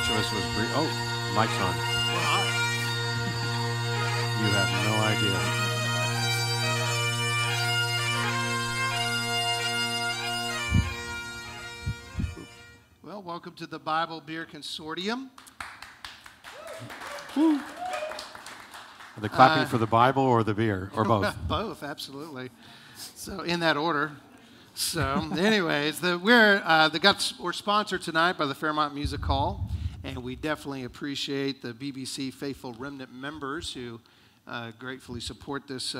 which of us was breathing. Oh, mic's on. You have no idea. Well, welcome to the Bible Beer Consortium. Woo. Are they clapping for the Bible or the beer, or both? Both, absolutely. So in that order. So anyways, we're sponsored tonight by the Fairmont Music Hall, and we definitely appreciate the BBC Faithful Remnant members who gratefully support this,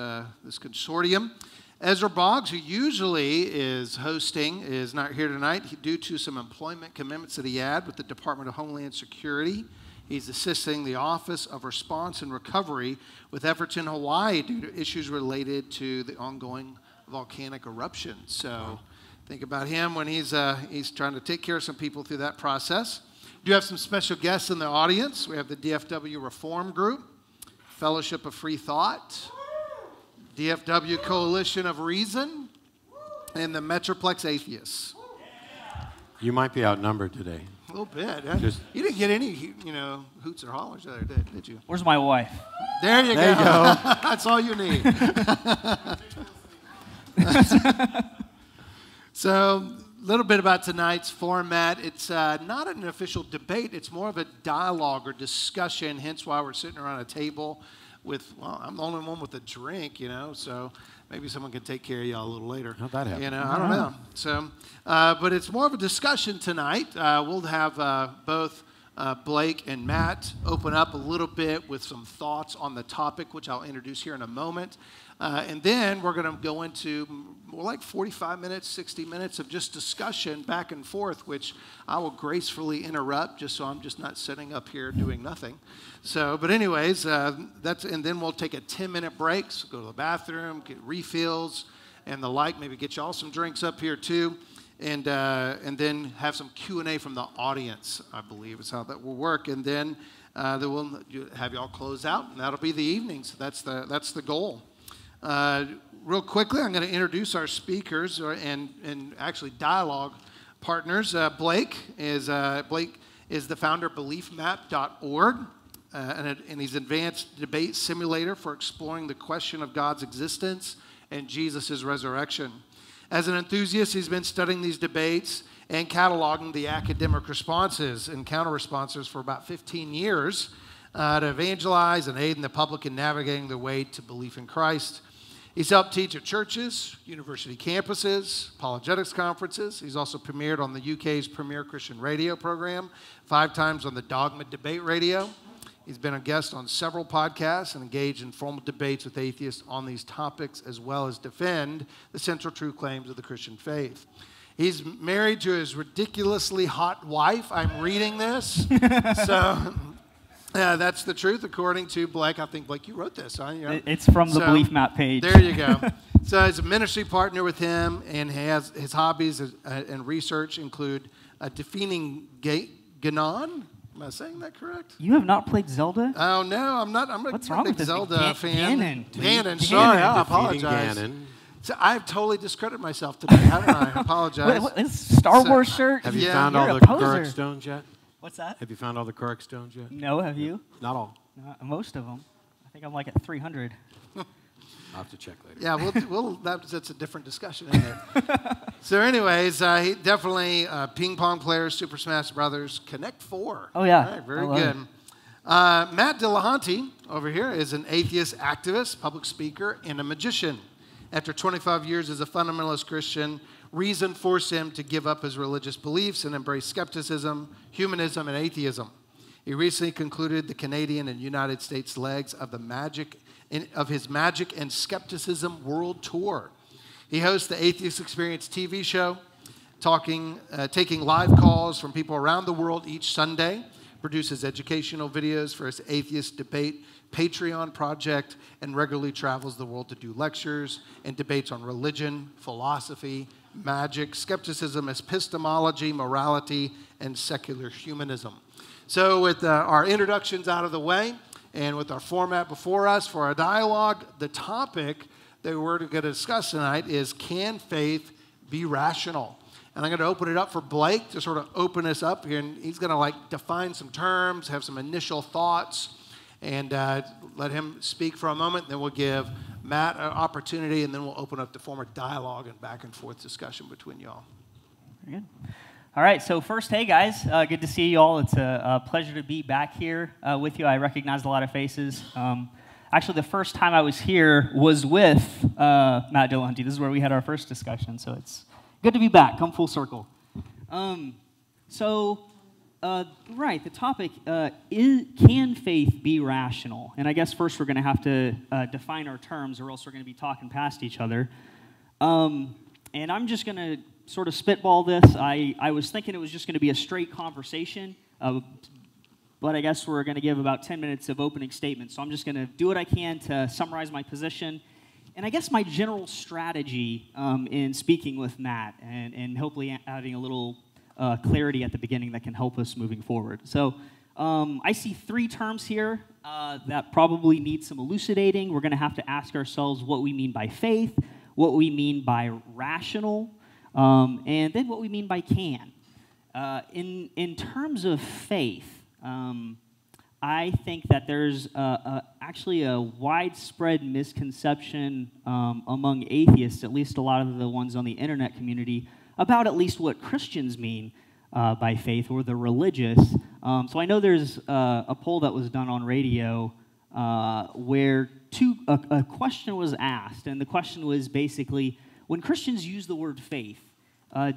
this consortium. Ezra Boggs, who usually is hosting, is not here tonight due to some employment commitments that he had with the Department of Homeland Security. He's assisting the Office of Response and Recovery with efforts in Hawaii due to issues related to the ongoing volcanic eruption. So think about him when he's trying to take care of some people through that process. We do have some special guests in the audience. We have the DFW Reform Group, Fellowship of Free Thought, DFW Coalition of Reason, and the Metroplex Atheists. You might be outnumbered today. A little bit. You didn't get any, you know, hoots or hollers the other day, did you? Where's my wife? There you go. That's all you need. So, a little bit about tonight's format. It's not an official debate. It's more of a dialogue or discussion, hence why we're sitting around a table with, well, I'm the only one with a drink, you know, so maybe someone can take care of y'all a little later. How'd that happen? You know, I don't know. So, but it's more of a discussion tonight. We'll have both Blake and Matt open up a little bit with some thoughts on the topic, which I'll introduce here in a moment. And then we're going to go into more like 45 minutes, 60 minutes of just discussion back and forth, which I will gracefully interrupt just so I'm just not sitting up here doing nothing. So, but anyways, and then we'll take a 10-minute break, so go to the bathroom, get refills and the like, maybe get y'all some drinks up here too, and then have some Q&A from the audience, I believe is how that will work. And then we'll have y'all close out, and that'll be the evening, so that's the goal. Real quickly, I'm going to introduce our speakers and actually dialogue partners. Blake is the founder of beliefmap.org, and he's an advanced debate simulator for exploring the question of God's existence and Jesus' resurrection. As an enthusiast, he's been studying these debates and cataloging the academic responses and counter-responses for about 15 years to evangelize and aid in the public in navigating the way to belief in Christ. He's helped teach at churches, university campuses, apologetics conferences. He's also premiered on the UK's premier Christian radio program, 5 times on the Dogma Debate Radio. He's been a guest on several podcasts and engaged in formal debates with atheists on these topics, as well as defend the central true claims of the Christian faith. He's married to his ridiculously hot wife. I'm reading this. So... that's the truth, according to Blake. I think, Blake, you wrote this, huh? You know? It's from the Belief Map page. There you go. So he's a ministry partner with him, and has his hobbies and research include defeating Ganon. Am I saying that correct? You have not played Zelda? Oh, no, I'm not. I'm a big Zelda fan. Ganon. Sorry, I apologize. Ganon. So I've totally discredited myself today, haven't I? I apologize. Star Wars shirt? Have you found all the correct stones yet? What's that? Have you found all the correct stones yet? No, have you? Not all. Most of them. I think I'm like at 300. I'll have to check later. Yeah, that's a different discussion, isn't it? So anyways, he definitely Ping Pong Players, Super Smash Brothers, Connect 4. Oh, yeah. All right, very good. Matt Dillahunty over here is an atheist activist, public speaker, and a magician. After 25 years as a fundamentalist Christian, reason forced him to give up his religious beliefs and embrace skepticism, humanism, and atheism. He recently concluded the Canadian and United States legs of his Magic and Skepticism World Tour. He hosts the Atheist Experience TV show, taking live calls from people around the world each Sunday, produces educational videos for his Atheist Debate Patreon project, and regularly travels the world to do lectures and debates on religion, philosophy, magic, skepticism, epistemology, morality, and secular humanism. So with our introductions out of the way, and with our format before us for our dialogue, the topic that we're going to discuss tonight is, can faith be rational? And I'm going to open it up for Blake to sort of open us up here. And he's going to like define some terms, have some initial thoughts, and let him speak for a moment. Then we'll give Matt an opportunity, and then we'll open up to form a dialogue and back and forth discussion between y'all. Very good. All right, so first, hey guys, good to see you all. It's a pleasure to be back here with you. I recognize a lot of faces. Actually, the first time I was here was with Matt Dillahunty. This is where we had our first discussion, so it's good to be back, come full circle. Right, the topic, can faith be rational? And I guess first we're going to have to define our terms, or else we're going to be talking past each other. And I'm just going to sort of spitball this. I was thinking it was just going to be a straight conversation, but I guess we're going to give about 10 minutes of opening statements. So I'm just going to do what I can to summarize my position. And I guess my general strategy in speaking with Matt, and hopefully adding a little clarity at the beginning that can help us moving forward. So I see three terms here that probably need some elucidating. We're going to have to ask ourselves what we mean by faith, what we mean by rational, and then what we mean by can. In terms of faith, I think that there's actually a widespread misconception among atheists, at least a lot of the ones on the internet community, about at least what Christians mean by faith, or the religious. So I know there's a poll that was done on radio where a question was asked, and the question was basically, when Christians use the word faith,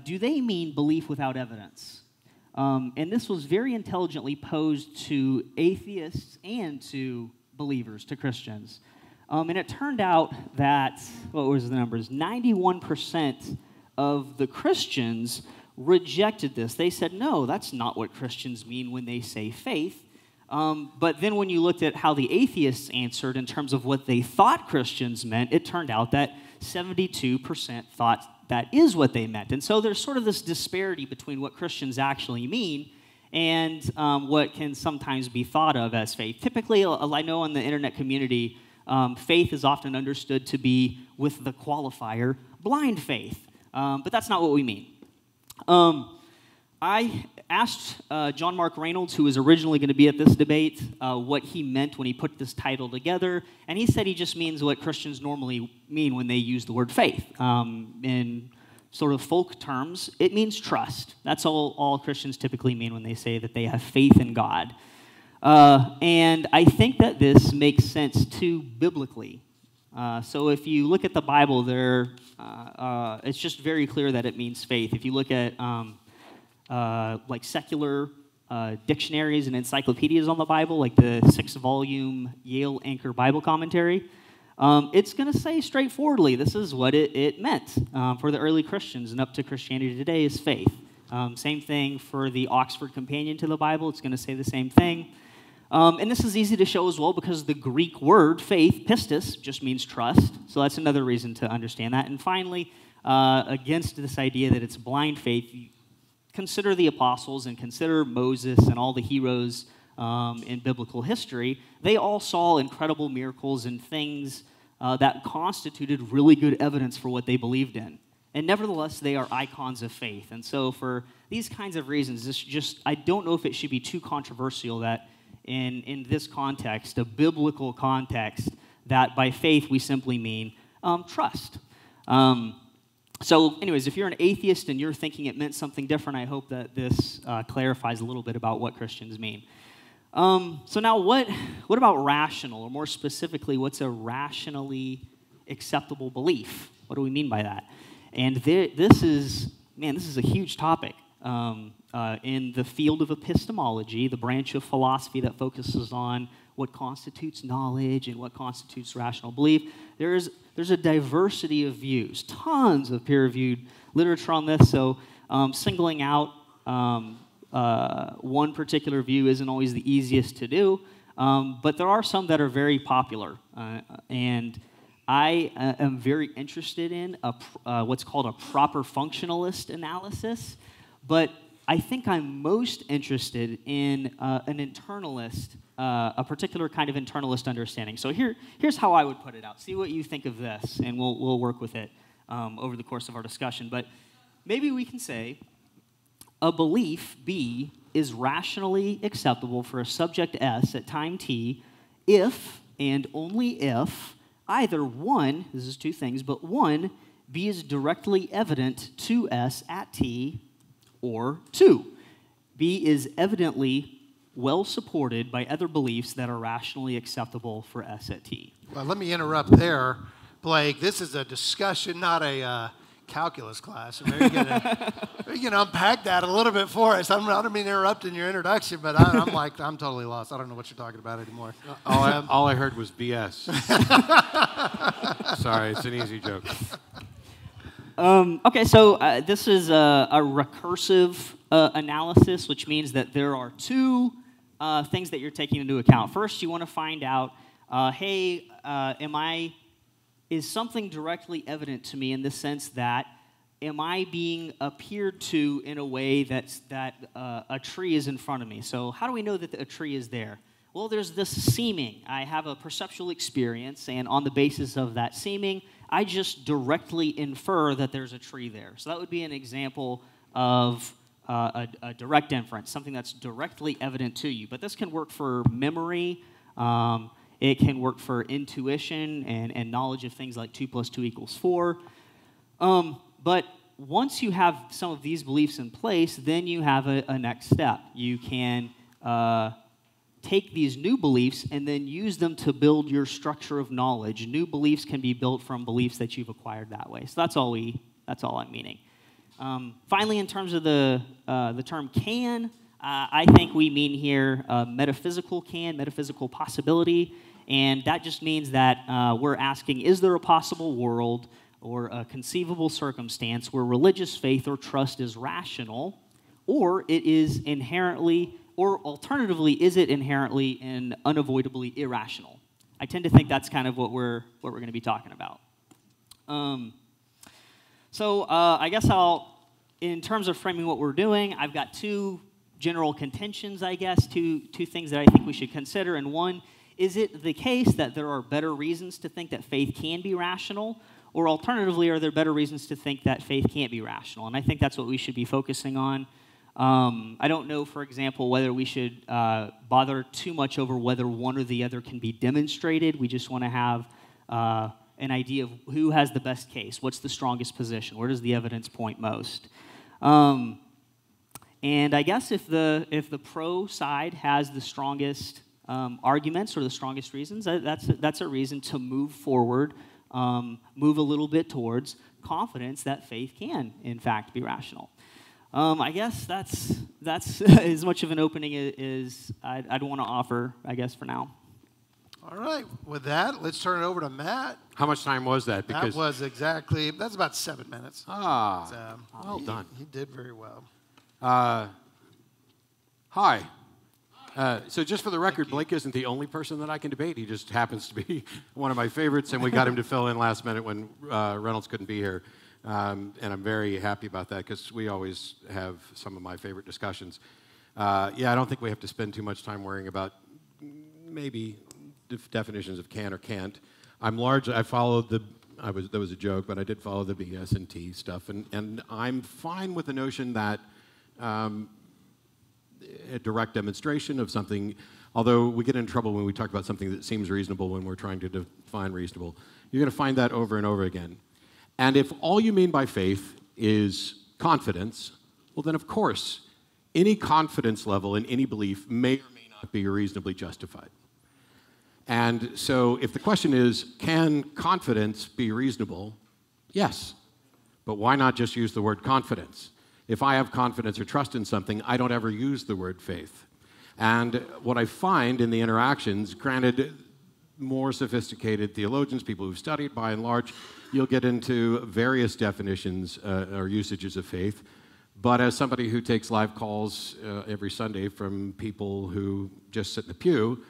do they mean belief without evidence? And this was very intelligently posed to atheists and to believers, to Christians. And it turned out that, what was the numbers? 91% of the Christians rejected this. They said, no, that's not what Christians mean when they say faith. But then when you looked at how the atheists answered in terms of what they thought Christians meant, it turned out that 72% thought that is what they meant. And so there's sort of this disparity between what Christians actually mean and what can sometimes be thought of as faith. Typically, I know in the internet community, faith is often understood to be, with the qualifier, blind faith. But that's not what we mean. I asked John Mark Reynolds, who was originally going to be at this debate, what he meant when he put this title together, and he said he just means what Christians normally mean when they use the word faith. In sort of folk terms, it means trust. That's all Christians typically mean when they say that they have faith in God. And I think that this makes sense, too, biblically. So if you look at the Bible there, it's just very clear that it means faith. If you look at like secular dictionaries and encyclopedias on the Bible, like the 6-volume Yale Anchor Bible Commentary, it's going to say straightforwardly this is what it meant for the early Christians and up to Christianity today is faith. Same thing for the Oxford Companion to the Bible. It's going to say the same thing. And this is easy to show as well because the Greek word faith, pistis, just means trust. So that's another reason to understand that. And finally, against this idea that it's blind faith, consider the apostles and consider Moses and all the heroes in biblical history. They all saw incredible miracles and things that constituted really good evidence for what they believed in. And nevertheless, they are icons of faith. And so for these kinds of reasons, this just, I don't know if it should be too controversial that in this context, a biblical context, that by faith we simply mean trust. So anyways, if you're an atheist and you're thinking it meant something different, I hope that this clarifies a little bit about what Christians mean. So now what about rational, or more specifically, what's a rationally acceptable belief? What do we mean by that? And this is a huge topic. In the field of epistemology, the branch of philosophy that focuses on what constitutes knowledge and what constitutes rational belief, there's a diversity of views, tons of peer-reviewed literature on this, so singling out one particular view isn't always the easiest to do, but there are some that are very popular, and I am very interested in what's called a proper functionalist analysis, but I think I'm most interested in an internalist, a particular kind of internalist understanding. So here's how I would put it out. See what you think of this, and we'll work with it over the course of our discussion. But Maybe we can say a belief, B, is rationally acceptable for a subject S at time t if and only if either one, this is two things, but one, B is directly evident to S at t, or two, B is evidently well supported by other beliefs that are rationally acceptable for S at t. Well, let me interrupt there, Blake. This is a discussion, not a calculus class. So maybe you can unpack that a little bit for us. I don't mean interrupting your introduction, but I'm like, I'm totally lost. I don't know what you're talking about anymore. All I heard was BS. Sorry, it's an easy joke. Okay, so this is a recursive analysis, which means that there are two things that you're taking into account. First, you want to find out, hey, is something directly evident to me in the sense that am I being appeared to in a way that a tree is in front of me? So how do we know that a tree is there? Well, there's this seeming. I have a perceptual experience, and on the basis of that seeming, I just directly infer that there's a tree there. So that would be an example of a direct inference, something that's directly evident to you. But this can work for memory. It can work for intuition and knowledge of things like 2 + 2 = 4. But once you have some of these beliefs in place, then you have a next step. You can take these new beliefs and then use them to build your structure of knowledge. New beliefs can be built from beliefs that you've acquired that way. So that's all I'm meaning. Finally, in terms of the term can, I think we mean here metaphysical can, metaphysical possibility. And that just means that we're asking, is there a possible world or a conceivable circumstance where religious faith or trust is rational, or it is inherently, or alternatively, is it inherently and unavoidably irrational? I tend to think that's kind of what we're going to be talking about. So I guess in terms of framing what we're doing, I've got two general contentions, I guess, two things that I think we should consider. And one, is it the case that there are better reasons to think that faith can be rational? Or alternatively, are there better reasons to think that faith can't be rational? And I think that's what we should be focusing on. I don't know, for example, whether we should bother too much over whether one or the other can be demonstrated. We just want to have an idea of who has the best case. What's the strongest position? Where does the evidence point most? And I guess if the pro side has the strongest arguments or the strongest reasons, that's a reason to move forward, move a little bit towards confidence that faith can, in fact, be rational. I guess that's as much of an opening as I'd want to offer, I guess, for now. All right. With that, let's turn it over to Matt. How much time was that? Because that was exactly, that's about 7 minutes. Ah, so, well done. He did very well. Hi. So just for the record, Blake isn't the only person that I can debate. He just happens to be one of my favorites, and we got him to fill in last minute when Reynolds couldn't be here. And I'm very happy about that because we always have some of my favorite discussions. Yeah, I don't think we have to spend too much time worrying about maybe definitions of can or can't. That was a joke, but I did follow the BS and T stuff, and I'm fine with the notion that a direct demonstration of something, although we get in trouble when we talk about something that seems reasonable when we're trying to define reasonable. You're going to find that over and over again. And if all you mean by faith is confidence, well then of course, any confidence level in any belief may or may not be reasonably justified. And so if the question is, can confidence be reasonable? Yes, but why not just use the word confidence? If I have confidence or trust in something, I don't ever use the word faith. And what I find in the interactions, granted, more sophisticated theologians, people who've studied by and large, you'll get into various definitions or usages of faith. But as somebody who takes live calls every Sunday from people who just sit in the pew,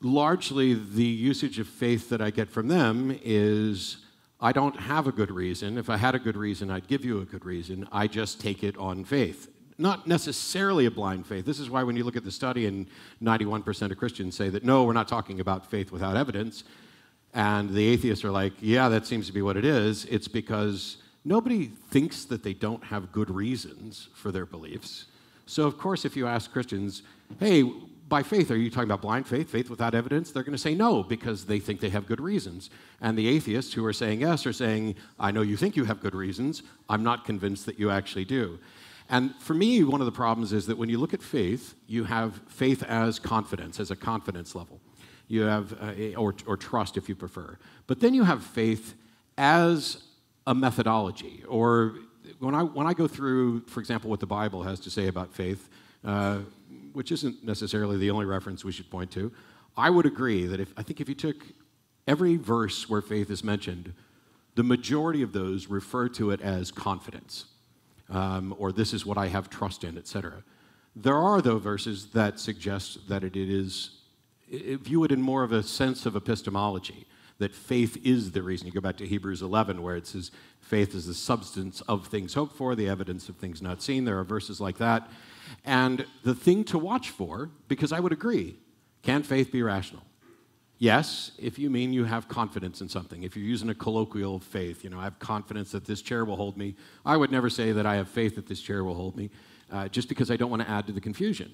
largely the usage of faith that I get from them is, I don't have a good reason. If I had a good reason, I'd give you a good reason. I just take it on faith. Not necessarily a blind faith. This is why when you look at the study and 91% of Christians say that, no, we're not talking about faith without evidence. And the atheists are like, yeah, that seems to be what it is. It's because Nobody thinks that they don't have good reasons for their beliefs. So, of course, if you ask Christians, hey, by faith, are you talking about blind faith, faith without evidence? They're going to say no, because they think they have good reasons. And the atheists who are saying yes are saying, I know you think you have good reasons. I'm not convinced that you actually do. And for me, one of the problems is that when you look at faith, you have faith as confidence, as a confidence level. You have, or trust, if you prefer. But then you have faith as a methodology, or when I go through, for example, what the Bible has to say about faith, which isn't necessarily the only reference we should point to, I would agree that if you took every verse where faith is mentioned, the majority of those refer to it as confidence, or this is what I have trust in, etc. There are, though, verses that suggest that it view it in more of a sense of epistemology, that faith is the reason. You go back to Hebrews 11, where it says, faith is the substance of things hoped for, the evidence of things not seen. There are verses like that. And the thing to watch for, because I would agree, can faith be rational? Yes, if you mean you have confidence in something. If you're using a colloquial faith, you know, I have confidence that this chair will hold me. I would never say that I have faith that this chair will hold me, just because I don't want to add to the confusion.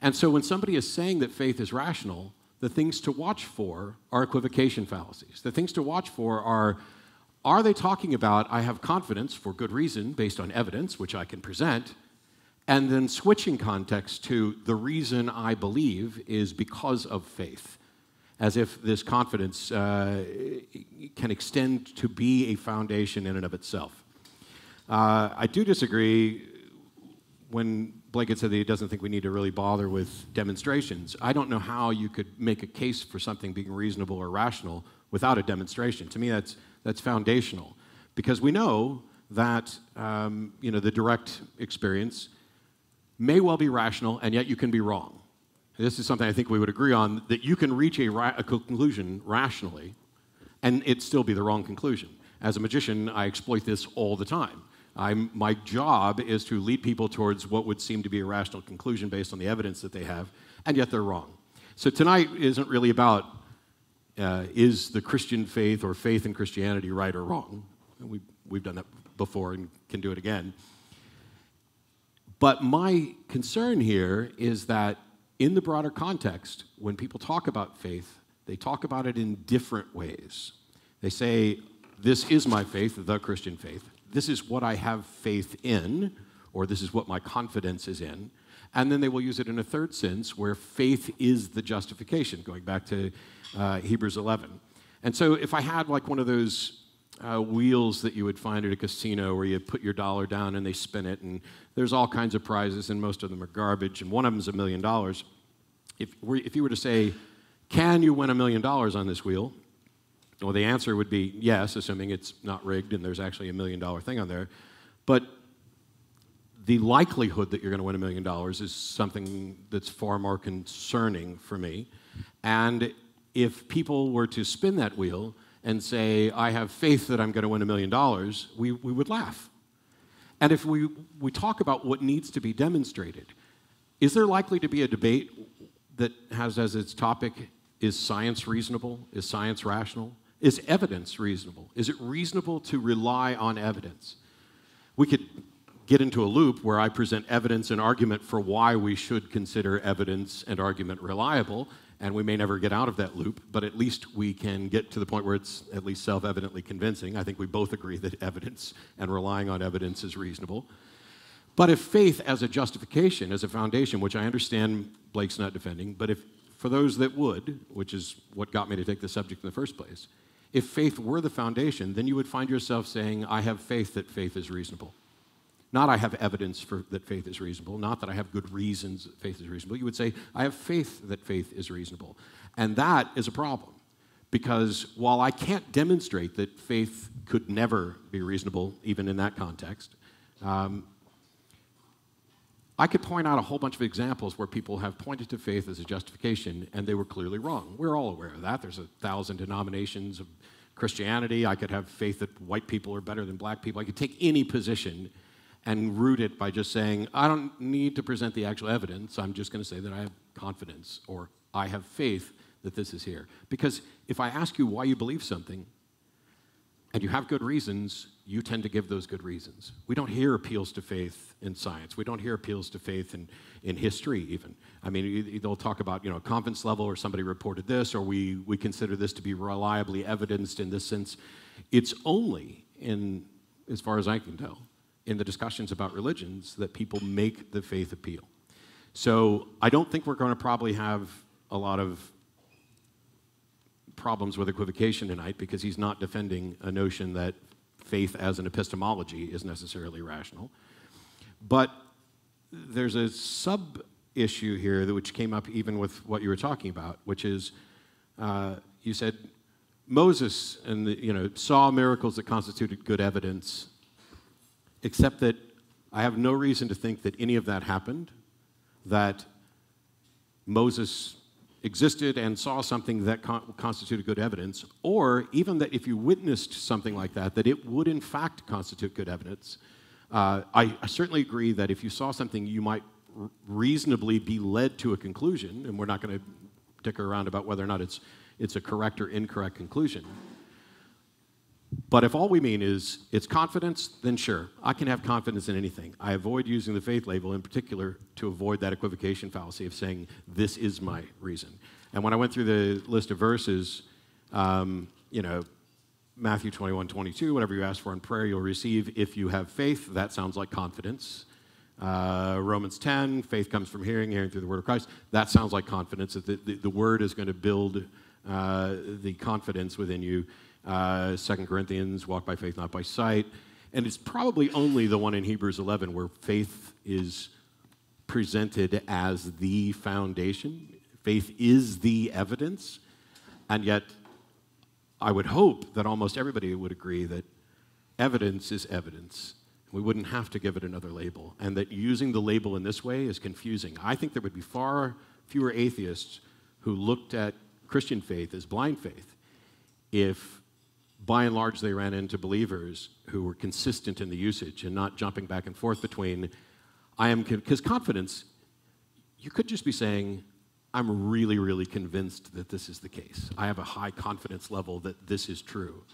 And so when somebody is saying that faith is rational, the things to watch for are equivocation fallacies. The things to watch for are they talking about, I have confidence for good reason based on evidence, which I can present, and then switching context to the reason I believe is because of faith, as if this confidence can extend to be a foundation in and of itself. I do disagree when Blake had said that he doesn't think we need to really bother with demonstrations. I don't know how you could make a case for something being reasonable or rational without a demonstration. To me, that's foundational, because we know that you know, the direct experience may well be rational, and yet you can be wrong. This is something I think we would agree on, that you can reach a conclusion rationally, and it still be the wrong conclusion. As a magician, I exploit this all the time. My job is to lead people towards what would seem to be a rational conclusion based on the evidence that they have, and yet they're wrong. So tonight isn't really about is the Christian faith or faith in Christianity right or wrong. We've done that before and can do it again. But my concern here is that in the broader context, when people talk about faith, they talk about it in different ways. They say, this is my faith, the Christian faith. This is what I have faith in, or this is what my confidence is in. And then they will use it in a third sense, where faith is the justification, going back to Hebrews 11. And so if I had like one of those wheels that you would find at a casino where you put your dollar down and they spin it, and there's all kinds of prizes, and most of them are garbage, and one of them is $1 million. If you were to say, can you win $1 million on this wheel? Well, the answer would be yes, assuming it's not rigged and there's actually $1 million thing on there. But the likelihood that you're going to win $1 million is something that's far more concerning for me. And if people were to spin that wheel and say, I have faith that I'm going to win $1 million, we would laugh. And if we talk about what needs to be demonstrated, is there likely to be a debate that has as its topic, is science reasonable? Is science rational? Is evidence reasonable? Is it reasonable to rely on evidence? We could get into a loop where I present evidence and argument for why we should consider evidence and argument reliable, and we may never get out of that loop, but at least we can get to the point where it's at least self-evidently convincing. I think we both agree that evidence and relying on evidence is reasonable. But if faith as a justification, as a foundation, which I understand Blake's not defending, but if for those that would, which is what got me to take the subject in the first place, if faith were the foundation, then you would find yourself saying, I have faith that faith is reasonable. Not I have evidence for that faith is reasonable, not that I have good reasons that faith is reasonable. You would say, I have faith that faith is reasonable. And that is a problem, because while I can't demonstrate that faith could never be reasonable, even in that context, I could point out a whole bunch of examples where people have pointed to faith as a justification, and they were clearly wrong. We're all aware of that. There's 1,000 denominations of Christianity. I could have faith that white people are better than black people. I could take any position and root it by just saying, I don't need to present the actual evidence. I'm just going to say that I have confidence, or I have faith that this is here. Because if I ask you why you believe something, and you have good reasons, you tend to give those good reasons. We don't hear appeals to faith in science. We don't hear appeals to faith in history even. I mean, they'll talk about, you know, conference level, or somebody reported this, or we consider this to be reliably evidenced in this sense. It's only in, as far as I can tell, in the discussions about religions that people make the faith appeal. So I don't think we're going to probably have a lot of problems with equivocation tonight, because he's not defending a notion that faith as an epistemology is necessarily rational. But there's a sub-issue here which came up even with what you were talking about, which is you said Moses and the, you know, saw miracles that constituted good evidence, except that I have no reason to think that any of that happened, that Moses existed and saw something that constituted good evidence, or even that if you witnessed something like that, that it would in fact constitute good evidence. I certainly agree that if you saw something, you might reasonably be led to a conclusion, and we're not going to dicker around about whether or not it's a correct or incorrect conclusion. But if all we mean is it's confidence, then sure, I can have confidence in anything. I avoid using the faith label in particular to avoid that equivocation fallacy of saying, this is my reason. And when I went through the list of verses, you know, Matthew 21, 22, whatever you ask for in prayer, you'll receive if you have faith. That sounds like confidence. Romans 10, faith comes from hearing, hearing through the word of Christ. That sounds like confidence, that the word is going to build the confidence within you. 2 Corinthians, walk by faith, not by sight. And it's probably only the one in Hebrews 11 where faith is presented as the foundation. Faith is the evidence. And yet, I would hope that almost everybody would agree that evidence is evidence. We wouldn't have to give it another label. And that using the label in this way is confusing. I think there would be far fewer atheists who looked at Christian faith as blind faith if by and large they ran into believers who were consistent in the usage and not jumping back and forth between, I am, because confidence, you could just be saying, I'm really, really convinced that this is the case. I have a high confidence level that this is true,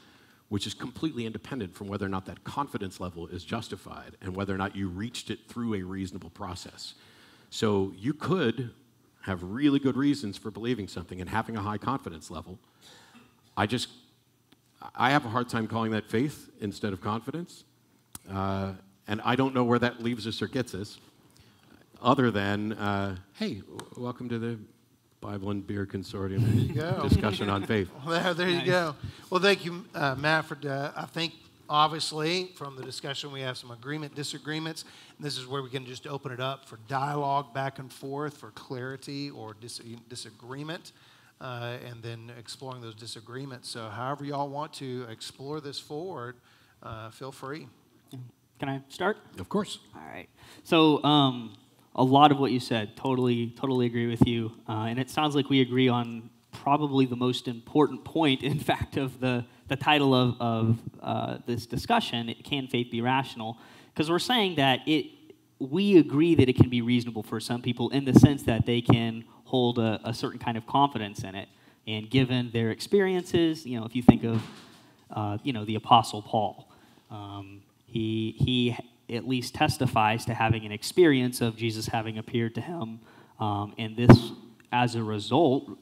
which is completely independent from whether or not that confidence level is justified and whether or not you reached it through a reasonable process. So you could have really good reasons for believing something and having a high confidence level. I have a hard time calling that faith instead of confidence, and I don't know where that leaves us or gets us, other than, hey, welcome to the Bible and Beer Consortium discussion on faith. Well, there you go. Well, thank you, Matt, for, I think, obviously, from the discussion, we have some agreement, disagreements. And this is where we can just open it up for dialogue back and forth, for clarity or disagreement. And then exploring those disagreements. So however y'all want to explore this forward, feel free. Can I start? Of course. All right. So a lot of what you said, totally agree with you. And it sounds like we agree on probably the most important point, in fact, of the title of this discussion, Can Faith Be Rational? Because we're saying that we agree that it can be reasonable for some people in the sense that they can hold a certain kind of confidence in it, and given their experiences, you know, if you think of, you know, the Apostle Paul, he at least testifies to having an experience of Jesus having appeared to him, and this, as a result,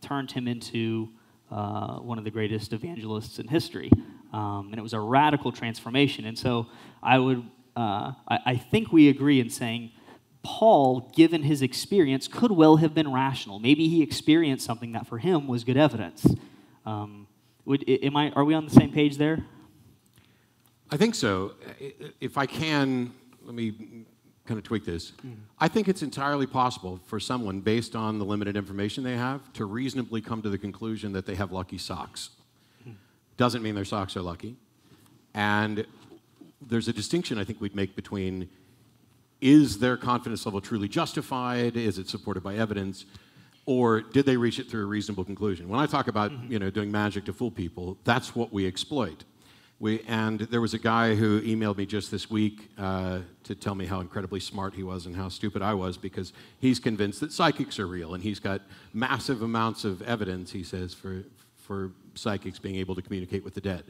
turned him into one of the greatest evangelists in history, and it was a radical transformation. And so, I think we agree in saying, Paul, given his experience, could well have been rational. Maybe he experienced something that for him was good evidence. Are we on the same page there? I think so. If I can, let me kind of tweak this. I think it's entirely possible for someone, based on the limited information they have, to reasonably come to the conclusion that they have lucky socks. Doesn't mean their socks are lucky. And there's a distinction I think we'd make between, is their confidence level truly justified? Is it supported by evidence? Or did they reach it through a reasonable conclusion? When I talk about you know, doing magic to fool people, that's what we exploit. And there was a guy who emailed me just this week to tell me how incredibly smart he was and how stupid I was, because he's convinced that psychics are real, and he's got massive amounts of evidence, he says, for psychics being able to communicate with the dead.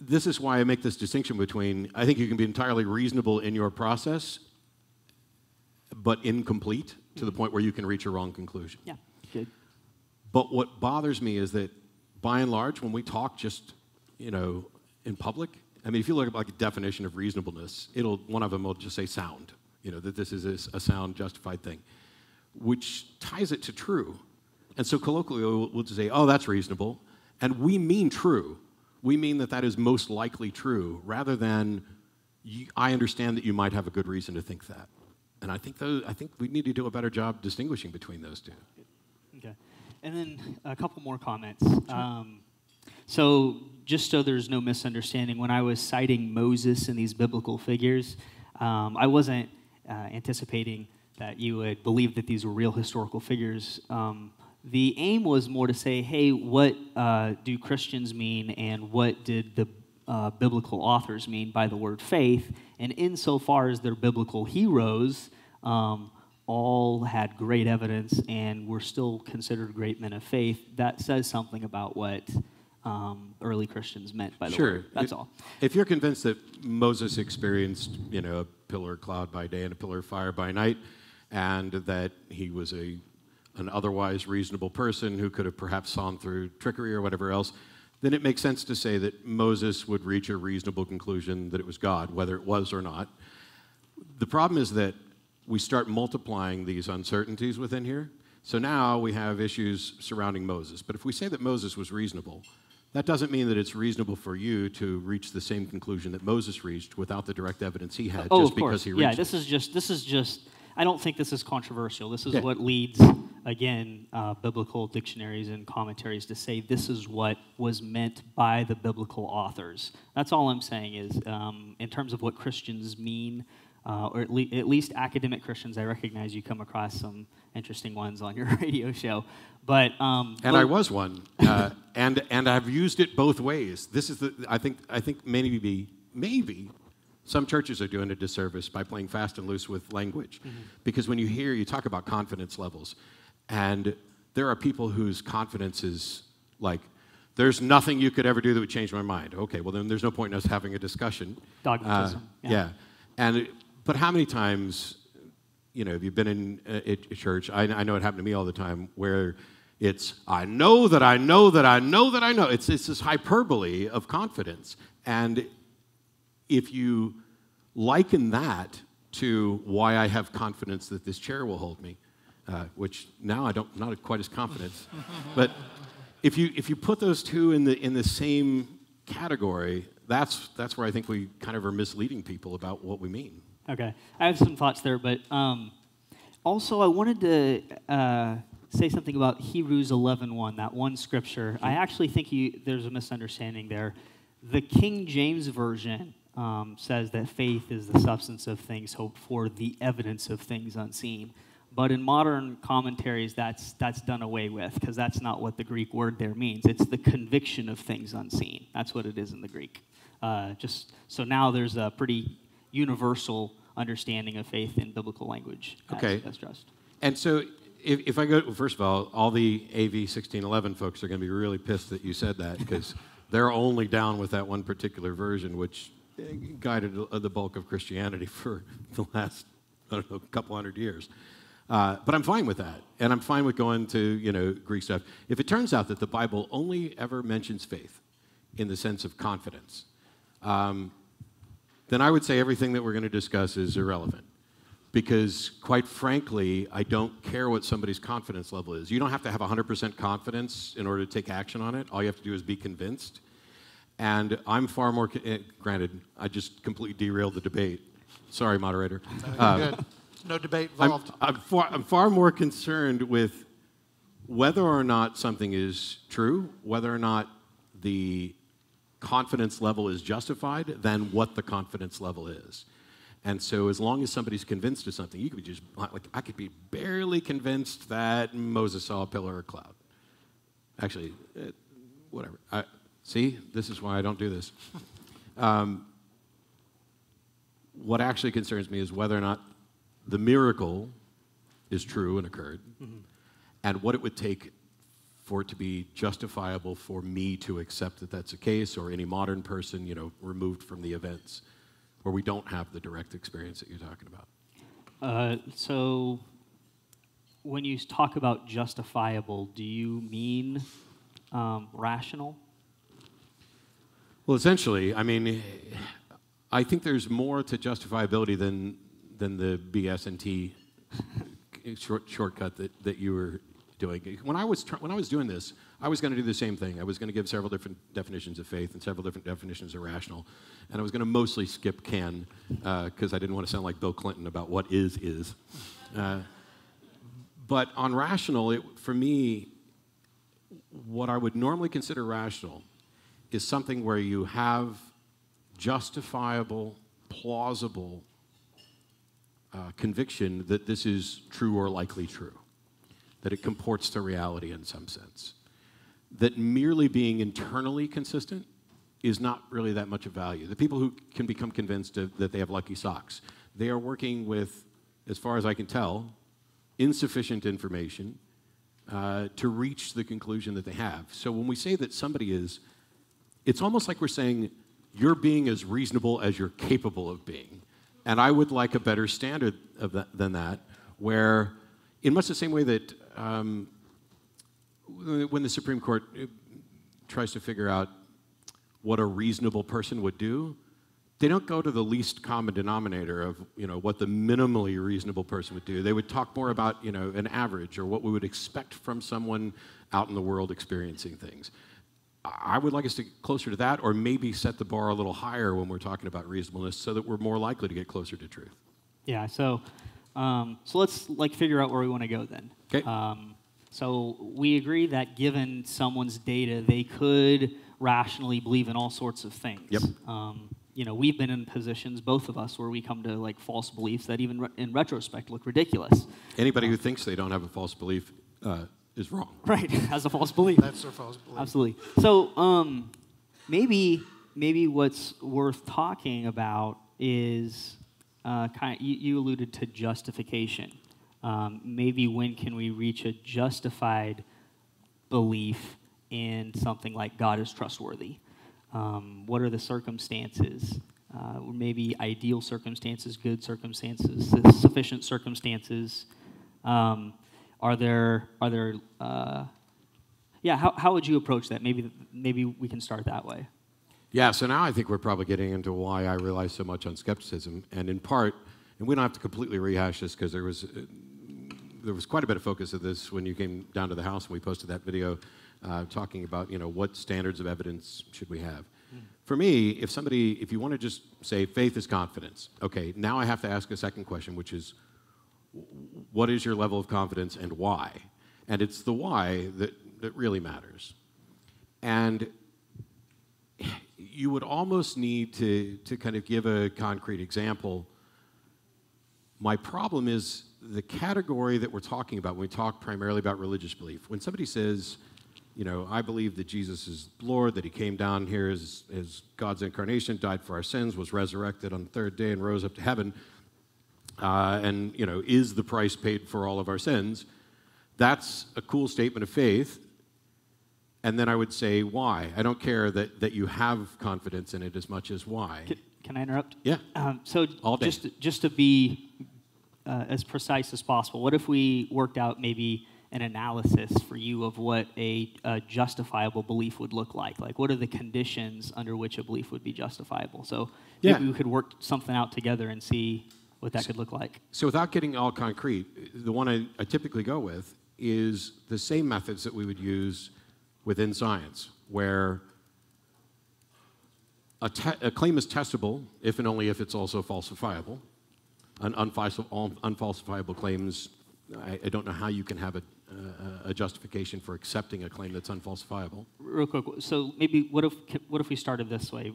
this is why I make this distinction between, I think you can be entirely reasonable in your process, but incomplete to the point where you can reach a wrong conclusion. Yeah, good. But what bothers me is that, by and large, when we talk just, you know, in public, I mean, if you look at like a definition of reasonableness, it'll, one of them will just say sound, you know, that this is a sound, justified thing, which ties it to true. And so colloquially, we'll just say, oh, that's reasonable. And we mean true. We mean that that is most likely true, rather than I understand that you might have a good reason to think that. And I think those, I think we need to do a better job distinguishing between those two. Okay. And then a couple more comments. Sure. So just so there's no misunderstanding, when I was citing Moses and these biblical figures, I wasn't anticipating that you would believe that these were real historical figures. The aim was more to say, hey, what do Christians mean and what did the biblical authors mean by the word faith? And insofar as their biblical heroes all had great evidence and were still considered great men of faith, that says something about what early Christians meant by the word. That's all. If you're convinced that Moses experienced, you know, a pillar of cloud by day and a pillar of fire by night, and that he was an otherwise reasonable person who could have perhaps sawn through trickery or whatever else, then it makes sense to say that Moses would reach a reasonable conclusion that it was God, whether it was or not. The problem is that we start multiplying these uncertainties within here. So now we have issues surrounding Moses. But if we say that Moses was reasonable, that doesn't mean that it's reasonable for you to reach the same conclusion that Moses reached without the direct evidence he had, just because he reached it. Yeah, this is just, I don't think this is controversial. This is what leads, again, biblical dictionaries and commentaries to say this is what was meant by the biblical authors. That's all I'm saying is, in terms of what Christians mean, or at least academic Christians, I recognize you come across some interesting ones on your radio show. But I was one, and I've used it both ways. This is the I think maybe. Some churches are doing a disservice by playing fast and loose with language, because when you hear, you talk about confidence levels, and there are people whose confidence is like, there's nothing you could ever do that would change my mind. Okay, well then there's no point in us having a discussion. Dogmatism. Yeah. But how many times, you know, have you been in a church? I know it happened to me all the time, where it's, I know that I know that I know that I know. It's this hyperbole of confidence. And if you liken that to why I have confidence that this chair will hold me, which now not quite as confident, but if you put those two in the same category, that's where I think we kind of are misleading people about what we mean. Okay, I have some thoughts there, but also I wanted to say something about Hebrews 11:1, that one scripture. I actually think there's a misunderstanding there. The King James Version says that faith is the substance of things hoped for, the evidence of things unseen. But in modern commentaries, that's done away with, because that's not what the Greek word there means. It's the conviction of things unseen. That's what it is in the Greek. Just so now there's a pretty universal understanding of faith in biblical language. Okay. As trust. And so if I go, well, first of all the AV 1611 folks are going to be really pissed that you said that, because they're only down with that one particular version, which guided the bulk of Christianity for the last, I don't know, couple hundred years. But I'm fine with that, and I'm fine with going to, you know, Greek stuff. If it turns out that the Bible only ever mentions faith in the sense of confidence, then I would say everything that we're going to discuss is irrelevant, because, quite frankly, I don't care what somebody's confidence level is. You don't have to have 100% confidence in order to take action on it. All you have to do is be convinced. And I'm far more, granted, I just completely derailed the debate. Sorry, moderator. Good. No debate involved. I'm far more concerned with whether or not something is true, whether or not the confidence level is justified, than what the confidence level is. And so as long as somebody's convinced of something, you could be just, like, I could be barely convinced that Moses saw a pillar or a cloud. Actually, whatever. See, this is why I don't do this. What actually concerns me is whether or not the miracle is true and occurred, and what it would take for it to be justifiable for me to accept that that's the case, or any modern person, you know, removed from the events where we don't have the direct experience that you're talking about? So when you talk about justifiable, do you mean rational? Well, essentially, I mean, I think there's more to justifiability than the BS&T shortcut that you were doing. When I was doing this, I was going to do the same thing. I was going to give several different definitions of faith and several different definitions of rational, and I was going to mostly skip can because I didn't want to sound like Bill Clinton about what is. But on rational, for me, what I would normally consider rational is something where you have justifiable, plausible conviction that this is true or likely true, that it comports to reality in some sense. That merely being internally consistent is not really that much of value. The people who can become convinced that they have lucky socks, they are working with, as far as I can tell, insufficient information to reach the conclusion that they have. So when we say that somebody is, it's almost like we're saying, you're being as reasonable as you're capable of being. And I would like a better standard of that, than that, where in much the same way that when the Supreme Court tries to figure out what a reasonable person would do, they don't go to the least common denominator of, you know, what the minimally reasonable person would do. They would talk more about, you know, an average or what we would expect from someone out in the world experiencing things. I would like us to get closer to that, or maybe set the bar a little higher when we're talking about reasonableness so that we're more likely to get closer to truth. Yeah, so... So let's figure out where we want to go then. Okay. So we agree that given someone's data, they could rationally believe in all sorts of things. Yep. You know, we've been in positions, both of us, where we come to false beliefs that even in retrospect look ridiculous. Anybody who thinks they don't have a false belief is wrong. Right. Has a false belief. That's their false belief. Absolutely. So maybe what's worth talking about is. You alluded to justification. Maybe when can we reach a justified belief in something like God is trustworthy? What are the circumstances? Maybe ideal circumstances, good circumstances, sufficient circumstances. How would you approach that? Maybe we can start that way. Yeah, so now I think we're probably getting into why I rely so much on skepticism, and in part, and we don't have to completely rehash this because there was quite a bit of focus of this when you came down to the house and we posted that video talking about, you know, what standards of evidence should we have. Mm. For me, if you want to just say faith is confidence, okay, now I have to ask a second question, which is, what is your level of confidence and why? And it's the why that really matters. And you would almost need to kind of give a concrete example. My problem is the category that we're talking about when we talk primarily about religious belief. When somebody says, you know, I believe that Jesus is Lord, that he came down here as God's incarnation, died for our sins, was resurrected on the third day and rose up to heaven, and, you know, is the price paid for all of our sins, that's a cool statement of faith. And then I would say, why? I don't care that you have confidence in it as much as why. Can I interrupt? Yeah. So all day. Just to be as precise as possible, what if we worked out maybe an analysis for you of what a justifiable belief would look like? Like, what are the conditions under which a belief would be justifiable? So maybe we could work something out together and see what that could look like. So without getting all concrete, the one I typically go with is the same methods that we would use within science, where a claim is testable if and only if it's also falsifiable. An unfalsifiable claims, I don't know how you can have a justification for accepting a claim that's unfalsifiable. Real quick, so maybe what if we started this way?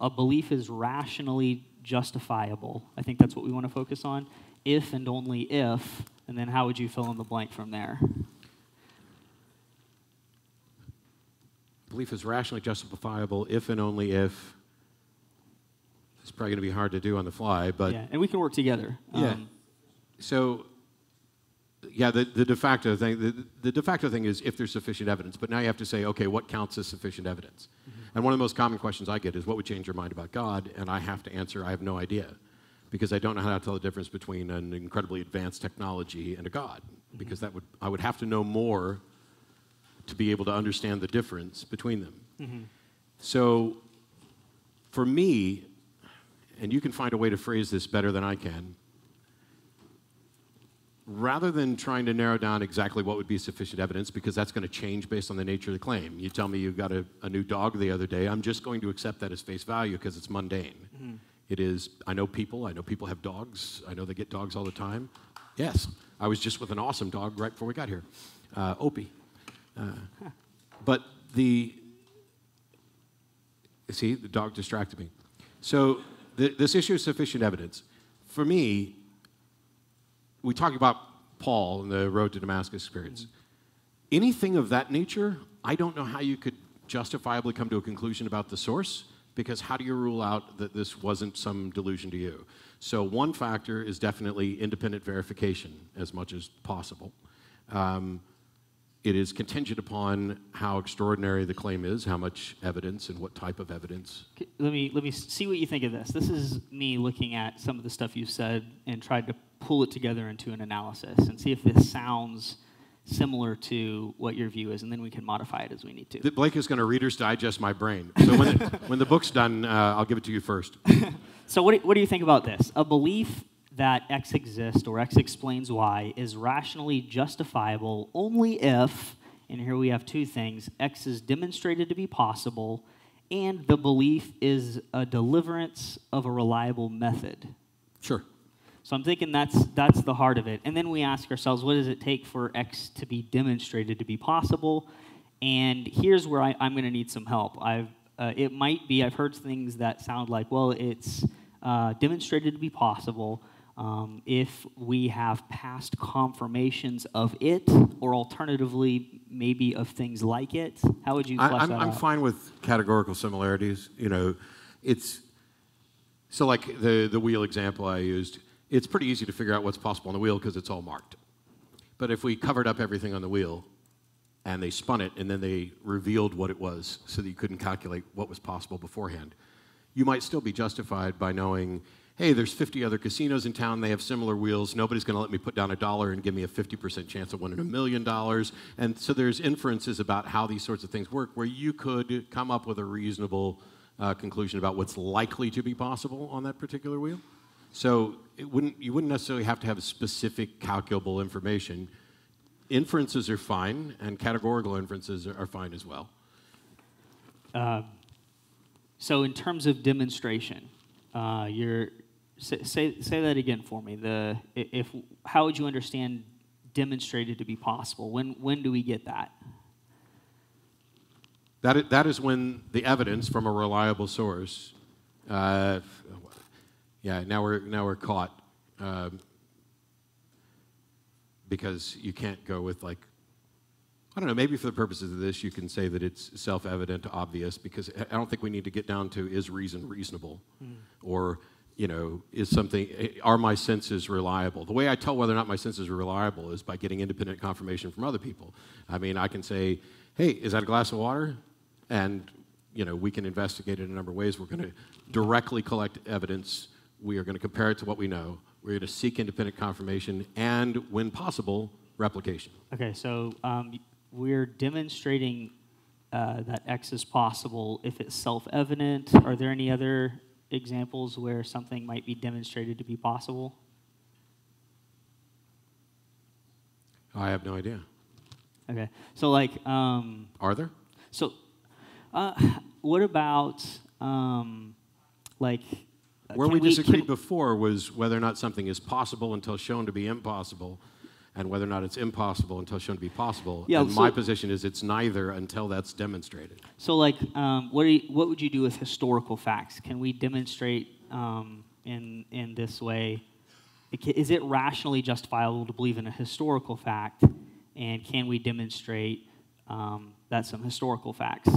A belief is rationally justifiable. I think that's what we want to focus on. If and only if, and then how would you fill in the blank from there? Belief is rationally justifiable if and only if. It's probably going to be hard to do on the fly, but yeah, and we can work together. Yeah. So Yeah, the de facto thing. The de facto thing is if there's sufficient evidence. But now you have to say, okay, what counts as sufficient evidence? Mm-hmm. And one of the most common questions I get is, what would change your mind about God? And I have to answer, I have no idea, because I don't know how to tell the difference between an incredibly advanced technology and a God, mm-hmm. because that would I would have to know more to be able to understand the difference between them. Mm-hmm. So, for me, and you can find a way to phrase this better than I can. Rather than trying to narrow down exactly what would be sufficient evidence, because that's going to change based on the nature of the claim. You tell me you got a new dog the other day, I'm just going to accept that as face value because it's mundane. Mm-hmm. It is, I know people have dogs, I know they get dogs all the time. Yes, I was just with an awesome dog right before we got here, Opie. But see, the dog distracted me. So this issue of sufficient evidence, for me, we talk about Paul and the road to Damascus experience. Mm-hmm. Anything of that nature, I don't know how you could justifiably come to a conclusion about the source, because how do you rule out that this wasn't some delusion to you? So one factor is definitely independent verification as much as possible. It is contingent upon how extraordinary the claim is, how much evidence and what type of evidence. Let me see what you think of this. This is me looking at some of the stuff you said and tried to pull it together into an analysis and see if this sounds similar to what your view is, and then we can modify it as we need to. Blake is going to Reader's Digest my brain. So when, when the book's done, I'll give it to you first. So what do you think about this? A belief that X exists or X explains Y is rationally justifiable only if, and here we have two things, X is demonstrated to be possible and the belief is a deliverance of a reliable method. Sure. So I'm thinking that's the heart of it. And then we ask ourselves, what does it take for X to be demonstrated to be possible? And here's where I'm going to need some help. It might be, I've heard things that sound like, well, it's demonstrated to be possible if we have past confirmations of it, or alternatively, maybe of things like it. How would you flesh that out? I'm fine with categorical similarities. You know, it's, so like the wheel example I used, it's pretty easy to figure out what's possible on the wheel because it's all marked. But if we covered up everything on the wheel and they spun it and then they revealed what it was so that you couldn't calculate what was possible beforehand, you might still be justified by knowing, hey, there's 50 other casinos in town, they have similar wheels, nobody's going to let me put down a dollar and give me a 50% chance of winning $1 million. And so there's inferences about how these sorts of things work where you could come up with a reasonable conclusion about what's likely to be possible on that particular wheel. So you wouldn't necessarily have to have specific calculable information. Inferences are fine, and categorical inferences are fine as well. So in terms of demonstration, say that again for me. How would you understand demonstrated to be possible? When do we get that? That is when the evidence from a reliable source. Yeah, now we're caught because you can't go with, like, I don't know, maybe for the purposes of this you can say that it's self-evident to obvious, because I don't think we need to get down to is reason reasonable, or, you know, are my senses reliable? The way I tell whether or not my senses are reliable is by getting independent confirmation from other people. I mean, I can say, hey, is that a glass of water? And, you know, we can investigate it in a number of ways. We're going to directly collect evidence. We are going to compare it to what we know. We're going to seek independent confirmation and, when possible, replication. Okay, so we're demonstrating that X is possible if it's self-evident. Are there any other examples where something might be demonstrated to be possible? I have no idea. Okay, so like... are there? So what about like... Where we disagreed before was whether or not something is possible until shown to be impossible, and whether or not it's impossible until shown to be possible. Yeah, and so my position is it's neither until that's demonstrated. So, like, what would you do with historical facts? Can we demonstrate in this way? Is it rationally justifiable to believe in a historical fact, and can we demonstrate that some historical facts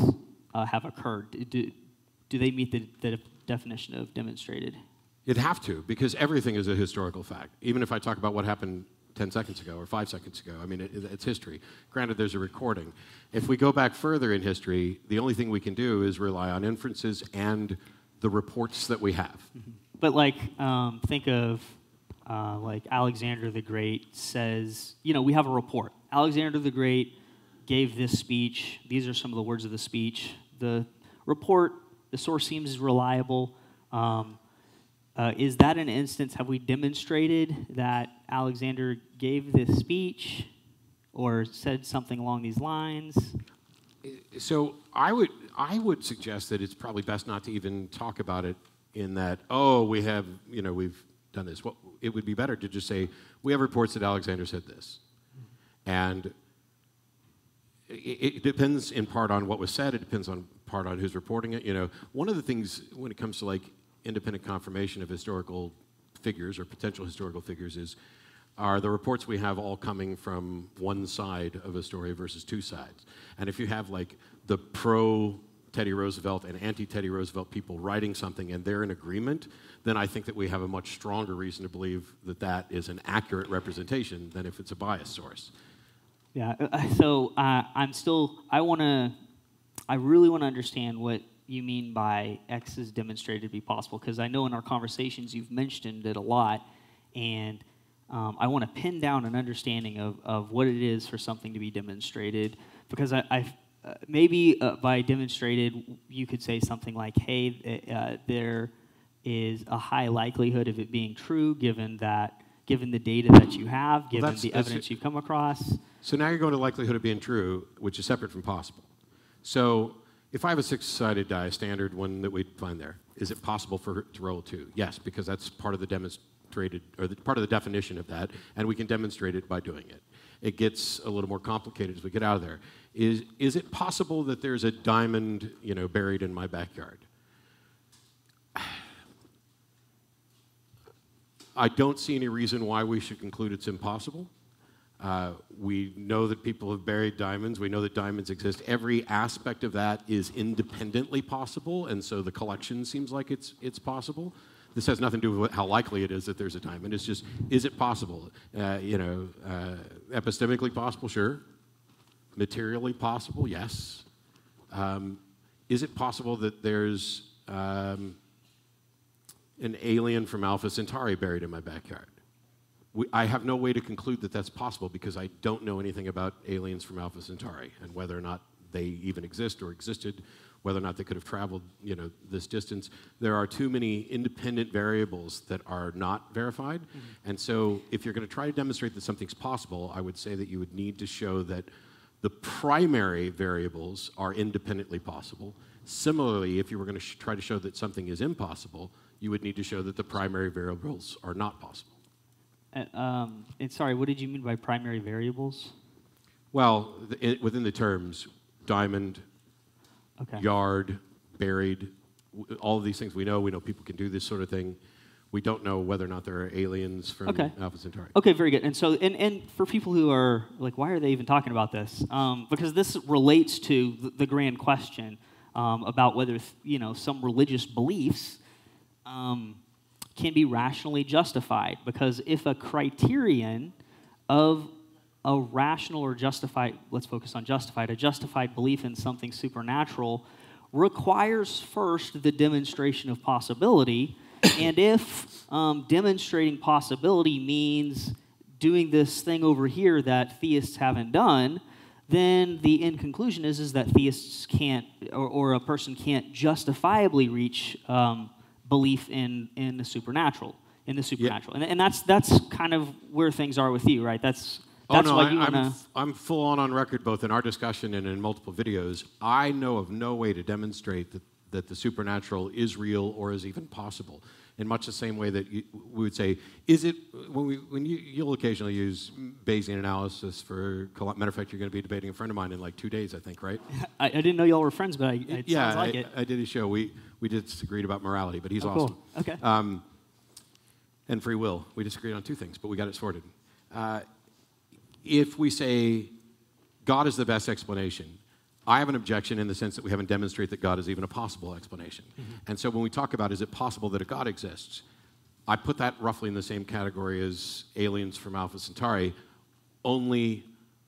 have occurred? Do they meet the definition of demonstrated? You'd have to, because everything is a historical fact. Even if I talk about what happened 10 seconds ago or 5 seconds ago. I mean, it's history. Granted, there's a recording. If we go back further in history, the only thing we can do is rely on inferences and the reports that we have. Mm-hmm. But like, think of like Alexander the Great says, you know, we have a report. Alexander the Great gave this speech. These are some of the words of the speech. The report, the source seems reliable. Is that an instance? Have we demonstrated that Alexander gave this speech or said something along these lines? So I would suggest that it's probably best not to even talk about it in that, oh, we have, you know, we've done this. Well, it would be better to just say, we have reports that Alexander said this. And it depends in part on what was said. It depends on part on who's reporting it. You know, one of the things when it comes to like independent confirmation of historical figures or potential historical figures is, are the reports we have all coming from one side of a story versus two sides? And if you have like the pro Teddy Roosevelt and anti-Teddy Roosevelt people writing something and they're in agreement, then I think that we have a much stronger reason to believe that that is an accurate representation than if it's a biased source. Yeah, so I really want to understand what you mean by X is demonstrated to be possible, because I know in our conversations you've mentioned it a lot, and I want to pin down an understanding of what it is for something to be demonstrated, because maybe by demonstrated you could say something like, hey, there is a high likelihood of it being true given the data that you have, given the evidence you've come across. So now you're going to likelihood of being true, which is separate from possible. So if I have a six-sided die, a standard one that we'd find there, is it possible for it to roll two? Yes, because that's part of the demonstrated, or part of the definition of that, and we can demonstrate it by doing it. It gets a little more complicated as we get out of there. Is it possible that there's a diamond, you know, buried in my backyard? I don't see any reason why we should conclude it's impossible. We know that people have buried diamonds. We know that diamonds exist. Every aspect of that is independently possible, and so the collection seems like it's possible. This has nothing to do with how likely it is that there's a diamond. It's just, is it possible? You know, epistemically possible, sure. Materially possible, yes. Is it possible that there's an alien from Alpha Centauri buried in my backyard? I have no way to conclude that that's possible because I don't know anything about aliens from Alpha Centauri and whether or not they even exist or existed, whether or not they could have traveled, you know, this distance. There are too many independent variables that are not verified. Mm-hmm. And so if you're going to try to demonstrate that something's possible, I would say that you would need to show that the primary variables are independently possible. Similarly, if you were going to try to show that something is impossible, you would need to show that the primary variables are not possible. And sorry, what did you mean by primary variables? Well, within the terms, diamond, okay, yard, buried, all of these things we know people can do this sort of thing. We don't know whether or not there are aliens from okay. Alpha Centauri. Okay, very good. And so, and for people who are like, why are they even talking about this? Because this relates to the grand question about whether, you know, some religious beliefs can be rationally justified, because if a criterion of a rational or justified, let's focus on justified, a justified belief in something supernatural requires first the demonstration of possibility, and if demonstrating possibility means doing this thing over here that theists haven't done, then the end conclusion is that theists can't, or a person can't justifiably reach belief in the supernatural, Yeah. And that's kind of where things are with you, right? That's why you wanna... I'm full on record both in our discussion and in multiple videos. I know of no way to demonstrate that the supernatural is real or is even possible. In much the same way that we would say, is it, you'll occasionally use Bayesian analysis for, matter of fact, you're going to be debating a friend of mine in like 2 days, I think, right? I didn't know y'all were friends, but it sounds like it. I did a show. We disagreed about morality, but he's awesome. Cool. Okay. And free will. We disagreed on two things, but we got it sorted. If we say God is the best explanation, I have an objection in the sense that we haven't demonstrated that God is even a possible explanation. Mm-hmm. And so when we talk about, is it possible that a God exists? I put that roughly in the same category as aliens from Alpha Centauri, only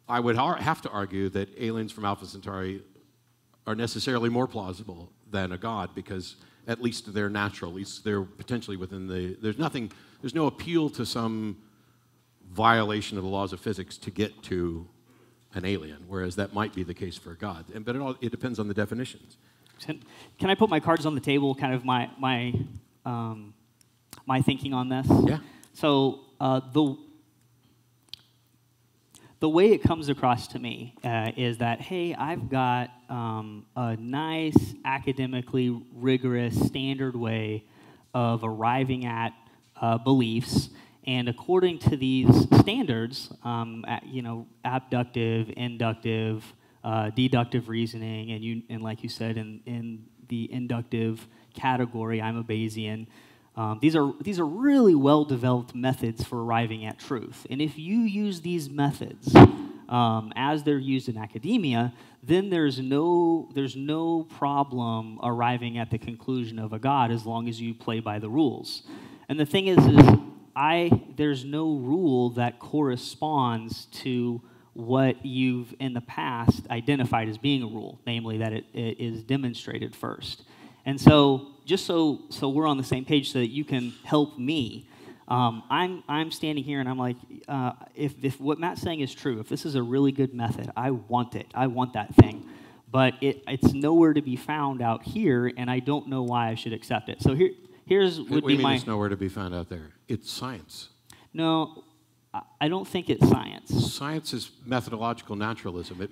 I would have to argue that aliens from Alpha Centauri are necessarily more plausible than a god, because at least they're natural, at least they're potentially within the... There's no appeal to some violation of the laws of physics to get to an alien, whereas that might be the case for a god. And, but it depends on the definitions. Can I put my cards on the table, kind of my thinking on this? Yeah. So the way it comes across to me is that, hey, I've got a nice, academically rigorous, standard way of arriving at beliefs, and according to these standards, you know, abductive, inductive, deductive reasoning, and like you said, in the inductive category, I'm a Bayesian. These are really well-developed methods for arriving at truth. And if you use these methods as they're used in academia, then there's no problem arriving at the conclusion of a god as long as you play by the rules. And the thing is there's no rule that corresponds to what you've in the past identified as being a rule, namely that it is demonstrated first. And so, just so we're on the same page, so that you can help me, I'm standing here and I'm like, if what Matt's saying is true, if this is a really good method, I want it. I want that thing. But it's nowhere to be found out here, and I don't know why I should accept it. So here's would be my... What do you mean it's nowhere to be found out there? It's science. No, I don't think it's science. Science is methodological naturalism. It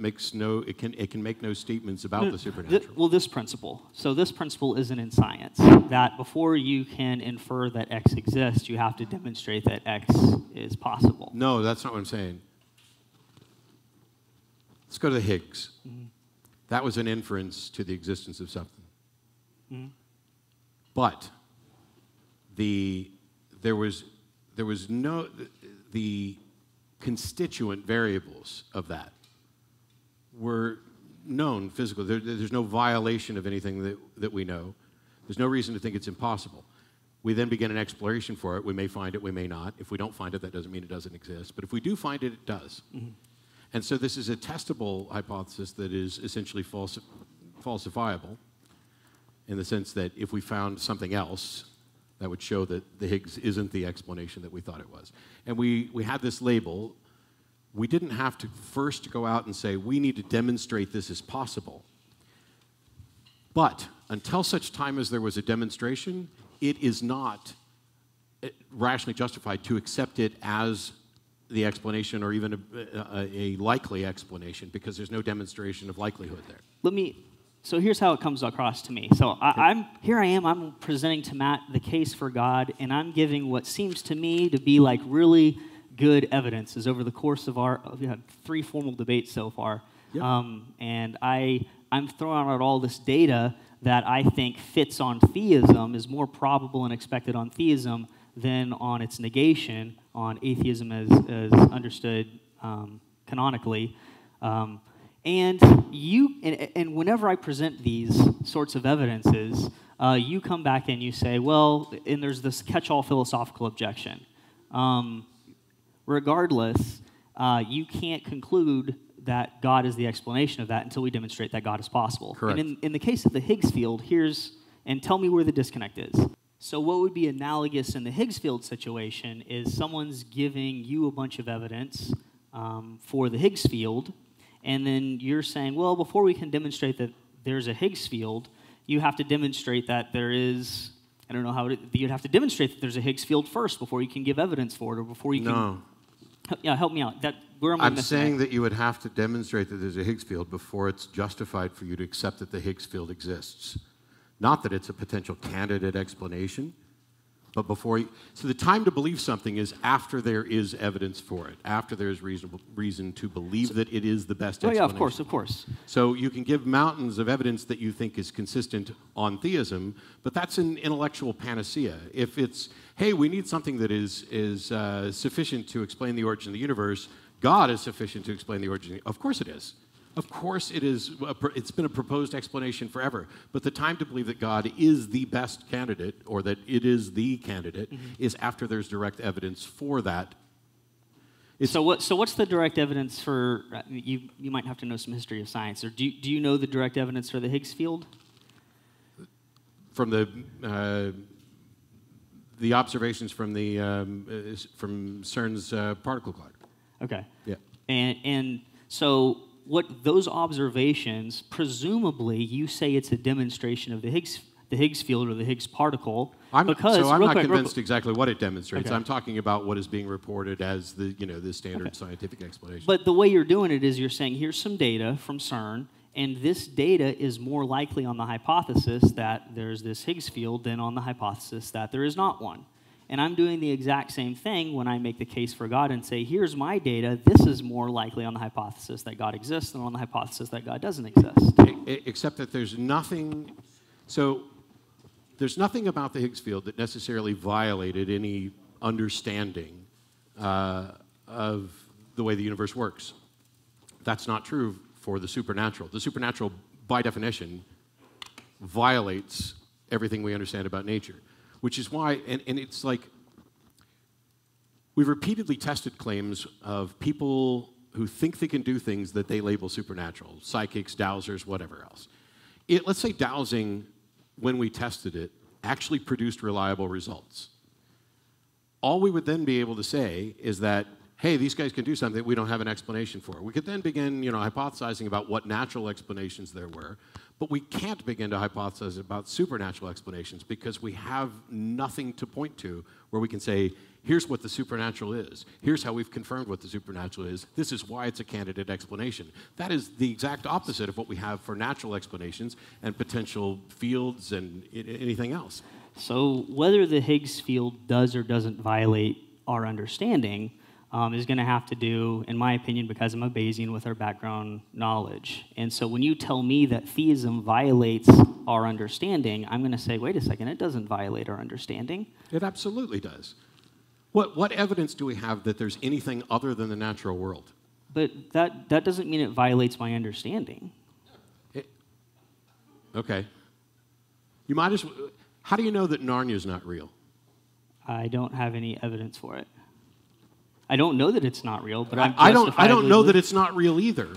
can make no statements about the supernatural. This principle. So this principle isn't in science. That before you can infer that X exists, you have to demonstrate that X is possible. No, that's not what I'm saying. Let's go to the Higgs. Mm-hmm. That was an inference to the existence of something. Mm-hmm. But the constituent variables of that were known physically. There's no violation of anything that we know. There's no reason to think it's impossible. We then begin an exploration for it. We may find it, we may not. If we don't find it, that doesn't mean it doesn't exist. But if we do find it, it does. Mm-hmm. And so this is a testable hypothesis that is essentially falsifiable in the sense that if we found something else, that would show that the Higgs isn't the explanation that we thought it was. And we had this label. We didn't have to first go out and say, we need to demonstrate this is possible. But until such time as there was a demonstration, it is not rationally justified to accept it as the explanation or even a likely explanation, because there's no demonstration of likelihood there. So here's how it comes across to me. So I'm presenting to Matt the case for God, and I'm giving what seems to me to be like really good evidences over the course of our three formal debates so far. Yep. And I'm throwing out all this data that I think fits on theism, is more probable and expected on theism than on its negation, on atheism as understood canonically. And whenever I present these sorts of evidences, you come back and you say, well, and there's this catch-all philosophical objection. Regardless, you can't conclude that God is the explanation of that until we demonstrate that God is possible. Correct. And in the case of the Higgs field, and tell me where the disconnect is. So what would be analogous in the Higgs field situation is someone's giving you a bunch of evidence for the Higgs field, and then you're saying, well, before we can demonstrate that there's a Higgs field, you have to demonstrate that there is, I don't know how, you'd have to demonstrate that there's a Higgs field first before you can give evidence for it, or before you can... Yeah, help me out. I'm saying that you would have to demonstrate that there's a Higgs field before it's justified for you to accept that the Higgs field exists. Not that it's a potential candidate explanation, but before you... So the time to believe something is after there is evidence for it, after there is reasonable reason to believe that it is the best explanation. Oh yeah, of course. So you can give mountains of evidence that you think is consistent on theism, but that's an intellectual panacea. If it's, hey, we need something that is sufficient to explain the origin of the universe, God is sufficient to explain the origin. Of course it is. Of course it is, it's been a proposed explanation forever, but the time to believe that God is the best candidate, or that it is the candidate, is after there's direct evidence for that. So what's the direct evidence for, you might have to know some history of science, or do you know the direct evidence for the Higgs field? From the observations from the from CERN's particle clock. Okay. Yeah. And so what those observations, presumably, you say it's a demonstration of the Higgs field or the Higgs particle. I'm not convinced exactly what it demonstrates. Okay. I'm talking about what is being reported as the the standard scientific explanation. But the way you're doing it is you're saying here's some data from CERN. And this data is more likely on the hypothesis that there's this Higgs field than on the hypothesis that there is not one. And I'm doing the exact same thing when I make the case for God and say, here's my data. This is more likely on the hypothesis that God exists than on the hypothesis that God doesn't exist. Except that there's nothing... So there's nothing about the Higgs field that necessarily violated any understanding of the way the universe works. That's not true. Or the supernatural. The supernatural, by definition, violates everything we understand about nature, which is why, and it's like, we've repeatedly tested claims of people who think they can do things that they label supernatural, psychics, dowsers, whatever else. Let's say dowsing, when we tested it, actually produced reliable results. All we would then be able to say is that hey, these guys can do something we don't have an explanation for. We could then begin, hypothesizing about what natural explanations there were, but we can't begin to hypothesize about supernatural explanations because we have nothing to point to where we can say, here's what the supernatural is. Here's how we've confirmed what the supernatural is. This is why it's a candidate explanation. That is the exact opposite of what we have for natural explanations and potential fields and anything else. So whether the Higgs field does or doesn't violate our understanding is going to have to do, in my opinion, because I'm a Bayesian, with our background knowledge. And so when you tell me that theism violates our understanding, I'm going to say, wait a second, it doesn't violate our understanding. It absolutely does. What evidence do we have that there's anything other than the natural world? But that doesn't mean it violates my understanding. Okay. You might as well, how do you know that Narnia's not real? I don't have any evidence for it. I don't know that it's not real, but I'm I don't know that it's not real either.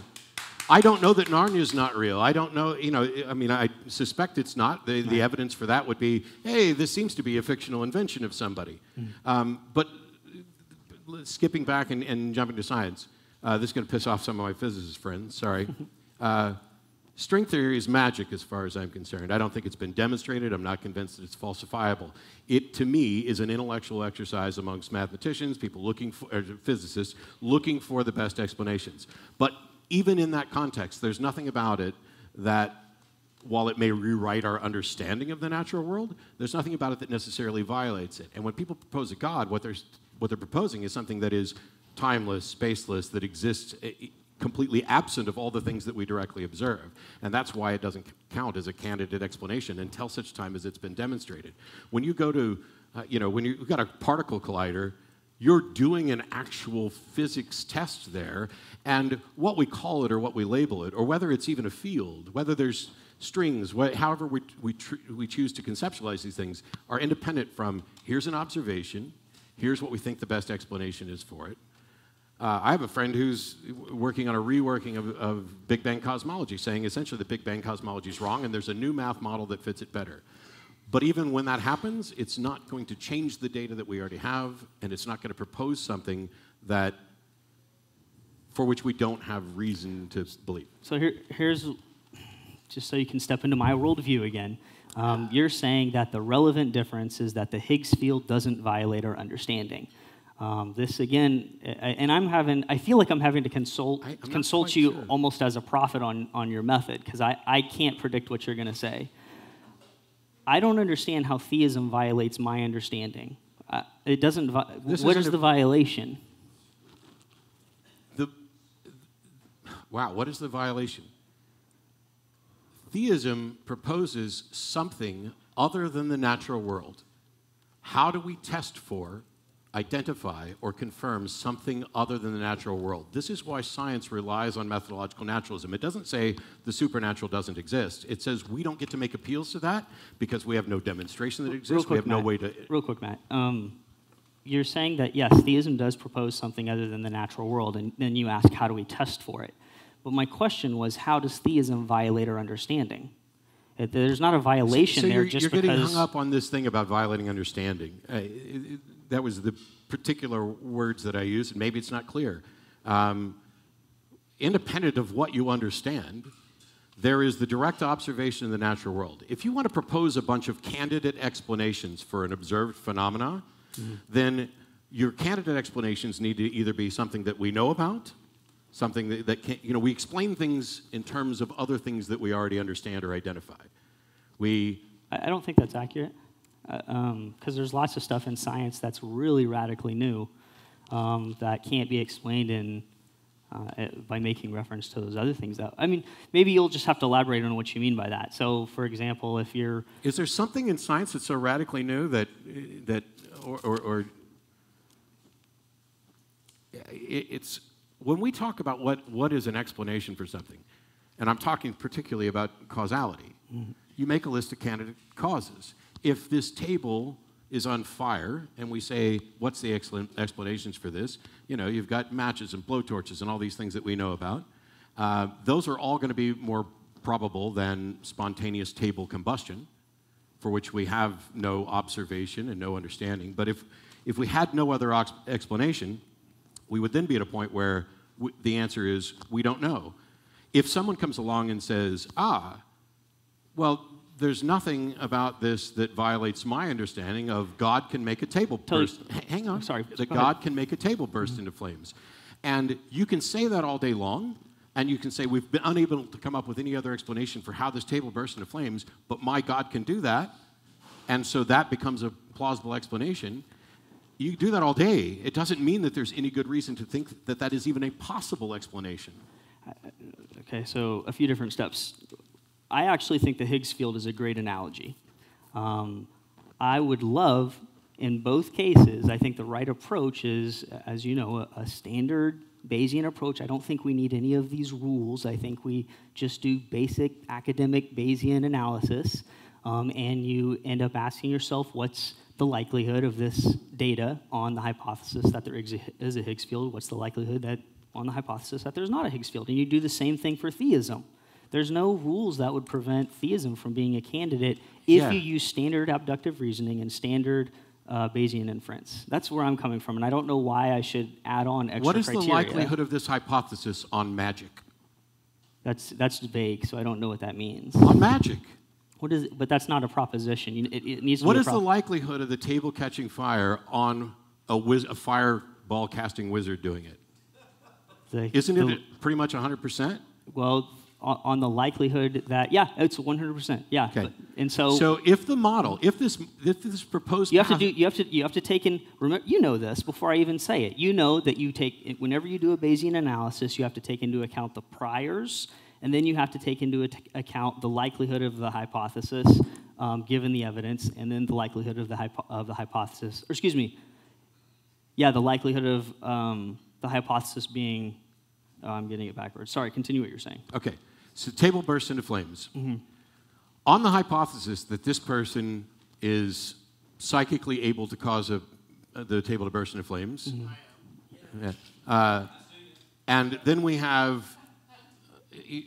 I don't know that Narnia's not real. I don't know, I mean, I suspect it's not. The evidence for that would be, hey, this seems to be a fictional invention of somebody. But skipping back and jumping to science, this is going to piss off some of my physicist friends, sorry. String theory is magic as far as I'm concerned. I don't think it's been demonstrated. I'm not convinced that it's falsifiable. It, to me, is an intellectual exercise amongst mathematicians, people looking for, or physicists, looking for the best explanations. But even in that context, there's nothing about it that, while it may rewrite our understanding of the natural world, there's nothing about it that necessarily violates it. And when people propose a God, what they're proposing is something that is timeless, spaceless, that exists completely absent of all the things that we directly observe. And that's why it doesn't count as a candidate explanation until such time as it's been demonstrated. When you go to, when you've got a particle collider, you're doing an actual physics test there. And what we call it or what we label it, or whether it's even a field, whether there's strings, however we choose to conceptualize these things, are independent from here's an observation, here's what we think the best explanation is for it. I have a friend who's working on a reworking of Big Bang cosmology, saying essentially the Big Bang cosmology is wrong and there's a new math model that fits it better. But even when that happens, it's not going to change the data that we already have, and it's not going to propose something that, for which we don't have reason to believe. So here's, just so you can step into my worldview again, you're saying that the relevant difference is that the Higgs field doesn't violate our understanding. This again, and I feel like I'm having to consult you almost as a prophet on your method, because I can't predict what you're going to say. I don't understand how theism violates my understanding. It doesn't, what is the violation? Wow, what is the violation? Theism proposes something other than the natural world. How do we test for identify or confirm something other than the natural world. This is why science relies on methodological naturalism. It doesn't say the supernatural doesn't exist. It says we don't get to make appeals to that because we have no demonstration that it exists. We have no way to... Real quick, Matt. You're saying that, yes, theism does propose something other than the natural world, and then you ask, how do we test for it? But my question was, how does theism violate our understanding? There's not a violation there just because... you're getting hung up on this thing about violating understanding. That was the particular words that I used, and maybe it's not clear. Independent of what you understand, there is the direct observation in the natural world. If you want to propose a bunch of candidate explanations for an observed phenomena, then your candidate explanations need to either be something that we know about, something that, you know, we explain things in terms of other things that we already understand or identify. I don't think that's accurate, because there's lots of stuff in science that's really radically new that can't be explained in by making reference to those other things. That, I mean, maybe you'll just have to elaborate on what you mean by that. So, for example, if you're... Is there something in science that's so radically new that... it's... When we talk about what is an explanation for something, and I'm talking particularly about causality, you make a list of candidate causes. If this table is on fire, and we say, what's the explanations for this? You know, you've got matches and blowtorches and all these things that we know about. Those are all going to be more probable than spontaneous table combustion, for which we have no observation and no understanding. But if we had no other explanation, we would then be at a point where the answer is, we don't know. If someone comes along and says, well, there's nothing about this that violates my understanding of God can make a table burst. Hang on. I'm sorry. That God can make a table burst into flames. And you can say that all day long, and you can say, we've been unable to come up with any other explanation for how this table burst into flames, but my God can do that, and so that becomes a plausible explanation. You do that all day. It doesn't mean that there's any good reason to think that that is even a possible explanation. Okay, so a few different steps. I actually think the Higgs field is a great analogy. I would love, in both cases, I think the right approach is, as you know, a standard Bayesian approach. I don't think we need any of these rules. I think we just do basic academic Bayesian analysis, and you end up asking yourself, what's the likelihood of this data on the hypothesis that there is a Higgs field? What's the likelihood that on the hypothesis that there's not a Higgs field? And you do the same thing for theism. There's no rules that would prevent theism from being a candidate if you use standard abductive reasoning and standard Bayesian inference. That's where I'm coming from, and I don't know why I should add on extra criteria. What is the likelihood of this hypothesis on magic? That's vague, so I don't know what that means. On magic? What is it? But that's not a proposition. It needs to be a proposition. What is the likelihood of the table catching fire on a fireball casting wizard doing it? Isn't it pretty much 100%? Well, on the likelihood that, yeah, it's 100%. Yeah. Okay. But, and so if the model, if this proposed, you have to take in. Remember, you know this before I even say it. You know that you take whenever you do a Bayesian analysis, you have to take into account the priors. And then you have to take into account the likelihood of the hypothesis, given the evidence, and then the likelihood of the hypothesis, or excuse me, yeah, the likelihood of the hypothesis being, I'm getting it backwards. Sorry, continue what you're saying. Okay, so table bursts into flames. On the hypothesis that this person is psychically able to cause the table to burst into flames, and then we have...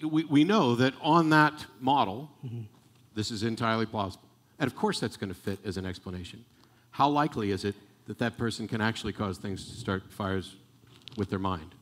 We know that on that model, this is entirely plausible. And of course that's going to fit as an explanation. How likely is it that that person can actually cause things to start fires with their mind?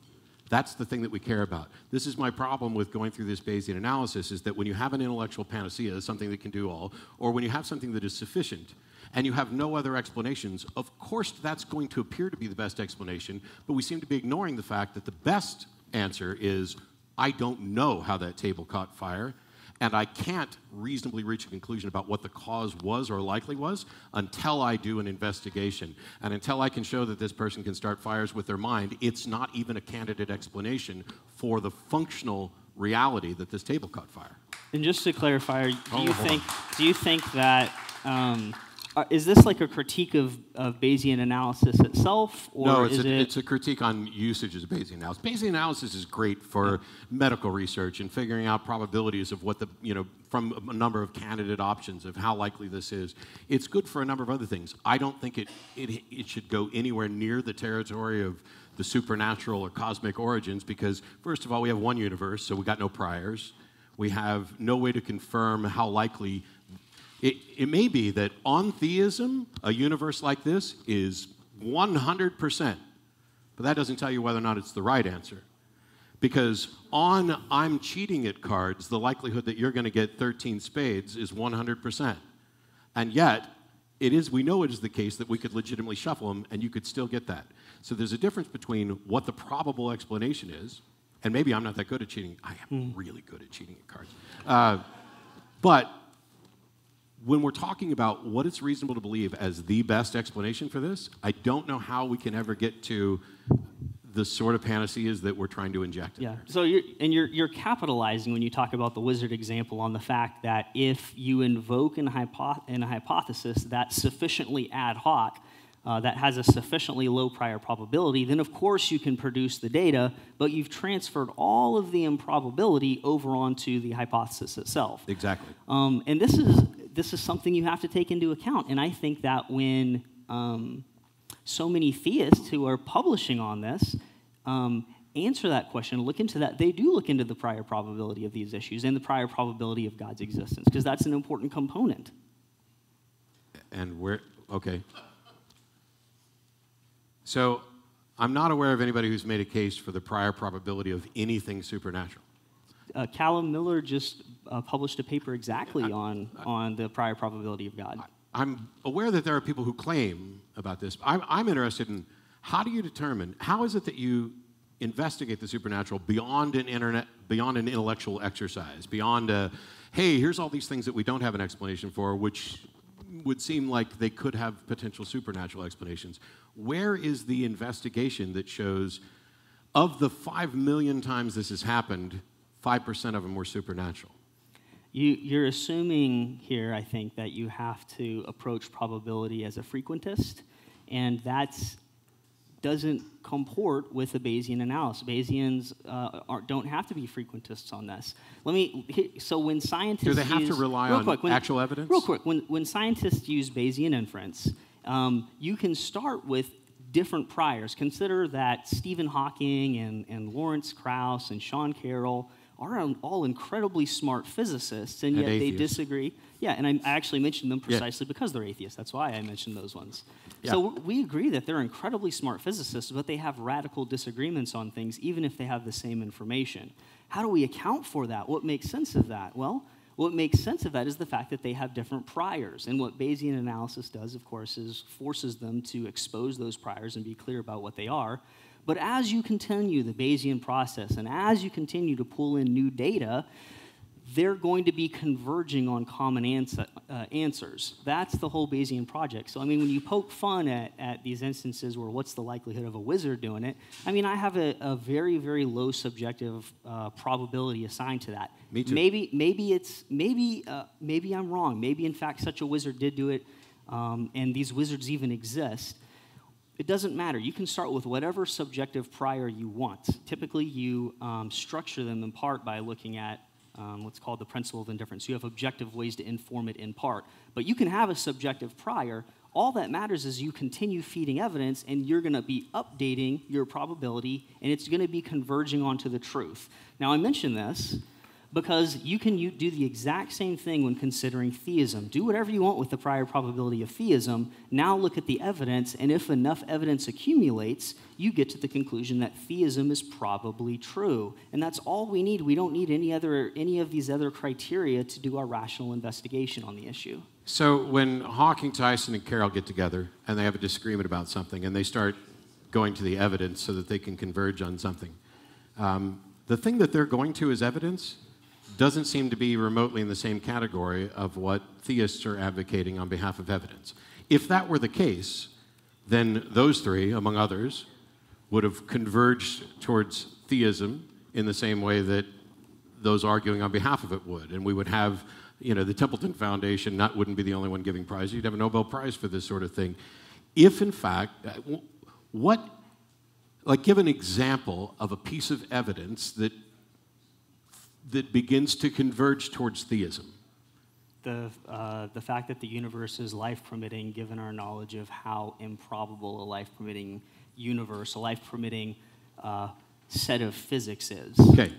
That's the thing that we care about. This is my problem with going through this Bayesian analysis, is that when you have an intellectual panacea, something that can do all, or when you have something that is sufficient, and you have no other explanations, of course that's going to appear to be the best explanation, but we seem to be ignoring the fact that the best answer is, I don't know how that table caught fire, and I can't reasonably reach a conclusion about what the cause was or likely was until I do an investigation. And until I can show that this person can start fires with their mind, it's not even a candidate explanation for the functional reality that this table caught fire. And just to clarify, do you think that Is this like a critique of Bayesian analysis itself? Or no, it's a critique on usages of Bayesian analysis. Bayesian analysis is great for medical research and figuring out probabilities of what the, from a number of candidate options of how likely this is. It's good for a number of other things. I don't think it should go anywhere near the territory of the supernatural or cosmic origins because, first of all, we have one universe, so we got no priors. We have no way to confirm how likely. It may be that on theism, a universe like this is 100%, but that doesn't tell you whether or not it's the right answer. Because on I'm cheating at cards, the likelihood that you're going to get 13 spades is 100%. And yet, we know it is the case that we could legitimately shuffle them and you could still get that. So there's a difference between what the probable explanation is, and maybe I'm not that good at cheating. I am really good at cheating at cards. But when we're talking about what it's reasonable to believe as the best explanation for this, I don't know how we can ever get to the sort of panaceas that we're trying to inject in there. So you're capitalizing when you talk about the wizard example on the fact that if you invoke in a hypothesis that's sufficiently ad hoc, that has a sufficiently low prior probability, then of course you can produce the data, but you've transferred all of the improbability over onto the hypothesis itself. Exactly. And this is something you have to take into account, and I think that when so many theists who are publishing on this answer that question, look into that, they do look into the prior probability of these issues and the prior probability of God's existence, because that's an important component. And we're, okay. So I'm not aware of anybody who's made a case for the prior probability of anything supernatural. Callum Miller just published a paper exactly on the prior probability of God. I'm aware that there are people who claim about this. I'm interested in how do you determine, how is it that you investigate the supernatural beyond beyond an intellectual exercise, beyond a, hey, here's all these things that we don't have an explanation for, which would seem like they could have potential supernatural explanations. Where is the investigation that shows of the 5 million times this has happened, 5% of them were supernatural? You're assuming here, I think, that you have to approach probability as a frequentist, and that doesn't comport with a Bayesian analysis. Bayesians don't have to be frequentists on this. So when scientists do they have to rely on actual evidence? Real quick, when scientists use Bayesian inference, you can start with different priors. Consider that Stephen Hawking and Lawrence Krauss and Sean Carroll are all incredibly smart physicists, and yet they disagree. Yeah, and I actually mentioned them precisely because they're atheists. That's why I mentioned those ones. Yeah. So we agree that they're incredibly smart physicists, but they have radical disagreements on things, even if they have the same information. How do we account for that? What makes sense of that? Well, what makes sense of that is the fact that they have different priors. And what Bayesian analysis does, of course, is forces them to expose those priors and be clear about what they are. But as you continue the Bayesian process and as you continue to pull in new data, they're going to be converging on common answers. That's the whole Bayesian project. So, I mean, when you poke fun at these instances where what's the likelihood of a wizard doing it, I mean, I have a very, very low subjective probability assigned to that. Me too. Maybe I'm wrong. Maybe, in fact, such a wizard did do it, and these wizards even exist. It doesn't matter. You can start with whatever subjective prior you want. Typically, you structure them in part by looking at what's called the principle of indifference. You have objective ways to inform it in part. But you can have a subjective prior. All that matters is you continue feeding evidence, and you're going to be updating your probability, and it's going to be converging onto the truth. Now, I mention this because you can do the exact same thing when considering theism. Do whatever you want with the prior probability of theism. Now look at the evidence, and if enough evidence accumulates, you get to the conclusion that theism is probably true. And that's all we need. We don't need any of these other criteria to do our rational investigation on the issue. So when Hawking, Tyson, and Carroll get together, and they have a disagreement about something, and they start going to the evidence so that they can converge on something, the thing that they're going to as evidence doesn't seem to be remotely in the same category of what theists are advocating on behalf of evidence. If that were the case, then those three, among others, would have converged towards theism in the same way that those arguing on behalf of it would, and we would have you know, the Templeton Foundation wouldn't be the only one giving prizes. You'd have a Nobel Prize for this sort of thing. If, in fact, like, give an example of a piece of evidence that begins to converge towards theism. The fact that the universe is life-permitting, given our knowledge of how improbable a life-permitting universe, a life-permitting set of physics is. Okay.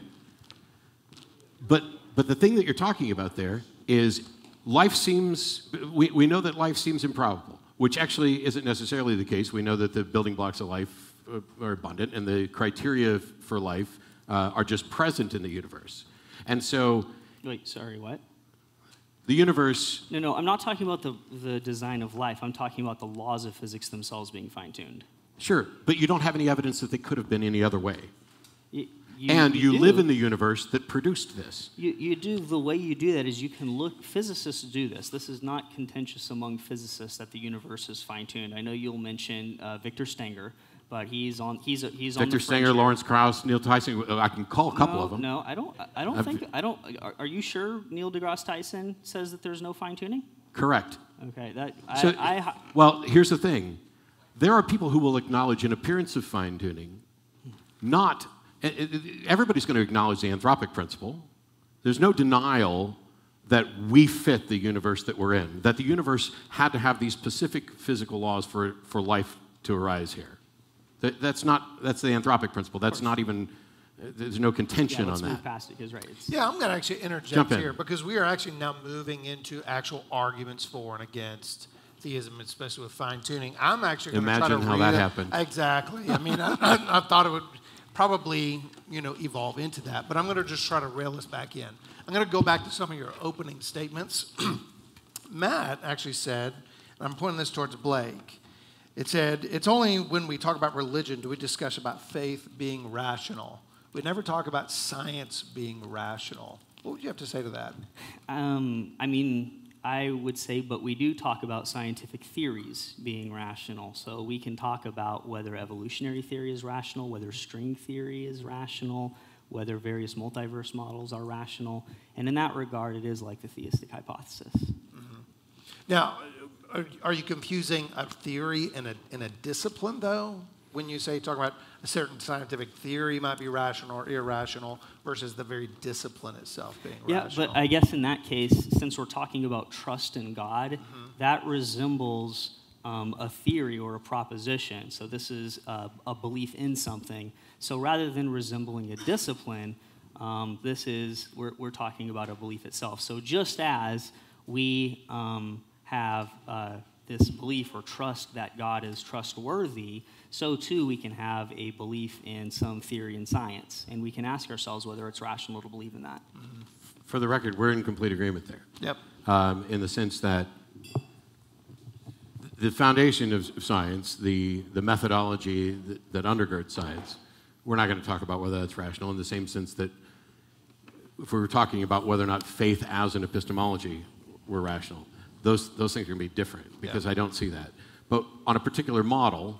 But the thing that you're talking about there is life seems, we know that life seems improbable, which actually isn't necessarily the case. We know that the building blocks of life are abundant, and the criteria for life are just present in the universe. And so... Wait, sorry, what? The universe... No, no, I'm not talking about the design of life. I'm talking about the laws of physics themselves being fine-tuned. Sure, but you don't have any evidence that they could have been any other way. You live in the universe that produced this. You do. The way you do that is you can look... Physicists do this. This is not contentious among physicists that the universe is fine-tuned. I know you'll mention Victor Stenger, but he's on Victor Stenger, Lawrence Krauss, Neil Tyson. I can call a couple of them. No, I don't think. Are you sure Neil deGrasse Tyson says that there's no fine-tuning? Correct. Okay. Well, here's the thing. There are people who will acknowledge an appearance of fine-tuning, not... Everybody's going to acknowledge the anthropic principle. There's no denial that we fit the universe that we're in, that the universe had to have these specific physical laws for life to arise here. That's the anthropic principle. That's not even, there's no contention on that. Move past it, 'cause, right, yeah, I'm going to actually interject here because we are actually now moving into actual arguments for and against theism, especially with fine-tuning. I'm actually going to try to imagine how that happened. Exactly. I mean, I thought it would probably, you know, evolve into that, but I'm going to just try to rail us back in. I'm going to go back to some of your opening statements. Matt actually said, and I'm pointing this towards Blake, it said, it's only when we talk about religion do we discuss about faith being rational. We never talk about science being rational. What would you have to say to that? I mean, I would say, but we do talk about scientific theories being rational. So we can talk about whether evolutionary theory is rational, whether string theory is rational, whether various multiverse models are rational. And in that regard, it is like the theistic hypothesis. Mm-hmm. Now... Are you confusing a theory and a discipline, though, when you say talking about a certain scientific theory might be rational or irrational versus the very discipline itself being rational? Yeah, but I guess in that case, since we're talking about trust in God, mm-hmm. that resembles a theory or a proposition. So this is a belief in something. So rather than resembling a discipline, we're talking about a belief itself. So just as we... have this belief or trust that God is trustworthy, so too we can have a belief in some theory in science, and we can ask ourselves whether it's rational to believe in that. For the record, we're in complete agreement there. Yep. In the sense that the foundation of science, the methodology that undergirds science, we're not going to talk about whether that's rational in the same sense that if we were talking about whether or not faith as an epistemology were rational. Those things are going to be different, because I don't see that. But on a particular model,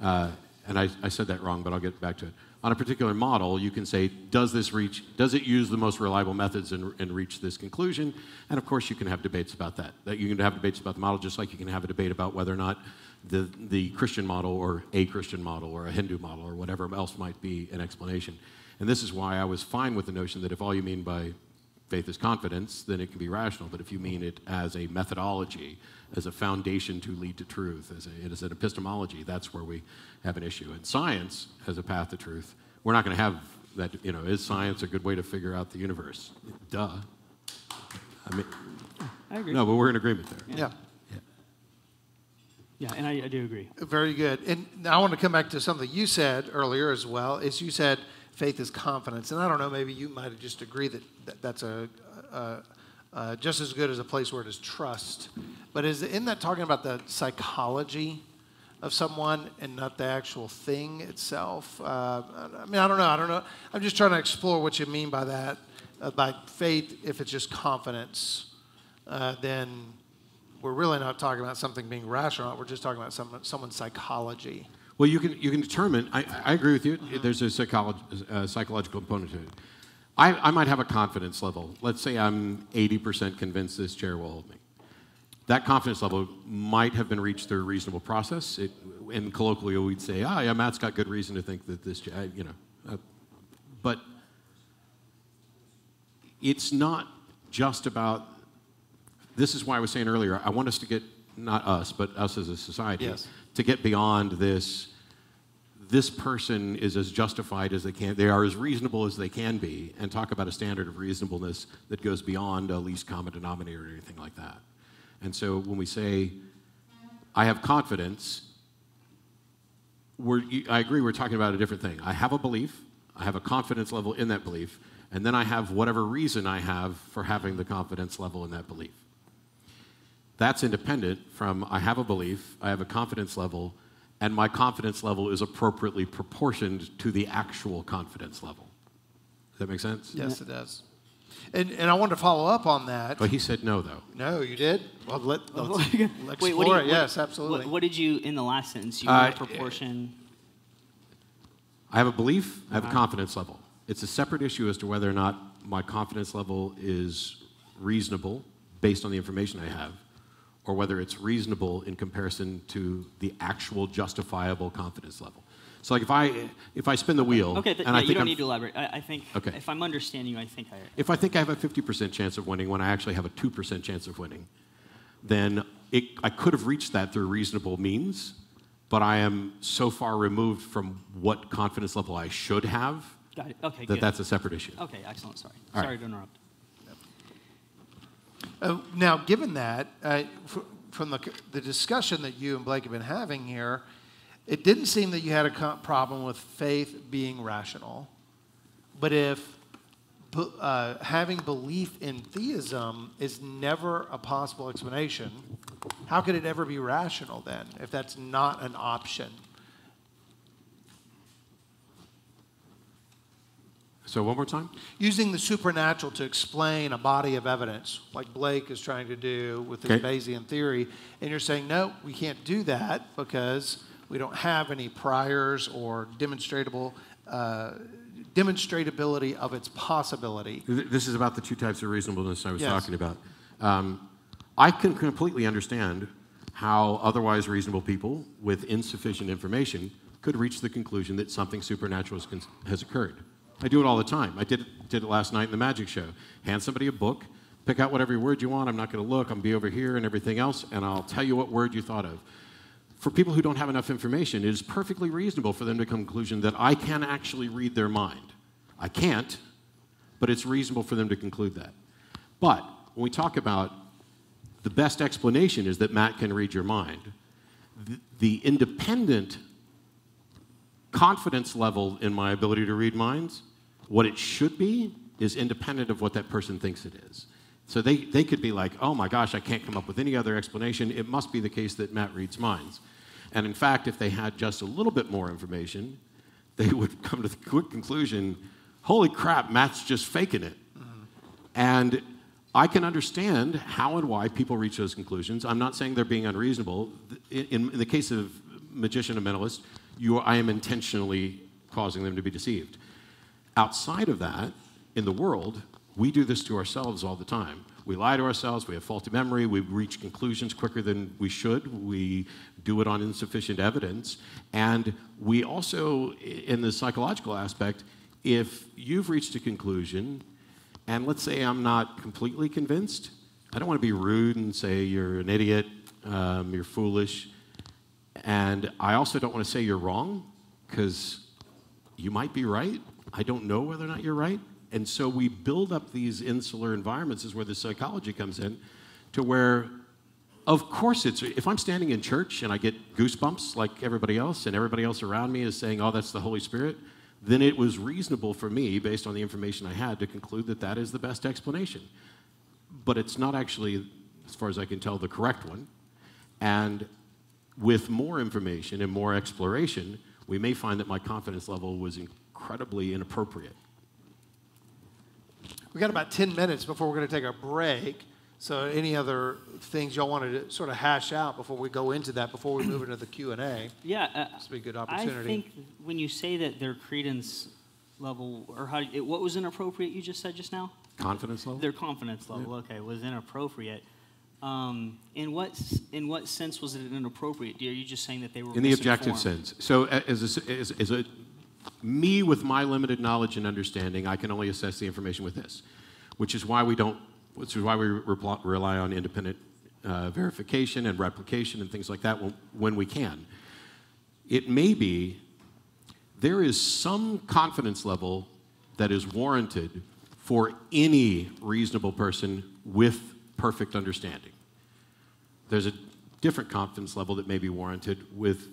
and I said that wrong, but I'll get back to it. On a particular model, you can say, does it use the most reliable methods and reach this conclusion? And of course, you can have debates about that. You can have debates about the model, just like you can have a debate about whether or not the Christian model or a Christian model or a Hindu model or whatever else might be an explanation. And this is why I was fine with the notion that if all you mean by faith is confidence, then it can be rational. But if you mean it as a methodology, as a foundation to lead to truth, as an epistemology, that's where we have an issue. And science has a path to truth. We're not going to have that, you know, is science a good way to figure out the universe? Duh. I mean, I agree. No, but we're in agreement there. Yeah. Yeah, and I do agree. Very good. And I want to come back to something you said earlier as well, is you said, faith is confidence, and I don't know, maybe you might have just agreed that that's just as good as a place where it is trust. But isn't that talking about the psychology of someone and not the actual thing itself? I mean, I don't know. I'm just trying to explore what you mean by that, by faith. If it's just confidence, then we're really not talking about something being rational. We're just talking about someone's psychology. Well, you can determine. I agree with you. There's a psychological component to it. I might have a confidence level. Let's say I'm 80% convinced this chair will hold me. That confidence level might have been reached through a reasonable process. And colloquially, we'd say, "Ah, oh, yeah, Matt's got good reason to think that this," you know. But it's not just about. This is why I was saying earlier. I want us to get not us, but us as a society, yes, to get beyond this. This person is as justified as they can. They are as reasonable as they can be, and talk about a standard of reasonableness that goes beyond a least common denominator or anything like that. And so when we say, I have confidence, I agree we're talking about a different thing. I have a belief, I have a confidence level in that belief, and then I have whatever reason I have for having the confidence level in that belief. That's independent from I have a belief, I have a confidence level, and my confidence level is appropriately proportioned to the actual confidence level. Does that make sense? Yes, it does. And I wanted to follow up on that. But he said no, though. No, you did? Well, let's explore it. Yes, absolutely. What did you, in the last sentence, you had a proportion? I have a belief. I have a confidence level. It's a separate issue as to whether or not my confidence level is reasonable based on the information I have, or whether it's reasonable in comparison to the actual justifiable confidence level. So like if I spin the wheel, you don't need to elaborate. I think if I'm understanding you, if I think I have a 50% chance of winning when I actually have a 2% chance of winning, then I could have reached that through reasonable means, but I am so far removed from what confidence level I should have. Got it. Okay, that's a separate issue. Okay, excellent. Sorry. Sorry to interrupt. Now, given that, from the discussion that you and Blake have been having here, it didn't seem that you had a problem with faith being rational. But if having belief in theism is never a possible explanation, how could it ever be rational then, if that's not an option? So one more time? Using the supernatural to explain a body of evidence, like Blake is trying to do with the Bayesian theory, and you're saying, no, we can't do that because we don't have any priors or demonstrability of its possibility. This is about the two types of reasonableness I was talking about. I can completely understand how otherwise reasonable people with insufficient information could reach the conclusion that something supernatural has occurred. I do it all the time. I did it last night in the magic show. Hand somebody a book, pick out whatever word you want. I'm not going to look. I'm going to be over here and everything else, and I'll tell you what word you thought of. For people who don't have enough information, it is perfectly reasonable for them to come to the conclusion that I can actually read their mind. I can't, but it's reasonable for them to conclude that. But when we talk about the best explanation is that Matt can read your mind, the independent confidence level in my ability to read minds, what it should be is independent of what that person thinks it is. So they could be like, oh my gosh, I can't come up with any other explanation. It must be the case that Matt reads minds. And in fact, if they had just a little bit more information, they would come to the quick conclusion, holy crap, Matt's just faking it. Mm-hmm. And I can understand how and why people reach those conclusions. I'm not saying they're being unreasonable. In the case of magician and mentalist, I am intentionally causing them to be deceived. Outside of that, in the world, we do this to ourselves all the time. We lie to ourselves, we have faulty memory, we reach conclusions quicker than we should, we do it on insufficient evidence, and we also, in the psychological aspect, if you've reached a conclusion, and let's say I'm not completely convinced, I don't want to be rude and say you're an idiot, you're foolish, and I also don't want to say you're wrong, because you might be right. I don't know whether or not you're right. And so we build up these insular environments, is where the psychology comes in, to where, of course, if I'm standing in church and I get goosebumps like everybody else, and everybody else around me is saying, oh, that's the Holy Spirit, then it was reasonable for me, based on the information I had, to conclude that that is the best explanation. But it's not actually, as far as I can tell, the correct one. And with more information and more exploration, we may find that my confidence level was incredibly inappropriate. We've got about 10 minutes before we're going to take a break. So any other things y'all wanted to sort of hash out before we go into that, before we move into the Q&A? Yeah. This would be a good opportunity. I think when you say that their credence level, or how? What was inappropriate you just said just now? Confidence level? Their confidence level, yeah. Okay, was inappropriate. In what sense was it inappropriate? Are you just saying that they were in the objective sense? So as me with my limited knowledge and understanding, I can only assess the information with this, which is why we don't, which is why we rely on independent verification and replication and things like that when we can. It may be there is some confidence level that is warranted for any reasonable person with perfect understanding. There's a different confidence level that may be warranted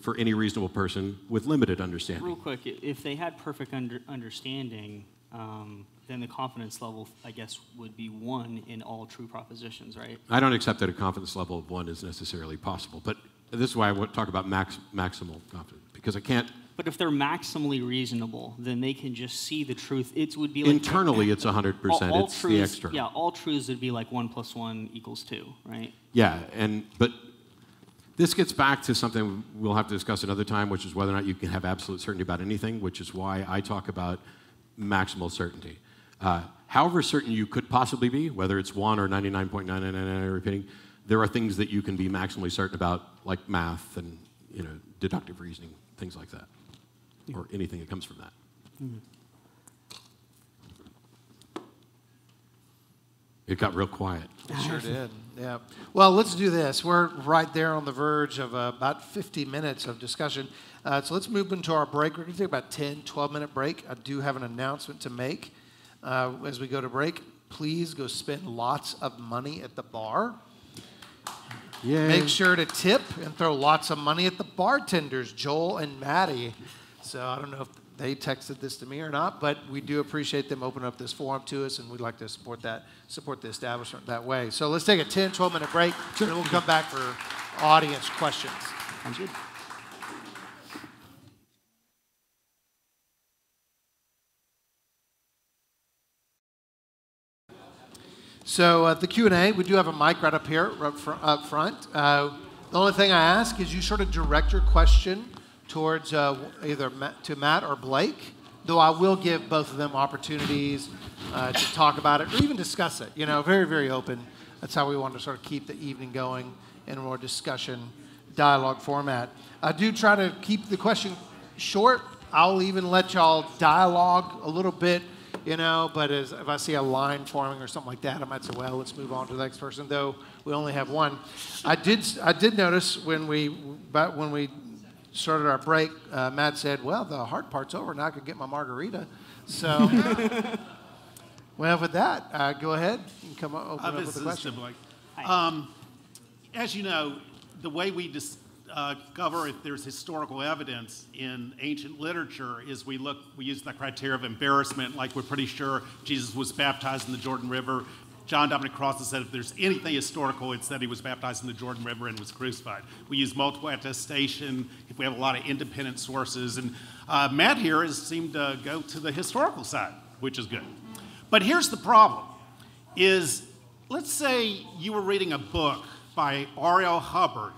for any reasonable person with limited understanding. Real quick, if they had perfect understanding, then the confidence level, I guess, would be 1 in all true propositions, right? I don't accept that a confidence level of 1 is necessarily possible, but this is why I want to talk about maximal confidence, because I can't. But if they're maximally reasonable, then they can just see the truth. It would be like internally, it's 100%. It's the external. Yeah, all truths would be like 1 + 1 = 2, right? Yeah, but this gets back to something we'll have to discuss another time, which is whether or not you can have absolute certainty about anything, which is why I talk about maximal certainty. However certain you could possibly be, whether it's 1 or 99.999, repeating, there are things that you can be maximally certain about, like math and deductive reasoning, things like that. Or anything that comes from that. Mm-hmm. It got real quiet. It sure did, yeah. Well, let's do this. We're right there on the verge of about 50 minutes of discussion. So let's move into our break. We're going to take about a 10, 12-minute break. I do have an announcement to make as we go to break. Please go spend lots of money at the bar. Yay. Make sure to tip and throw lots of money at the bartenders, Joel and Maddie. So I don't know if they texted this to me or not, but we do appreciate them opening up this forum to us, and we'd like to support the establishment that way. So let's take a 10, 12-minute break, sure. And we'll come back for audience questions. Sounds good. So the Q&A, we do have a mic right up here, up front. The only thing I ask is you sort of direct your question towards either Matt or Blake, though I will give both of them opportunities to talk about it or even discuss it. Very, very open. That's how we want to sort of keep the evening going in a more discussion dialogue format. I do try to keep the question short. I'll even let y'all dialogue a little bit, but if I see a line forming or something like that, I might say, well, let's move on to the next person, though we only have one. I did notice when we started our break, Matt said, well, the hard part's over, now I can get my margarita. So, well, with that, go ahead and come open up with a question. As you know, the way we discover if there's historical evidence in ancient literature is we use the criteria of embarrassment, like we're pretty sure Jesus was baptized in the Jordan River. John Dominic Crossan said if there's anything historical, it's that he was baptized in the Jordan River and was crucified. We use multiple attestation if we have a lot of independent sources. And Matt here seemed to go to the historical side, which is good. But here's the problem is, let's say you were reading a book by R.L. Hubbard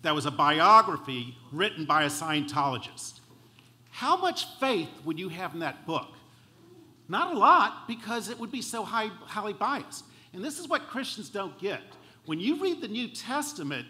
that was a biography written by a Scientologist. How much faith would you have in that book? Not a lot, because it would be so highly biased. And this is what Christians don't get. When you read the New Testament,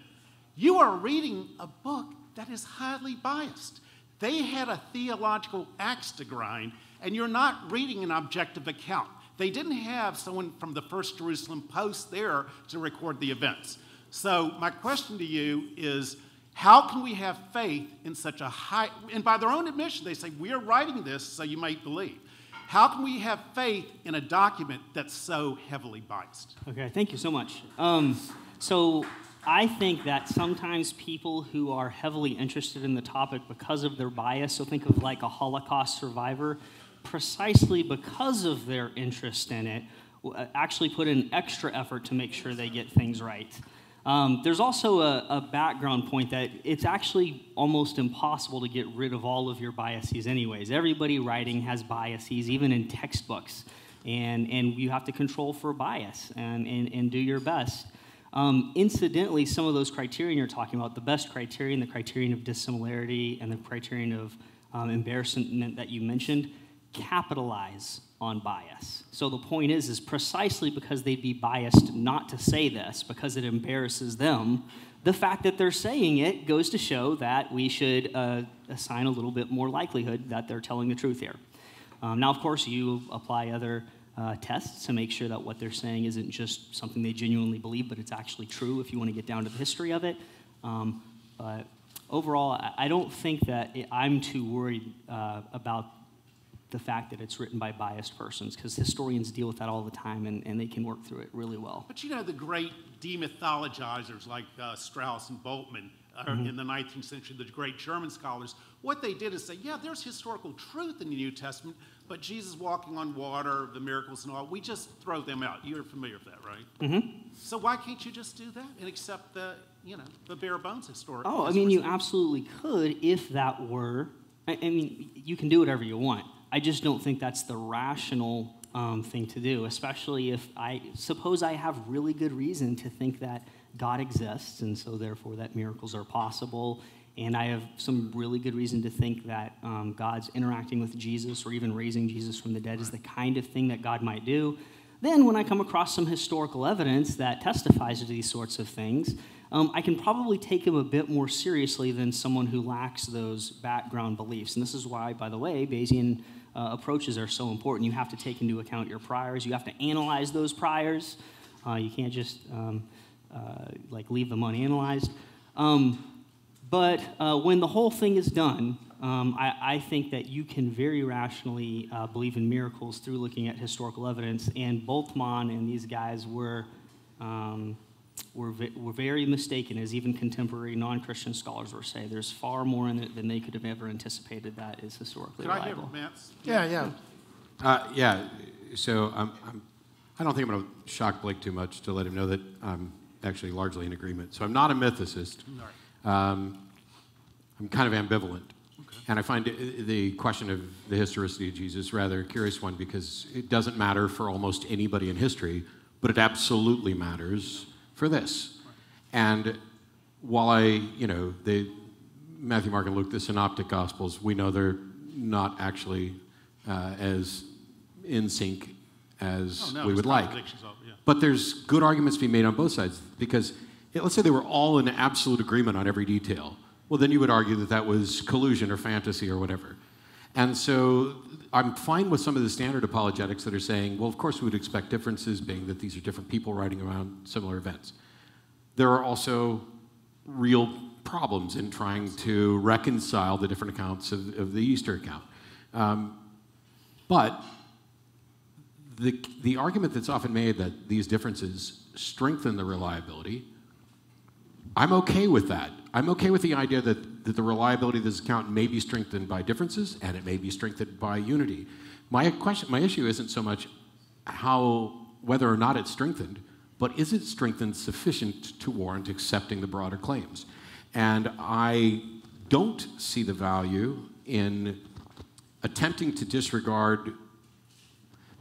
you are reading a book that is highly biased. They had a theological axe to grind, and you're not reading an objective account. They didn't have someone from the First Jerusalem Post there to record the events. So my question to you is, how can we have faith in such a high, and by their own admission, they say, we are writing this so you might believe. How can we have faith in a document that's so heavily biased? Okay, thank you so much. So I think that sometimes people who are heavily interested in the topic because of their bias, so think of like a Holocaust survivor, precisely because of their interest in it, actually put in extra effort to make sure they get things right. There's also a background point that it's actually almost impossible to get rid of all of your biases anyways. Everybody writing has biases, even in textbooks, and you have to control for bias and do your best. Incidentally, some of those criterion you're talking about, the best criterion, the criterion of dissimilarity, and the criterion of embarrassment that you mentioned, capitalize on bias. So the point is precisely because they'd be biased not to say this, because it embarrasses them, the fact that they're saying it goes to show that we should assign a little bit more likelihood that they're telling the truth here. Now, of course, you apply other tests to make sure that what they're saying isn't just something they genuinely believe, but it's actually true if you want to get down to the history of it. But overall, I don't think that I'm too worried about the fact that it's written by biased persons, because historians deal with that all the time, and they can work through it really well. But you know, the great demythologizers like Strauss and Boltzmann in the 19th century, the great German scholars, what they did is say, yeah, there's historical truth in the New Testament, but Jesus walking on water, the miracles and all, we just throw them out. You're familiar with that, right? So why can't you just do that and accept the, you know, the bare bones historical? Oh, I mean, you absolutely could if that were, I mean, you can do whatever you want. I just don't think that's the rational thing to do, especially if I suppose I have really good reason to think that God exists, and so therefore that miracles are possible, and I have some really good reason to think that God's interacting with Jesus or even raising Jesus from the dead is the kind of thing that God might do. Then when I come across some historical evidence that testifies to these sorts of things, I can probably take him a bit more seriously than someone who lacks those background beliefs. And this is why, by the way, Bayesian approaches are so important. You have to take into account your priors. You have to analyze those priors. You can't just like leave them unanalyzed. But when the whole thing is done, I think that you can very rationally believe in miracles through looking at historical evidence. And Boltzmann and these guys were very mistaken, as even contemporary non-Christian scholars were saying. There's far more in it than they could have ever anticipated that is historically reliable. Can I hear Matt's? Yeah. So I don't think I'm going to shock Blake too much to let him know that I'm actually largely in agreement. So I'm not a mythicist. I'm kind of ambivalent. And I find the question of the historicity of Jesus rather a curious one, because it doesn't matter for almost anybody in history, but it absolutely matters for this. And while I, you know, Matthew, Mark, and Luke, the synoptic gospels, we know they're not actually as in sync as we would like. But there's good arguments to be made on both sides, because let's say they were all in absolute agreement on every detail. Well, then you would argue that that was collusion or fantasy or whatever. And so I'm fine with some of the standard apologetics that are saying, well, of course we would expect differences, being that these are different people writing around similar events. There are also real problems in trying to reconcile the different accounts of the Easter account. But the argument that's often made that these differences strengthen the reliability, I'm okay with that. I'm okay with the idea that the reliability of this account may be strengthened by differences, and it may be strengthened by unity. My issue isn't so much whether or not it's strengthened, but is it strengthened sufficient to warrant accepting the broader claims? And I don't see the value in attempting to disregard,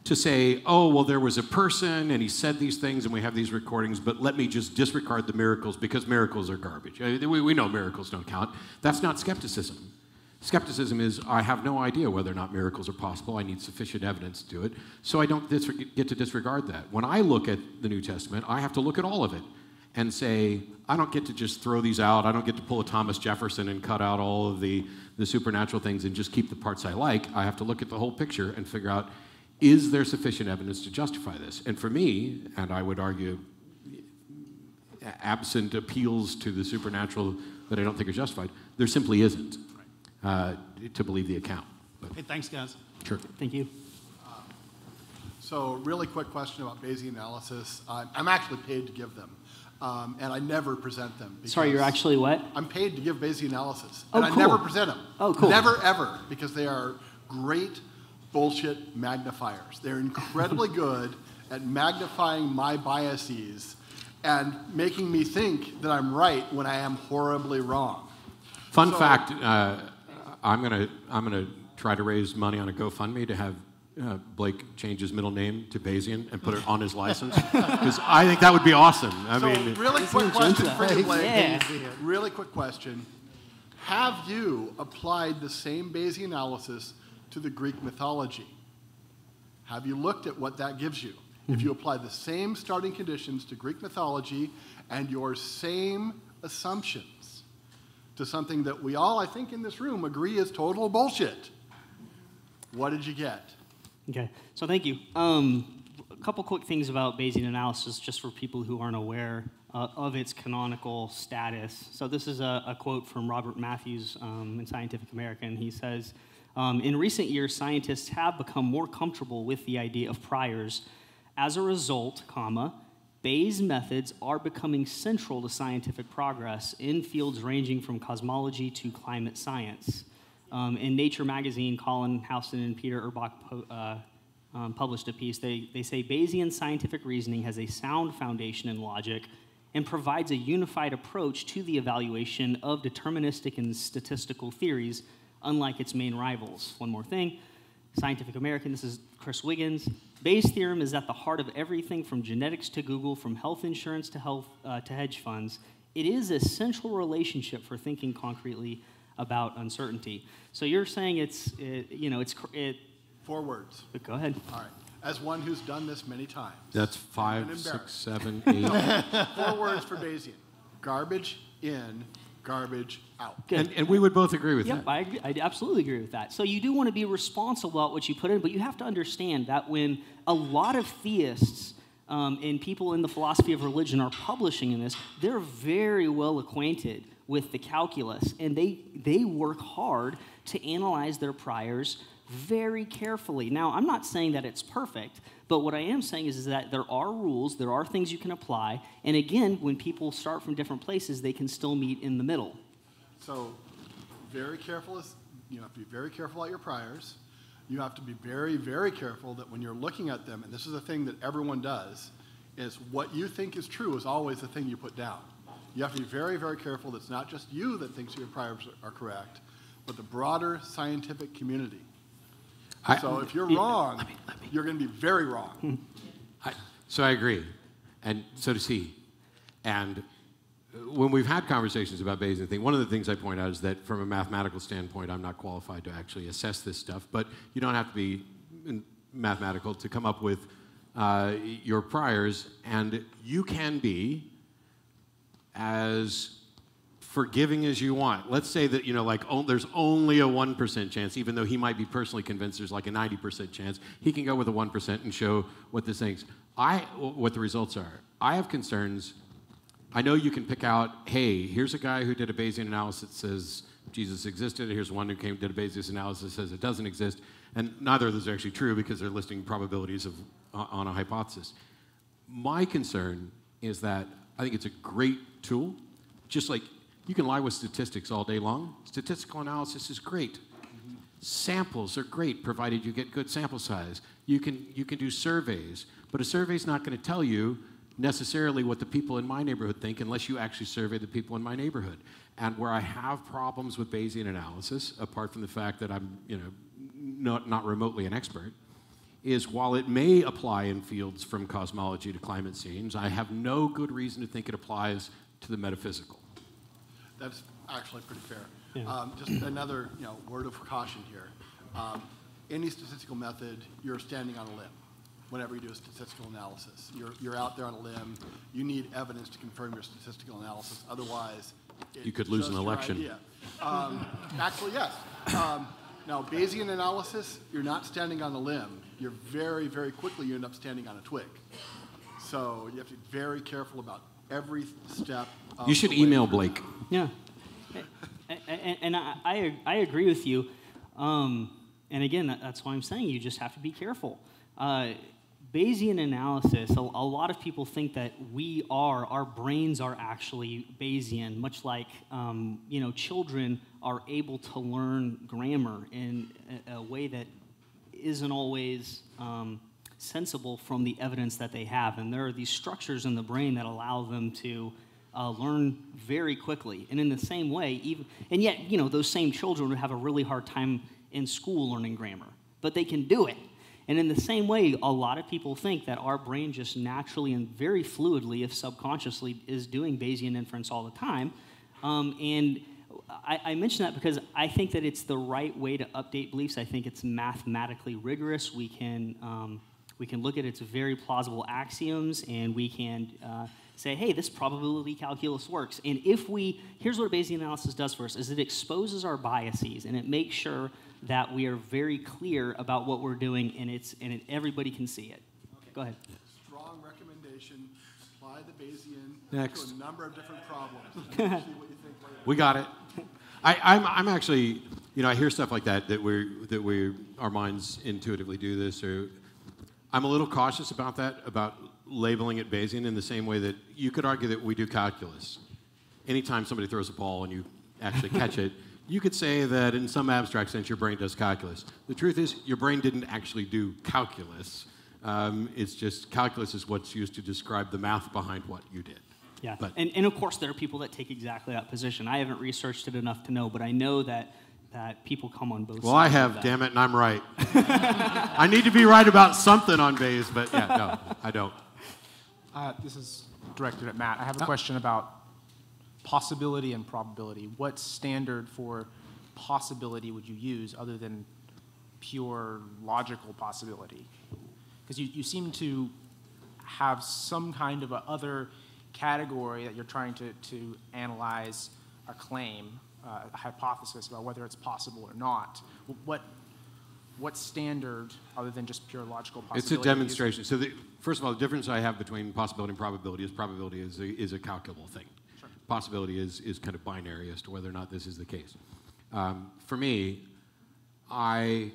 to say, oh, well, there was a person, and he said these things, and we have these recordings, but let me just disregard the miracles because miracles are garbage. We know miracles don't count. That's not skepticism. Skepticism is, I have no idea whether or not miracles are possible. I need sufficient evidence to do it, so I don't get to disregard that. When I look at the New Testament, I have to look at all of it and say, I don't get to just throw these out. I don't get to pull a Thomas Jefferson and cut out all of the supernatural things and just keep the parts I like. I have to look at the whole picture and figure out, is there sufficient evidence to justify this? And for me, and I would argue, absent appeals to the supernatural that I don't think are justified, there simply isn't to believe the account. But hey, thanks, guys. Sure. Thank you. So really quick question about Bayesian analysis. I'm actually paid to give them, and I never present them. Sorry, you're actually what? I'm paid to give Bayesian analysis, and I never present them. Oh, cool. Never, ever, because they are great bullshit magnifiers. They're incredibly good at magnifying my biases and making me think that I'm right when I am horribly wrong. Fun fact, I'm gonna try to raise money on a GoFundMe to have Blake change his middle name to Bayesian and put it on his license, because I think that would be awesome. I mean, really quick question for you, Blake. Yeah. Really quick question. Have you applied the same Bayesian analysis to the Greek mythology. Have you looked at what that gives you? If you apply the same starting conditions to Greek mythology and your same assumptions to something that we all, I think, in this room agree is total bullshit, what did you get? Okay, so thank you. A couple quick things about Bayesian analysis, just for people who aren't aware of its canonical status. So this is a quote from Robert Matthews in Scientific American. He says, in recent years, scientists have become more comfortable with the idea of priors. As a result, comma, Bayes methods are becoming central to scientific progress in fields ranging from cosmology to climate science. In Nature magazine, Colin Houston and Peter Erbach published a piece. They say Bayesian scientific reasoning has a sound foundation in logic and provides a unified approach to the evaluation of deterministic and statistical theories, unlike its main rivals. One more thing. Scientific American, this is Chris Wiggins. Bayes' theorem is at the heart of everything from genetics to Google, from health insurance to, hedge funds. It is a central relationship for thinking concretely about uncertainty. So you're saying it's four words. Go ahead. All right. As one who's done this many times. That's 5, 6, 7, 8. No, 4 words for Bayesian. Garbage in, garbage out. And we would both agree with that. I absolutely agree with that. So you do want to be responsible about what you put in, but you have to understand that when a lot of theists and people in the philosophy of religion are publishing in this, they're very well acquainted with the calculus, and they work hard to analyze their priors very carefully. Now, I'm not saying that it's perfect, but what I am saying is that there are rules, there are things you can apply, and again, when people start from different places, they can still meet in the middle. So, very careful, you have to be very careful about your priors. You have to be very, very careful that when you're looking at them, and this is a thing that everyone does, is what you think is true is always the thing you put down. You have to be very, very careful that it's not just you that thinks your priors are correct, but the broader scientific community. So if you're wrong, you're going to be very wrong. So I agree, and so does he. And when we've had conversations about Bayesian thing, one of the things I point out is that from a mathematical standpoint, I'm not qualified to actually assess this stuff, but you don't have to be mathematical to come up with your priors, and you can be as forgiving as you want. Let's say that, you know, like, there's only a 1% chance, even though he might be personally convinced there's like a 90% chance, he can go with a 1% and show what this thing's, what the results are. I have concerns. I know you can pick out, hey, here's a guy who did a Bayesian analysis that says Jesus existed, here's one who did a Bayesian analysis that says it doesn't exist, and neither of those are actually true because they're listing probabilities of, on a hypothesis. My concern is that I think it's a great tool, just like you can lie with statistics all day long. Statistical analysis is great. Mm-hmm. Samples are great, provided you get good sample size. You can do surveys, but a survey's not going to tell you necessarily what the people in my neighborhood think unless you actually survey the people in my neighborhood. And where I have problems with Bayesian analysis, apart from the fact that I'm, you know, not remotely an expert, is while it may apply in fields from cosmology to climate scenes, I have no good reason to think it applies to the metaphysical. That's actually pretty fair. Yeah. Just another word of caution here. Any statistical method, you're standing on a limb whenever you do a statistical analysis. You're out there on a limb. You need evidence to confirm your statistical analysis. Otherwise, you could lose an election. Yeah. Actually, yes. Now, Bayesian analysis, you're not standing on a limb. You're very, very quickly, you end up standing on a twig. So you have to be very careful about every step. You should email Blake. Yeah, and I agree with you. And again, that's why I'm saying you just have to be careful. Bayesian analysis, a lot of people think that our brains are actually Bayesian, much like, children are able to learn grammar in a way that isn't always sensible from the evidence that they have. And there are these structures in the brain that allow them to learn very quickly. And in the same way, and yet those same children would have a really hard time in school learning grammar, but they can do it. And in the same way, a lot of people think that our brain just naturally and very fluidly, if subconsciously, is doing Bayesian inference all the time. And I mention that because I think that it's the right way to update beliefs. I think it's mathematically rigorous. We can look at its very plausible axioms, and we can say, hey, this probability calculus works. And if we, here's what Bayesian analysis does for us, is it exposes our biases, and it makes sure that we are very clear about what we're doing, and everybody can see it. Okay. Go ahead. Strong recommendation. Apply the Bayesian to a number of different problems. See what you think later. We got it. I'm actually, you know, I hear stuff like that, our minds intuitively do this, or I'm a little cautious about that, about labeling it Bayesian in the same way that you could argue that we do calculus. Anytime somebody throws a ball and you actually catch it, you could say that in some abstract sense your brain does calculus. The truth is your brain didn't actually do calculus. It's just calculus is what's used to describe the math behind what you did. Yeah, but, and of course there are people that take exactly that position. I haven't researched it enough to know, but I know that people come on both sides. Well, I have, damn it, and I'm right. I need to be right about something on Bayes, but yeah, no, I don't. This is directed at Matt. I have a question about possibility and probability. What standard for possibility would you use other than pure logical possibility? Because you seem to have some kind of other category that you're trying to analyze a claim. A hypothesis about whether it's possible or not. What standard, other than just pure logical possibility? It's a demonstration. So first of all, the difference I have between possibility and probability is a calculable thing. Sure. Possibility is kind of binary as to whether or not this is the case. For me, I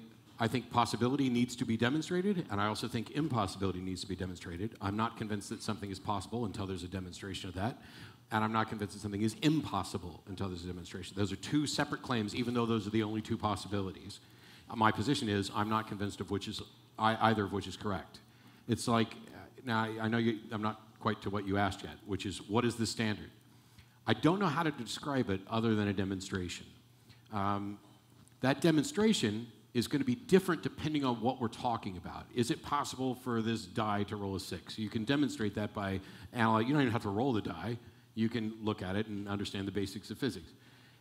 think possibility needs to be demonstrated, and I also think impossibility needs to be demonstrated. I'm not convinced that something is possible until there's a demonstration of that, and I'm not convinced that something is impossible until there's a demonstration. Those are two separate claims, even though those are the only two possibilities. My position is I'm not convinced of which is either of which is correct. It's like, now I know I'm not quite to what you asked yet, which is what is the standard? I don't know how to describe it other than a demonstration. That demonstration is going to be different depending on what we're talking about. Is it possible for this die to roll a 6? You can demonstrate that by analyzing. You don't even have to roll the die. You can look at it and understand the basics of physics.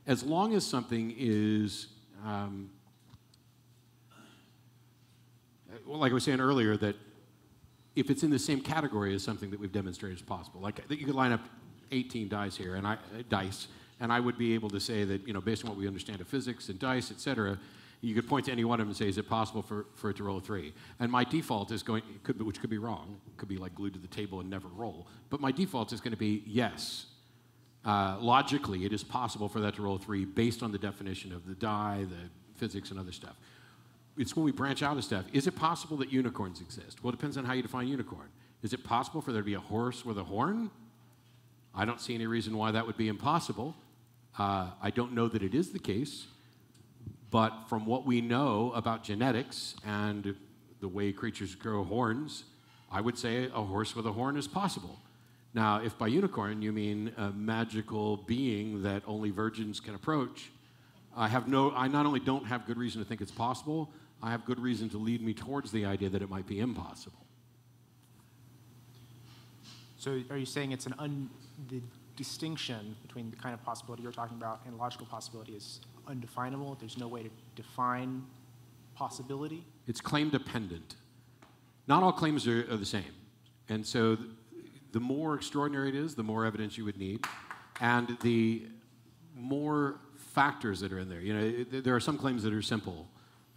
As long as something is, well, like I was saying earlier, that if it's in the same category as something that we've demonstrated as possible, like you could line up 18 dice here, and I would be able to say that, you know, based on what we understand of physics and dice, et cetera, you could point to any one of them and say, is it possible for it to roll a 3? And my default is going, which could be wrong, it could be like glued to the table and never roll, but my default is going to be yes. Logically, it is possible for that to roll a 3 based on the definition of the die, the physics, and other stuff. It's when we branch out of stuff. Is it possible that unicorns exist? Well, it depends on how you define unicorn. Is it possible for there to be a horse with a horn? I don't see any reason why that would be impossible. I don't know that it is the case. But from what we know about genetics and the way creatures grow horns, I would say a horse with a horn is possible. Now, if by unicorn you mean a magical being that only virgins can approach, I not only don't have good reason to think it's possible, I have good reason to lead me towards the idea that it might be impossible. So are you saying it's the distinction between the kind of possibility you're talking about and logical possibility is undefinable? There's no way to define possibility? It's claim dependent. Not all claims are the same. And so the more extraordinary it is, the more evidence you would need, and the more factors that are in there. You know, there are some claims that are simple,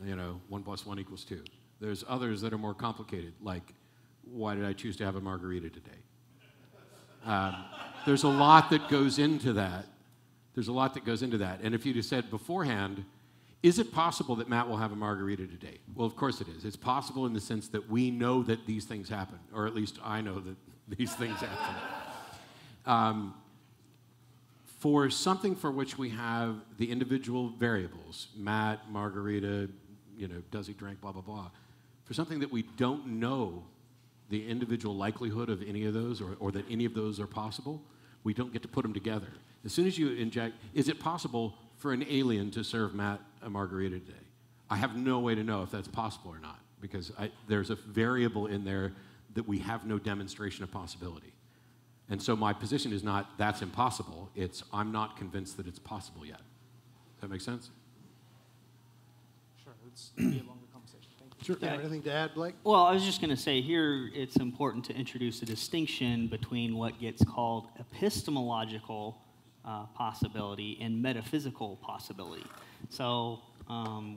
you know, 1 plus 1 equals 2. There's others that are more complicated, like, why did I choose to have a margarita today? There's a lot that goes into that. There's a lot that goes into that. And if you'd have said beforehand, is it possible that Matt will have a margarita today? Well, of course it is. It's possible in the sense that we know that these things happen, or at least I know that these things happen. For something for which we have the individual variables, Matt, margarita, you know, does he drink, blah, blah, blah. For something that we don't know the individual likelihood of any of those, or that any of those are possible, we don't get to put them together. As soon as you inject, is it possible for an alien to serve Matt a margarita today? I have no way to know if that's possible or not, because there's a variable in there that we have no demonstration of possibility. And so my position is not, that's impossible. It's, I'm not convinced that it's possible yet. That makes sense? Sure, it's going to be a longer conversation. Thank you. Sure. Yeah. Anything to add, Blake? Well, I was just going to say here it's important to introduce a distinction between what gets called epistemological possibility and metaphysical possibility. So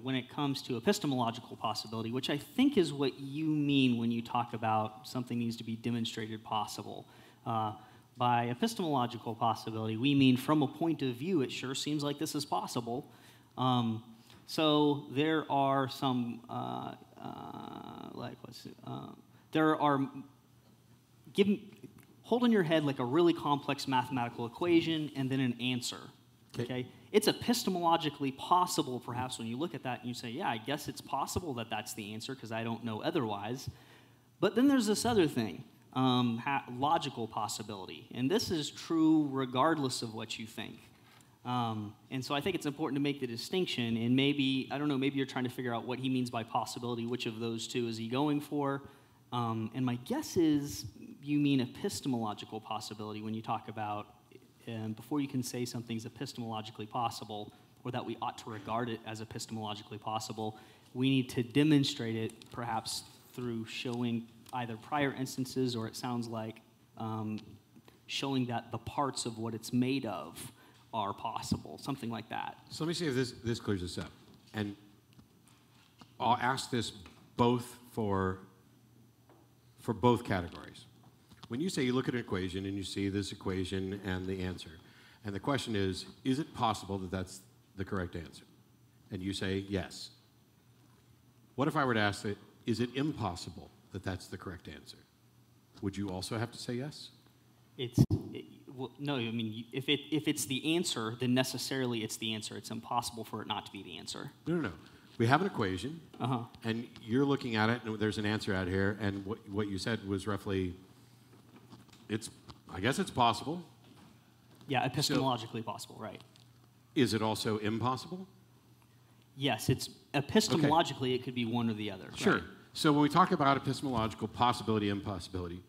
when it comes to epistemological possibility, which I think is what you mean when you talk about something needs to be demonstrated possible. By epistemological possibility, we mean from a point of view, it sure seems like this is possible. So there are some, there are, hold in your head like a really complex mathematical equation and then an answer, okay? It's epistemologically possible, perhaps, when you look at that and you say, yeah, I guess it's possible that that's the answer because I don't know otherwise. But then there's this other thing. Logical possibility. And this is true regardless of what you think. And so I think it's important to make the distinction, and maybe, I don't know, maybe you're trying to figure out what he means by possibility, which of those two is he going for? And my guess is you mean epistemological possibility when you talk about, before you can say something's epistemologically possible, or that we ought to regard it as epistemologically possible, we need to demonstrate it perhaps through showing either prior instances, or it sounds like showing that the parts of what it's made of are possible, something like that. So let me see if this clears this up. And I'll ask this both for both categories. When you say you look at an equation and you see this equation and the answer, and the question is it possible that that's the correct answer? And you say yes. What if I were to ask that, is it impossible that that's the correct answer? Would you also have to say yes? Well, no, I mean, if it's the answer, then necessarily it's the answer. It's impossible for it not to be the answer. No, no, no. We have an equation, and you're looking at it, and there's an answer out here, and what you said was roughly, I guess it's possible. Yeah, epistemologically possible, right. Is it also impossible? Yes, it's epistemologically, it could be one or the other. Sure. Right? So when we talk about epistemological possibility and impossibility,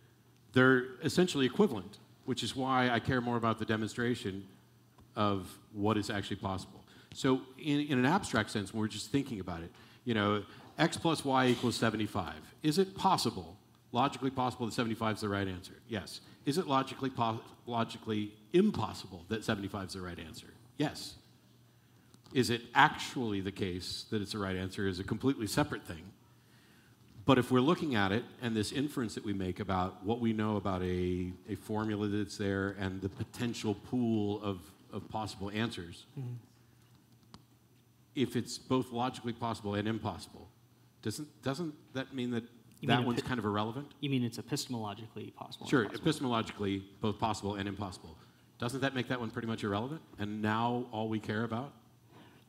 they're essentially equivalent, which is why I care more about the demonstration of what is actually possible. So in an abstract sense, when we're just thinking about it, you know, x plus y equals 75. Is it possible, logically possible that 75 is the right answer? Yes. Is it logically impossible that 75 is the right answer? Yes. Is it actually the case that it's the right answer is a completely separate thing? But if we're looking at it, and this inference that we make about what we know about a formula that's there and the potential pool of possible answers, if it's both logically possible and impossible, doesn't that mean that one's kind of irrelevant? You mean it's epistemologically possible? Sure, epistemologically both possible and impossible. Doesn't that make that one pretty much irrelevant? And now all we care about?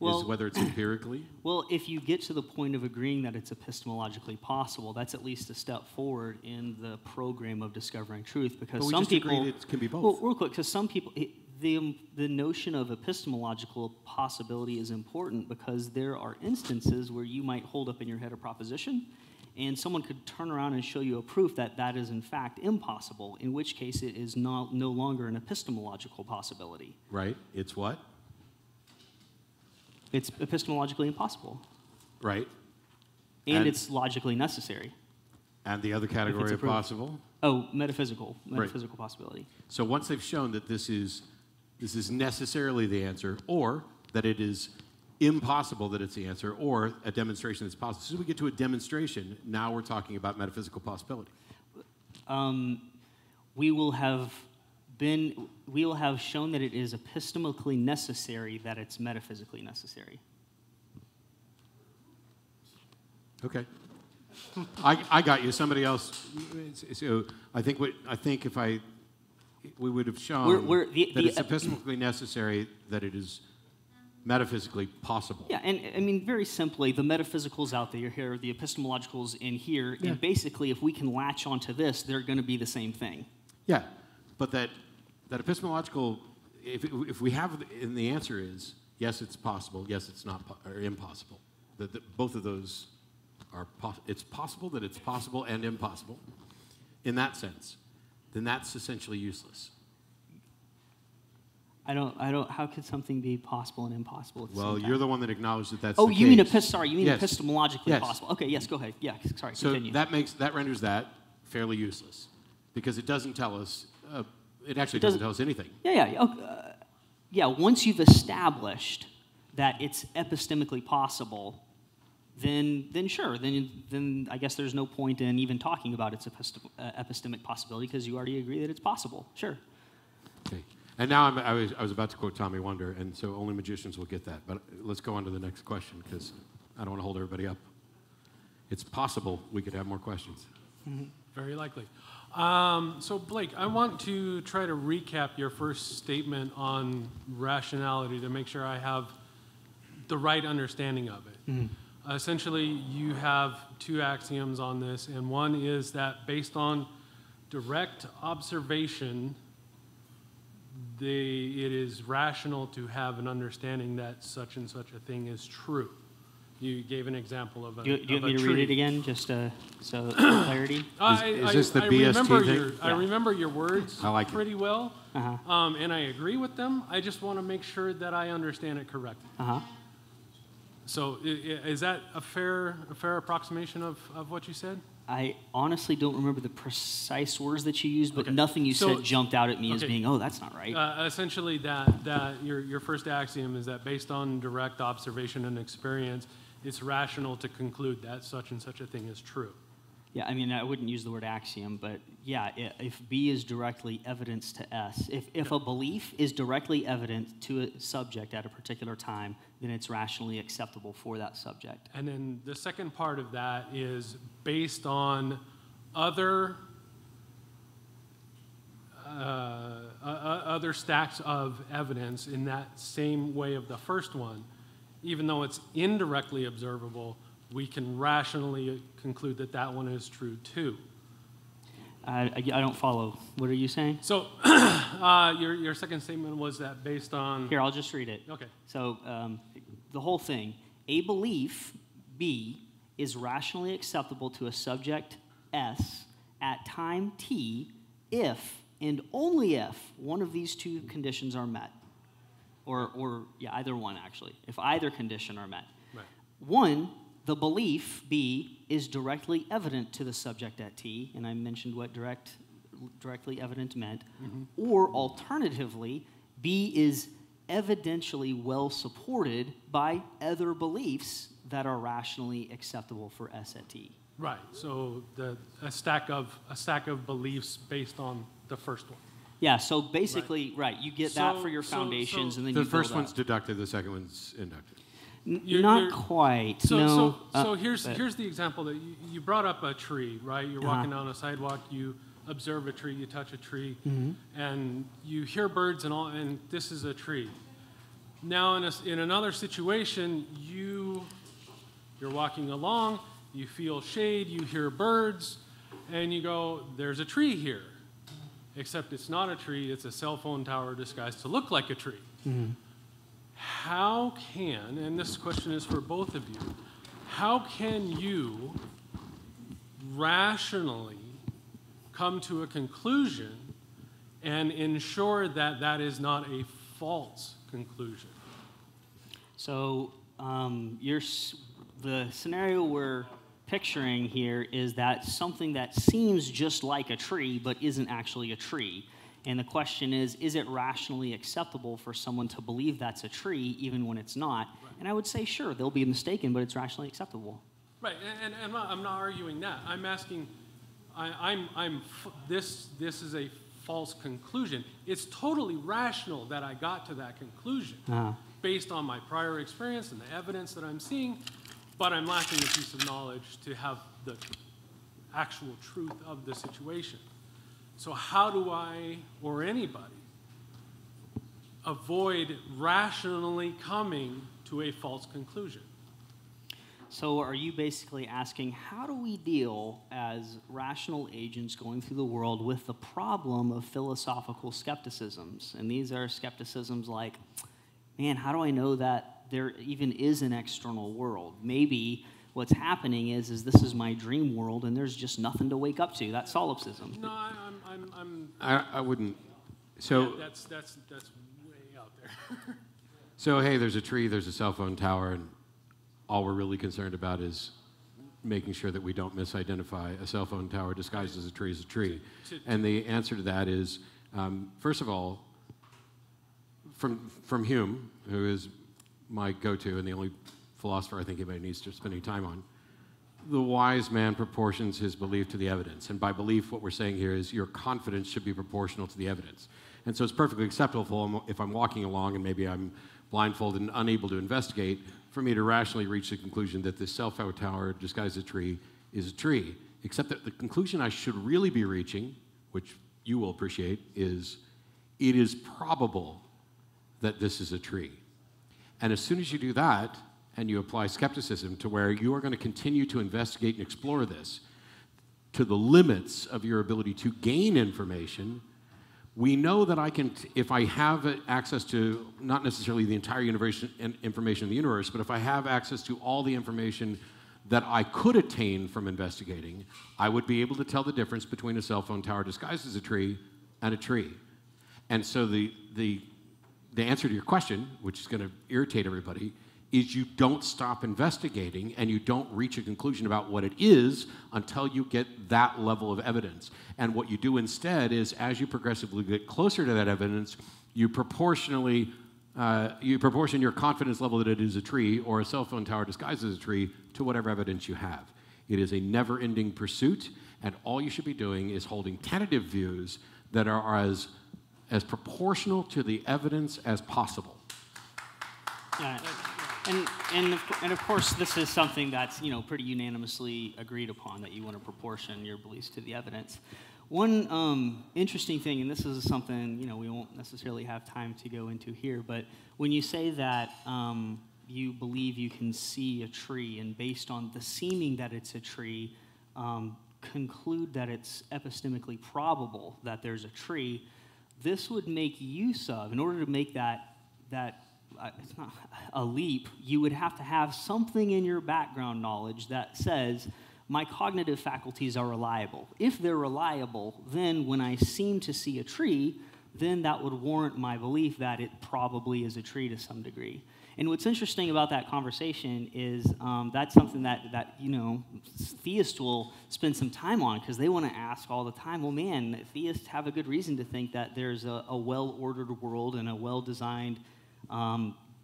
Well, is whether it's empirically? Well, if you get to the point of agreeing that it's epistemologically possible, that's at least a step forward in the program of discovering truth, because some people agree it can be both. Well, real quick, because some people, the notion of epistemological possibility is important because there are instances where you might hold up in your head a proposition, and someone could turn around and show you a proof that that is in fact impossible, in which case it is no longer an epistemological possibility. Right. It's what? It's epistemologically impossible. Right. And it's logically necessary. And the other category of possible? Oh, metaphysical possibility. So once they've shown that this is necessarily the answer, or that it is impossible that it's the answer, or a demonstration that's possible. So we get to a demonstration, now we're talking about metaphysical possibility. We will have shown that it is epistemologically necessary that it's metaphysically necessary. Okay, I got you. Somebody else. So I think if we would have shown that it's epistemologically necessary that it is metaphysically possible. Yeah, and I mean, very simply, the metaphysical's out there here, the epistemological's in here, and basically, if we can latch onto this, they're going to be the same thing. Yeah. But that epistemological, if we have, and the answer is, yes, it's possible, yes, it's not, or impossible. Both of those are, it's possible that it's possible and impossible. In that sense, then that's essentially useless. How could something be possible and impossible at the same time? You're the one that acknowledged that that's the case. You mean epistemologically possible. Okay, yes, go ahead. Yeah, sorry, continue. So that renders that fairly useless because it doesn't tell us, it actually doesn't tell us anything. Yeah, once you've established that it's epistemically possible, then I guess there's no point in even talking about its epistemic possibility because you already agree that it's possible. Sure. Okay. And now I was about to quote Tommy Wonder, and so only magicians will get that. But let's go on to the next question because I don't want to hold everybody up. It's possible we could have more questions. Mm-hmm. Very likely. So Blake, I want to try to recap your first statement on rationality to make sure I have the right understanding of it. Mm-hmm. Essentially, you have two axioms on this, and one is that based on direct observation, it is rational to have an understanding that such and such a thing is true. You gave an example of a tree. Do you want me to read it again, just so clarity? Is this the BST thing? I remember your words pretty well, and I agree with them. I just want to make sure that I understand it correctly. So is that a fair approximation of what you said? I honestly don't remember the precise words that you used, but nothing you said jumped out at me as being, oh, that's not right. Essentially, your first axiom is that based on direct observation and experience, it's rational to conclude that such and such a thing is true. Yeah, I mean, I wouldn't use the word axiom, but yeah, if B is directly evidence to S, if a belief is directly evident to a subject at a particular time, then it's rationally acceptable for that subject. And then the second part of that is based on other stacks of evidence in that same way of the first one, even though it's indirectly observable, we can rationally conclude that that one is true too. I don't follow. What are you saying? So your second statement was that based on... Here, I'll just read it. Okay. So the whole thing. A belief, B, is rationally acceptable to a subject, S, at time T, if and only if one of these two conditions are met. Or either one, actually. If either condition are met. Right. One... The belief, B, is directly evident to the subject at T, and I mentioned what directly evident meant, or alternatively, B is evidentially well supported by other beliefs that are rationally acceptable for S at T. Right, so a stack of beliefs based on the first one. Yeah, so basically, right you get that for your foundations, and then you build up. The first one's deductive, the second one's inductive. Not quite. So here's the example that you brought up a tree, right? You're walking down a sidewalk, you observe a tree, you touch a tree, and you hear birds and all, and this is a tree. Now in another situation, you're walking along, you feel shade, you hear birds, and you go, there's a tree here. Except it's not a tree, it's a cell phone tower disguised to look like a tree. Mm-hmm. How can, and this question is for both of you, how can you rationally come to a conclusion and ensure that that is not a false conclusion? So the scenario we're picturing here is that something that seems just like a tree but isn't actually a tree. And the question is it rationally acceptable for someone to believe that's a tree even when it's not? Right. And I would say, sure, they'll be mistaken, but it's rationally acceptable. Right, and I'm not arguing that. I'm asking, this is a false conclusion. It's totally rational that I got to that conclusion based on my prior experience and the evidence that I'm seeing, but I'm lacking a piece of knowledge to have the actual truth of the situation. So how do I, or anybody, avoid rationally coming to a false conclusion? So are you basically asking, how do we deal as rational agents going through the world with the problem of philosophical skepticisms? And these are skepticisms like, man, how do I know that there even is an external world? Maybe what's happening is this is my dream world, and there's just nothing to wake up to. That's solipsism. No, I wouldn't. So that's way out So, hey, there's a tree, there's a cell phone tower, and all we're really concerned about is making sure that we don't misidentify a cell phone tower disguised as a tree as a tree. And the answer to that is, first of all, from Hume, who is my go-to and the only philosopher I think anybody needs to spend any time on, the wise man proportions his belief to the evidence. And by belief, what we're saying here is your confidence should be proportional to the evidence. And so it's perfectly acceptable if I'm walking along and maybe I'm blindfolded and unable to investigate, for me to rationally reach the conclusion that this cell phone tower disguised as a tree is a tree. Except that the conclusion I should really be reaching, which you will appreciate, is it is probable that this is a tree. And as soon as you do that, and you apply skepticism to where you are going to continue to investigate and explore this to the limits of your ability to gain information, we know that I can, if I have access to not necessarily the entire information in the universe, but if I have access to all the information that I could attain from investigating, I would be able to tell the difference between a cell phone tower disguised as a tree and a tree. And so the answer to your question, which is going to irritate everybody, is you don't stop investigating and you don't reach a conclusion about what it is until you get that level of evidence. And what you do instead is, as you progressively get closer to that evidence, you proportionally proportion your confidence level that it is a tree or a cell phone tower disguised as a tree to whatever evidence you have. It is a never-ending pursuit, and all you should be doing is holding tentative views that are as proportional to the evidence as possible. Yeah. And of course, this is something that's, you know, pretty unanimously agreed upon, that you want to proportion your beliefs to the evidence. One interesting thing, and this is something, you know, we won't necessarily have time to go into here, but when you say that you believe you can see a tree, and based on the seeming that it's a tree, conclude that it's epistemically probable that there's a tree, this would make use of, in order to make that it's not a leap, you would have to have something in your background knowledge that says, my cognitive faculties are reliable. If they're reliable, then when I seem to see a tree, then that would warrant my belief that it probably is a tree to some degree. And what's interesting about that conversation is that's something that you know, theists will spend some time on, because they want to ask all the time, well, man, theists have a good reason to think that there's a well-ordered world and a well-designed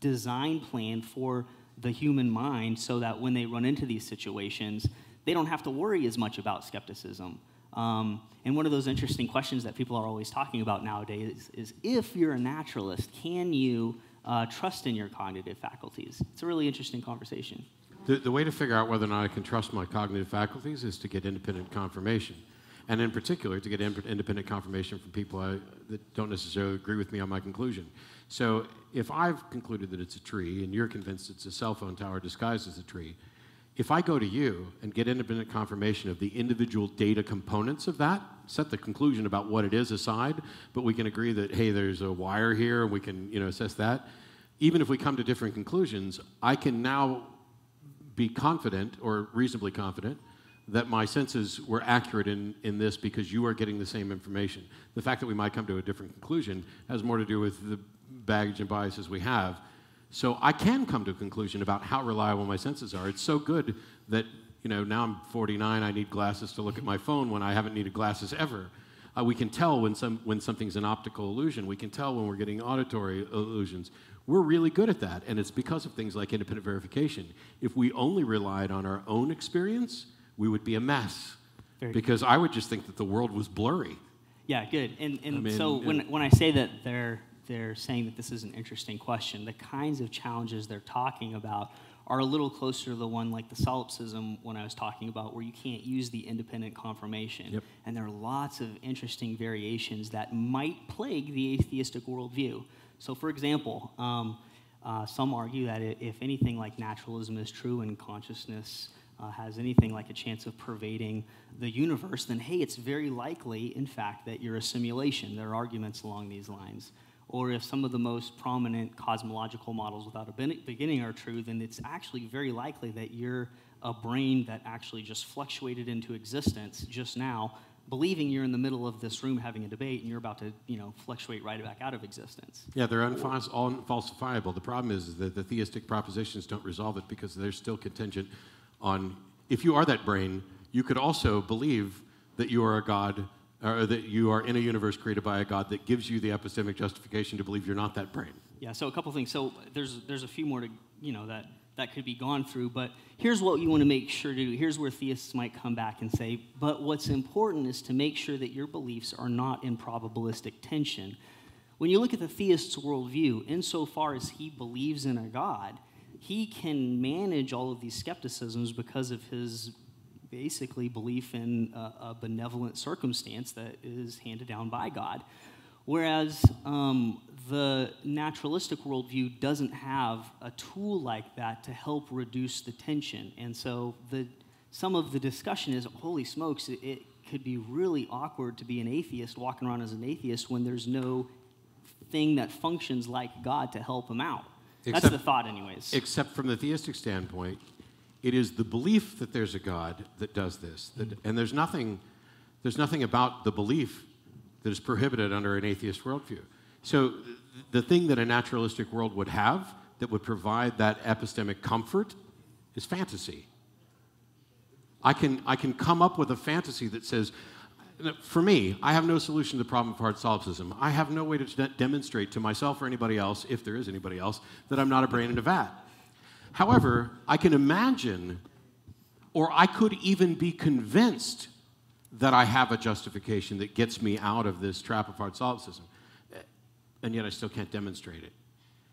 design plan for the human mind, so that when they run into these situations, they don't have to worry as much about skepticism. And one of those interesting questions that people are always talking about nowadays is if you're a naturalist, can you trust in your cognitive faculties? It's a really interesting conversation. The way to figure out whether or not I can trust my cognitive faculties is to get independent confirmation. And in particular, to get independent confirmation from people that don't necessarily agree with me on my conclusion. So if I've concluded that it's a tree, and you're convinced it's a cell phone tower disguised as a tree, if I go to you and get independent confirmation of the individual data components of that, set the conclusion about what it is aside, but we can agree that, hey, there's a wire here, and we can, you know, assess that. Even if we come to different conclusions, I can now be confident, or reasonably confident, that my senses were accurate in this, because you are getting the same information. The fact that we might come to a different conclusion has more to do with the baggage and biases we have. So I can come to a conclusion about how reliable my senses are. It's so good that, you know, now I'm 49, I need glasses to look at my phone when I haven't needed glasses ever. We can tell when something's an optical illusion. We can tell when we're getting auditory illusions. We're really good at that, and it's because of things like independent verification. If we only relied on our own experience, we would be a mess, because I would just think that the world was blurry. Yeah, good. And I mean, so when I say that they're saying that this is an interesting question, the kinds of challenges they're talking about are a little closer to the one like the solipsism one I was talking about, where you can't use the independent confirmation. Yep. And there are lots of interesting variations that might plague the atheistic worldview. So, for example, some argue that if anything like naturalism is true and consciousness has anything like a chance of pervading the universe, then hey, it's very likely, in fact, that you're a simulation. There are arguments along these lines. Or if some of the most prominent cosmological models without a beginning are true, then it's actually very likely that you're a brain that actually just fluctuated into existence just now believing you're in the middle of this room having a debate and you're about to, you know, fluctuate right back out of existence. Yeah, they're unfalsifiable. The problem is that the theistic propositions don't resolve it because they're still contingent on, if you are that brain, you could also believe that you are a god, or that you are in a universe created by a god that gives you the epistemic justification to believe you're not that brain. Yeah, so a couple things. So there's a few more to, you know, that could be gone through, but here's what you want to make sure to do. Here's where theists might come back and say, but what's important is to make sure that your beliefs are not in probabilistic tension. When you look at the theist's worldview, insofar as he believes in a god, he can manage all of these skepticisms because of his basically belief in a benevolent circumstance that is handed down by God. Whereas the naturalistic worldview doesn't have a tool like that to help reduce the tension. And so some of the discussion is, holy smokes, it could be really awkward to be an atheist, walking around as an atheist, when there's no thing that functions like God to help him out. That's the thought anyways. Except from the theistic standpoint, it is the belief that there's a God that does this. And there's nothing about the belief that is prohibited under an atheist worldview. So the thing that a naturalistic world would have that would provide that epistemic comfort is fantasy. I can come up with a fantasy that says, for me, I have no solution to the problem of hard solipsism. I have no way to demonstrate to myself or anybody else, if there is anybody else, that I'm not a brain in a vat. However, I can imagine, or I could even be convinced that I have a justification that gets me out of this trap of hard solipsism, and yet I still can't demonstrate it.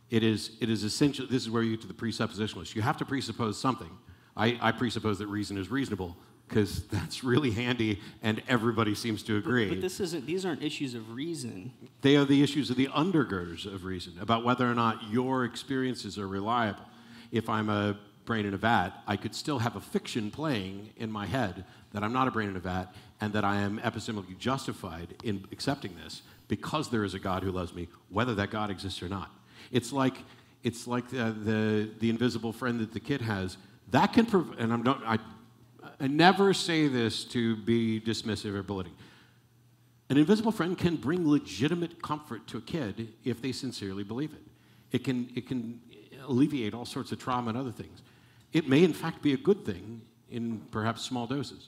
It is essential. This is where you get to the presuppositionalist. You have to presuppose something. I presuppose that reason is reasonable, because that's really handy, and everybody seems to agree. But these aren't issues of reason. They are the issues of the undergirders of reason, about whether or not your experiences are reliable. If I'm a brain in a vat, I could still have a fiction playing in my head that I'm not a brain in a vat, and that I am epistemically justified in accepting this because there is a God who loves me, whether that God exists or not. It's like the invisible friend that the kid has. That can prove, and I never say this to be dismissive or belittling. An invisible friend can bring legitimate comfort to a kid if they sincerely believe it. It can alleviate all sorts of trauma and other things. It may, in fact, be a good thing in perhaps small doses.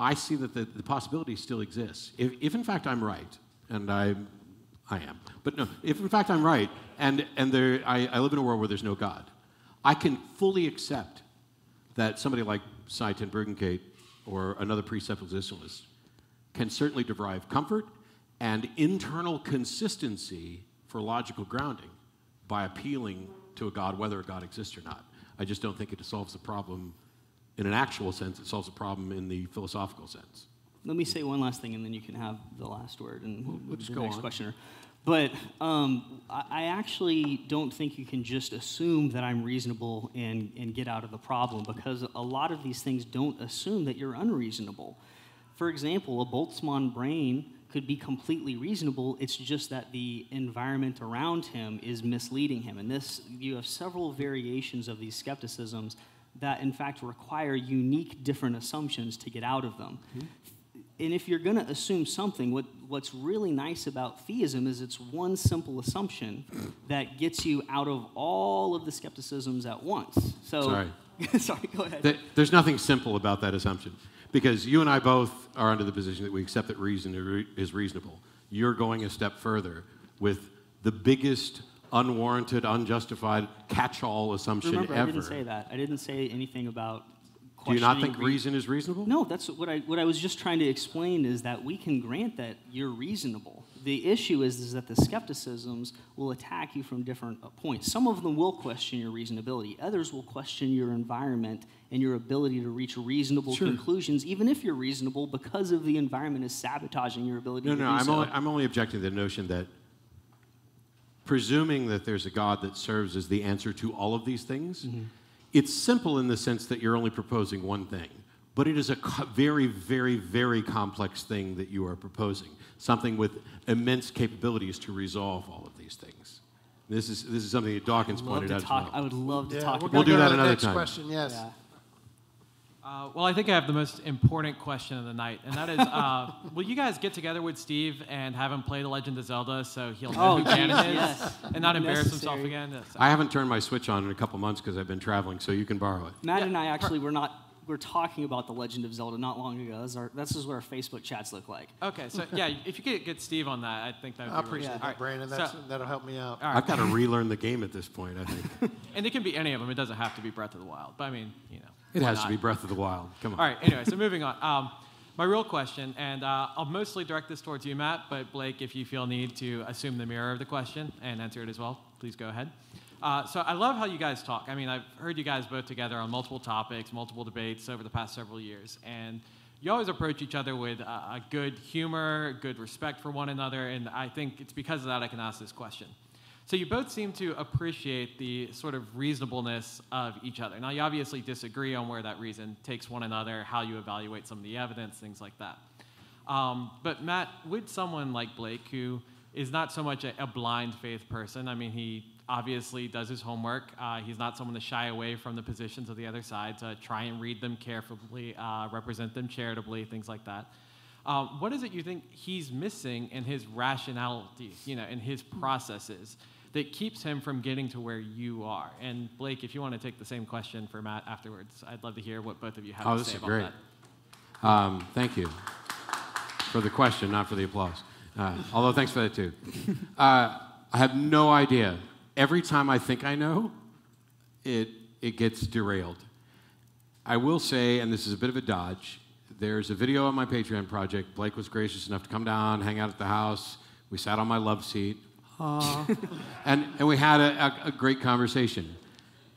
I see that the possibility still exists. If in fact I'm right, and I am, but no, if in fact I'm right, and I live in a world where there's no God, I can fully accept that somebody like Cy Ten Bruggenkate or another presuppositionalist can certainly derive comfort and internal consistency for logical grounding by appealing to a God, whether a God exists or not. I just don't think it solves the problem in an actual sense. It solves the problem in the philosophical sense. Let me say one last thing, and then you can have the last word, and we'll just go on. Next questioner. But I actually don't think you can just assume that I'm reasonable and get out of the problem, because a lot of these things don't assume that you're unreasonable. For example, a Boltzmann brain could be completely reasonable. It's just that the environment around him is misleading him. And this, you have several variations of these skepticisms that, in fact, require unique different assumptions to get out of them. Mm-hmm. And if you're going to assume something, what's really nice about theism is it's one simple assumption that gets you out of all of the skepticisms at once. So, sorry, go ahead. There's nothing simple about that assumption. Because you and I both are under the position that we accept that reason is reasonable. You're going a step further with the biggest, unwarranted, unjustified catch-all assumption ever. I didn't say that. I didn't say anything about questioning. Do you not think reason is reasonable? No, that's what I was just trying to explain, is that we can grant that you're reasonable. The issue is that the skepticisms will attack you from different points. Some of them will question your reasonability. Others will question your environment and your ability to reach reasonable conclusions, even if you're reasonable, because of the environment is sabotaging your ability to do so. I'm only objecting to the notion that presuming that there's a God that serves as the answer to all of these things, it's simple in the sense that you're only proposing one thing. But it is a very, very, very complex thing that you are proposing, something with immense capabilities to resolve all of these things. This is something that Dawkins pointed out. I would love to talk about that. We'll do that another time. Next question, yes. Yeah. Well, I think I have the most important question of the night, and that is, will you guys get together with Steve and have him play The Legend of Zelda so he'll know who Ganon is and not embarrass himself again? Yes. I haven't turned my Switch on in a couple months because I've been traveling, so you can borrow it. Matt and I actually were talking about The Legend of Zelda not long ago. That's just what our Facebook chats look like. Okay, so yeah, if you could get Steve on that, I think that would be I appreciate that, right. Brandon. That'll help me out. Right. I've got to relearn the game at this point, I think. And it can be any of them. It doesn't have to be Breath of the Wild. But I mean, you know. It has to be Breath of the Wild. Come on. All right, anyway, so moving on. My real question, and I'll mostly direct this towards you, Matt, but Blake, if you feel need to assume the mirror of the question and answer it as well, please go ahead. So I love how you guys talk. I mean, I've heard you guys both together on multiple topics, multiple debates over the past several years, and you always approach each other with a good humor, good respect for one another, and I think it's because of that I can ask this question. So you both seem to appreciate the sort of reasonableness of each other. Now, you obviously disagree on where that reason takes one another, how you evaluate some of the evidence, things like that. But Matt, would someone like Blake, who is not so much a blind faith person, I mean, he obviously does his homework. He's not someone to shy away from the positions of the other side, to try and read them carefully, represent them charitably, things like that. What is it you think he's missing in his rationality, you know, in his processes, that keeps him from getting to where you are? And Blake, if you want to take the same question for Matt afterwards, I'd love to hear what both of you have to say about that. Oh, this is great. Thank you for the question, not for the applause. Although thanks for that too. I have no idea. Every time I think I know, it gets derailed. I will say, and this is a bit of a dodge, there's a video on my Patreon project. Blake was gracious enough to come down, hang out at the house. We sat on my love seat. And we had a great conversation.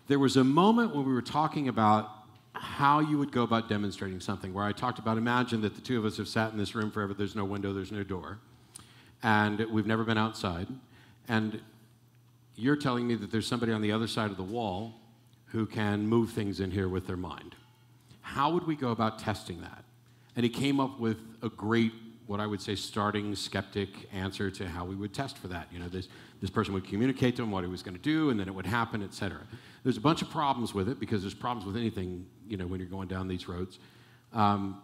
There was a moment when we were talking about how you would go about demonstrating something, where I talked about, imagine that the two of us have sat in this room forever. There's no window, there's no door, and we've never been outside. And you're telling me that there's somebody on the other side of the wall who can move things in here with their mind. How would we go about testing that? And he came up with a great, what I would say, starting skeptic answer to how we would test for that. You know, this person would communicate to him what he was going to do, and then it would happen, et cetera. There's a bunch of problems with it, because there's problems with anything, you know, when you're going down these roads. But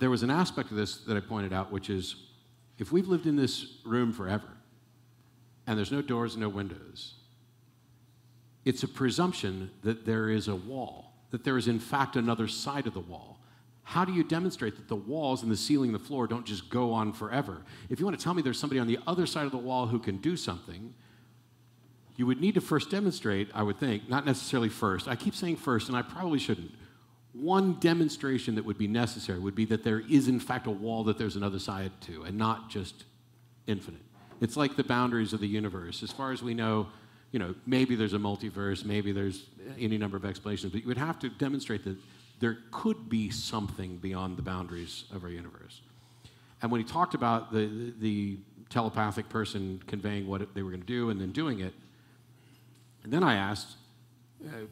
there was an aspect of this that I pointed out, which is, if we've lived in this room forever, and there's no doors, no windows, it's a presumption that there is a wall, that there is, in fact, another side of the wall. How do you demonstrate that the walls and the ceiling and the floor don't just go on forever? If you want to tell me there's somebody on the other side of the wall who can do something, you would need to first demonstrate, I would think, not necessarily first. I keep saying first, and I probably shouldn't. One demonstration that would be necessary would be that there is, in fact, a wall that there's another side to, and not just infinite. It's like the boundaries of the universe. As far as we know, you know, maybe there's a multiverse, maybe there's any number of explanations, but you would have to demonstrate that there could be something beyond the boundaries of our universe. And when he talked about the telepathic person conveying what they were going to do and then doing it, and then I asked,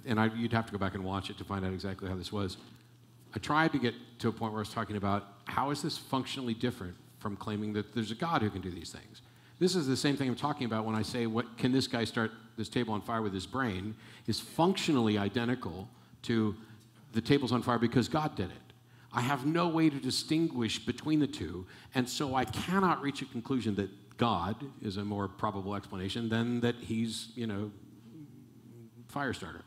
and you'd have to go back and watch it to find out exactly how this was. I tried to get to a point where I was talking about, how is this functionally different from claiming that there's a God who can do these things? This is the same thing I'm talking about when I say, what can this guy start this table on fire with his brain, is functionally identical to the table's on fire because God did it. I have no way to distinguish between the two, and so I cannot reach a conclusion that God is a more probable explanation than that he's, you know, fire starter.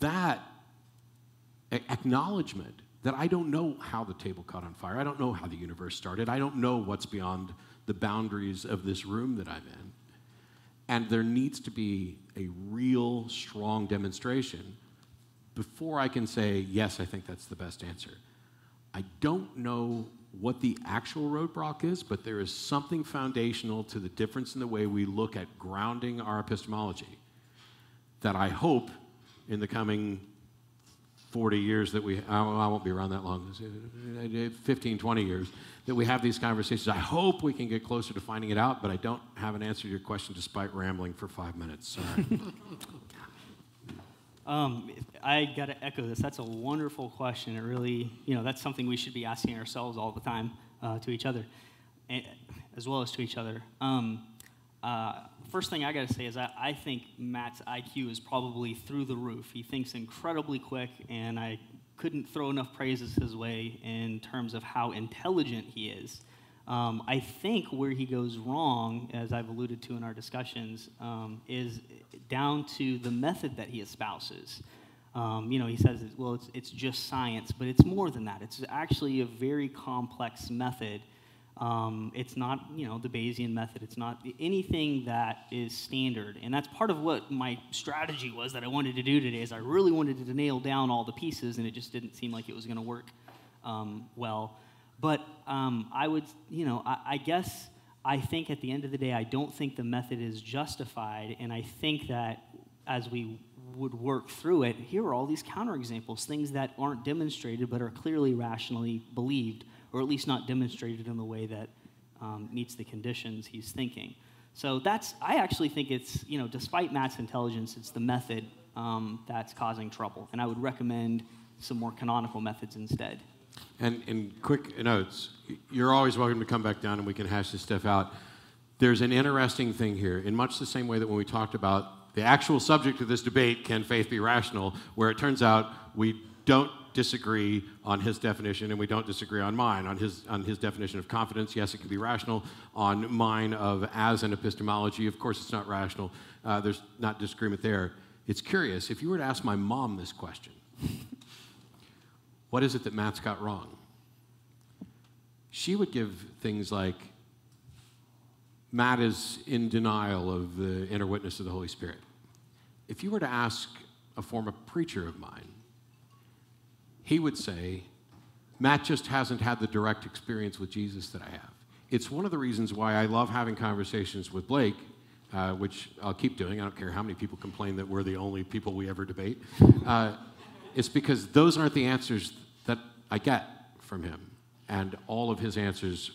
That acknowledgement that I don't know how the table caught on fire, I don't know how the universe started, I don't know what's beyond the boundaries of this room that I'm in, and there needs to be a real strong demonstration before I can say, yes, I think that's the best answer. I don't know what the actual roadblock is, but there is something foundational to the difference in the way we look at grounding our epistemology that I hope in the coming 40 years that I won't be around that long, 15, 20 years, that we have these conversations. I hope we can get closer to finding it out, but I don't have an answer to your question despite rambling for 5 minutes. Sorry. I got to echo this. That's a wonderful question. It really, you know, that's something we should be asking ourselves all the time to each other, as well as to each other. First thing I got to say is I think Matt's IQ is probably through the roof. He thinks incredibly quick, and I couldn't throw enough praises his way in terms of how intelligent he is. I think where he goes wrong, as I've alluded to in our discussions, is down to the method that he espouses. You know, he says, well, it's just science, but it's more than that. It's actually a very complex method. It's not, you know, the Bayesian method. It's not anything that is standard. And that's part of what my strategy was that I wanted to do today is I really wanted to nail down all the pieces, and it just didn't seem like it was going to work well. But I would, you know, I guess I think at the end of the day, I don't think the method is justified. And I think that as we would work through it, here are all these counterexamples, things that aren't demonstrated but are clearly rationally believed, or at least not demonstrated in the way that meets the conditions he's thinking. So that's, I actually think it's, you know, despite Matt's intelligence, it's the method that's causing trouble. And I would recommend some more canonical methods instead. And quick notes, you're always welcome to come back down and we can hash this stuff out. There's an interesting thing here, in much the same way that when we talked about the actual subject of this debate, can faith be rational, where it turns out we don't disagree on his definition, and we don't disagree on mine. On his definition of confidence, yes, it can be rational. On mine of as an epistemology, of course it's not rational. There's not disagreement there. It's curious, if you were to ask my mom this question, what is it that Matt's got wrong? She would give things like, Matt is in denial of the inner witness of the Holy Spirit. If you were to ask a former preacher of mine, he would say, Matt just hasn't had the direct experience with Jesus that I have. It's one of the reasons why I love having conversations with Blake, which I'll keep doing. I don't care how many people complain that we're the only people we ever debate. It's because those aren't the answers that I get from him. And all of his answers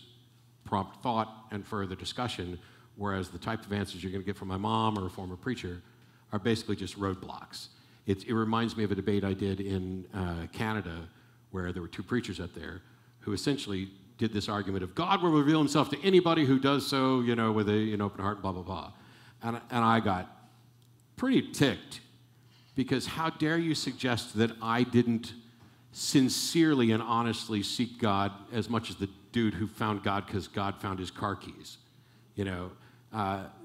prompt thought and further discussion, whereas the type of answers you're going to get from my mom or a former preacher are basically just roadblocks. It reminds me of a debate I did in Canada where there were two preachers up there who essentially did this argument of God will reveal himself to anybody who does so, you know, with an open heart, blah, blah, blah. And I got pretty ticked because how dare you suggest that I didn't sincerely and honestly seek God as much as the dude who found God because God found his car keys, you know.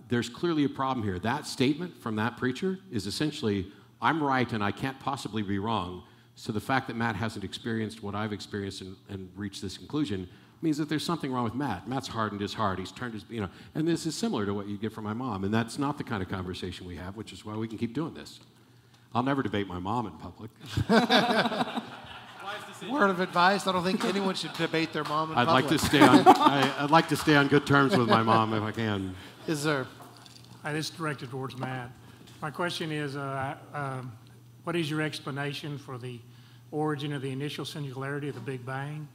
There's clearly a problem here. That statement from that preacher is essentially, I'm right and I can't possibly be wrong, so the fact that Matt hasn't experienced what I've experienced and reached this conclusion means that there's something wrong with Matt. Matt's hardened his heart, he's turned his, you know, and this is similar to what you get from my mom, and that's not the kind of conversation we have, which is why we can keep doing this. I'll never debate my mom in public. Word of advice, I don't think anyone should debate their mom in public. I'd like to stay on good terms with my mom if I can. Is there? This is directed towards Matt. My question is, what is your explanation for the origin of the initial singularity of the Big Bang?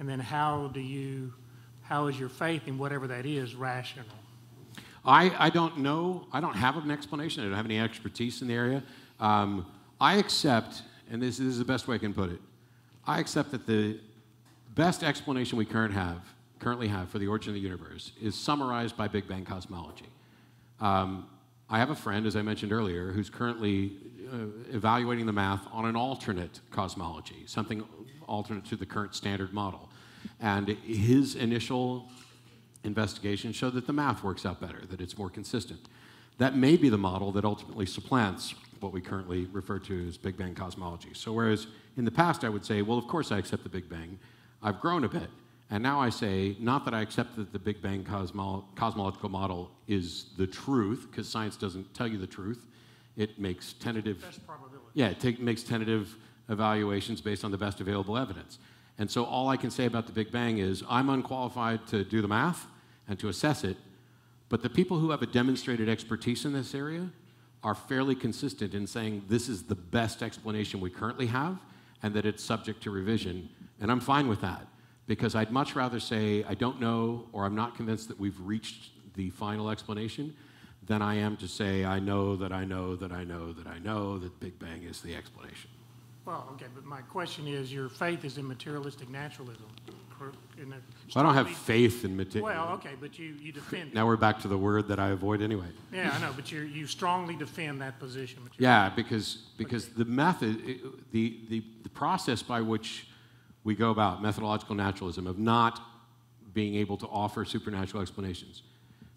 And then how is your faith in whatever that is rational? I don't know. I don't have an explanation. I don't have any expertise in the area. I accept, and this is the best way I can put it, I accept that the best explanation we currently have for the origin of the universe is summarized by Big Bang cosmology. I have a friend, as I mentioned earlier, who's currently evaluating the math on an alternate cosmology, something alternate to the current standard model. And his initial investigation showed that the math works out better, that it's more consistent. That may be the model that ultimately supplants what we currently refer to as Big Bang cosmology. So whereas in the past I would say, well, of course I accept the Big Bang, I've grown a bit. And now I say, not that I accept that the Big Bang cosmological model is the truth, because science doesn't tell you the truth. It makes tentative... Best probability. Yeah, it makes tentative evaluations based on the best available evidence. And so all I can say about the Big Bang is, I'm unqualified to do the math and to assess it, but the people who have a demonstrated expertise in this area are fairly consistent in saying this is the best explanation we currently have and that it's subject to revision. And I'm fine with that. Because I'd much rather say I don't know or I'm not convinced that we've reached the final explanation than I am to say I know that I know that I know that I know that Big Bang is the explanation. Well, okay, but my question is your faith is in materialistic naturalism, I don't have faith in material. Well, okay, but you defend it. Now we're back to the word that I avoid anyway. Yeah, I know, but you strongly defend that position. Yeah, because the method, the process by which we go about methodological naturalism of not being able to offer supernatural explanations,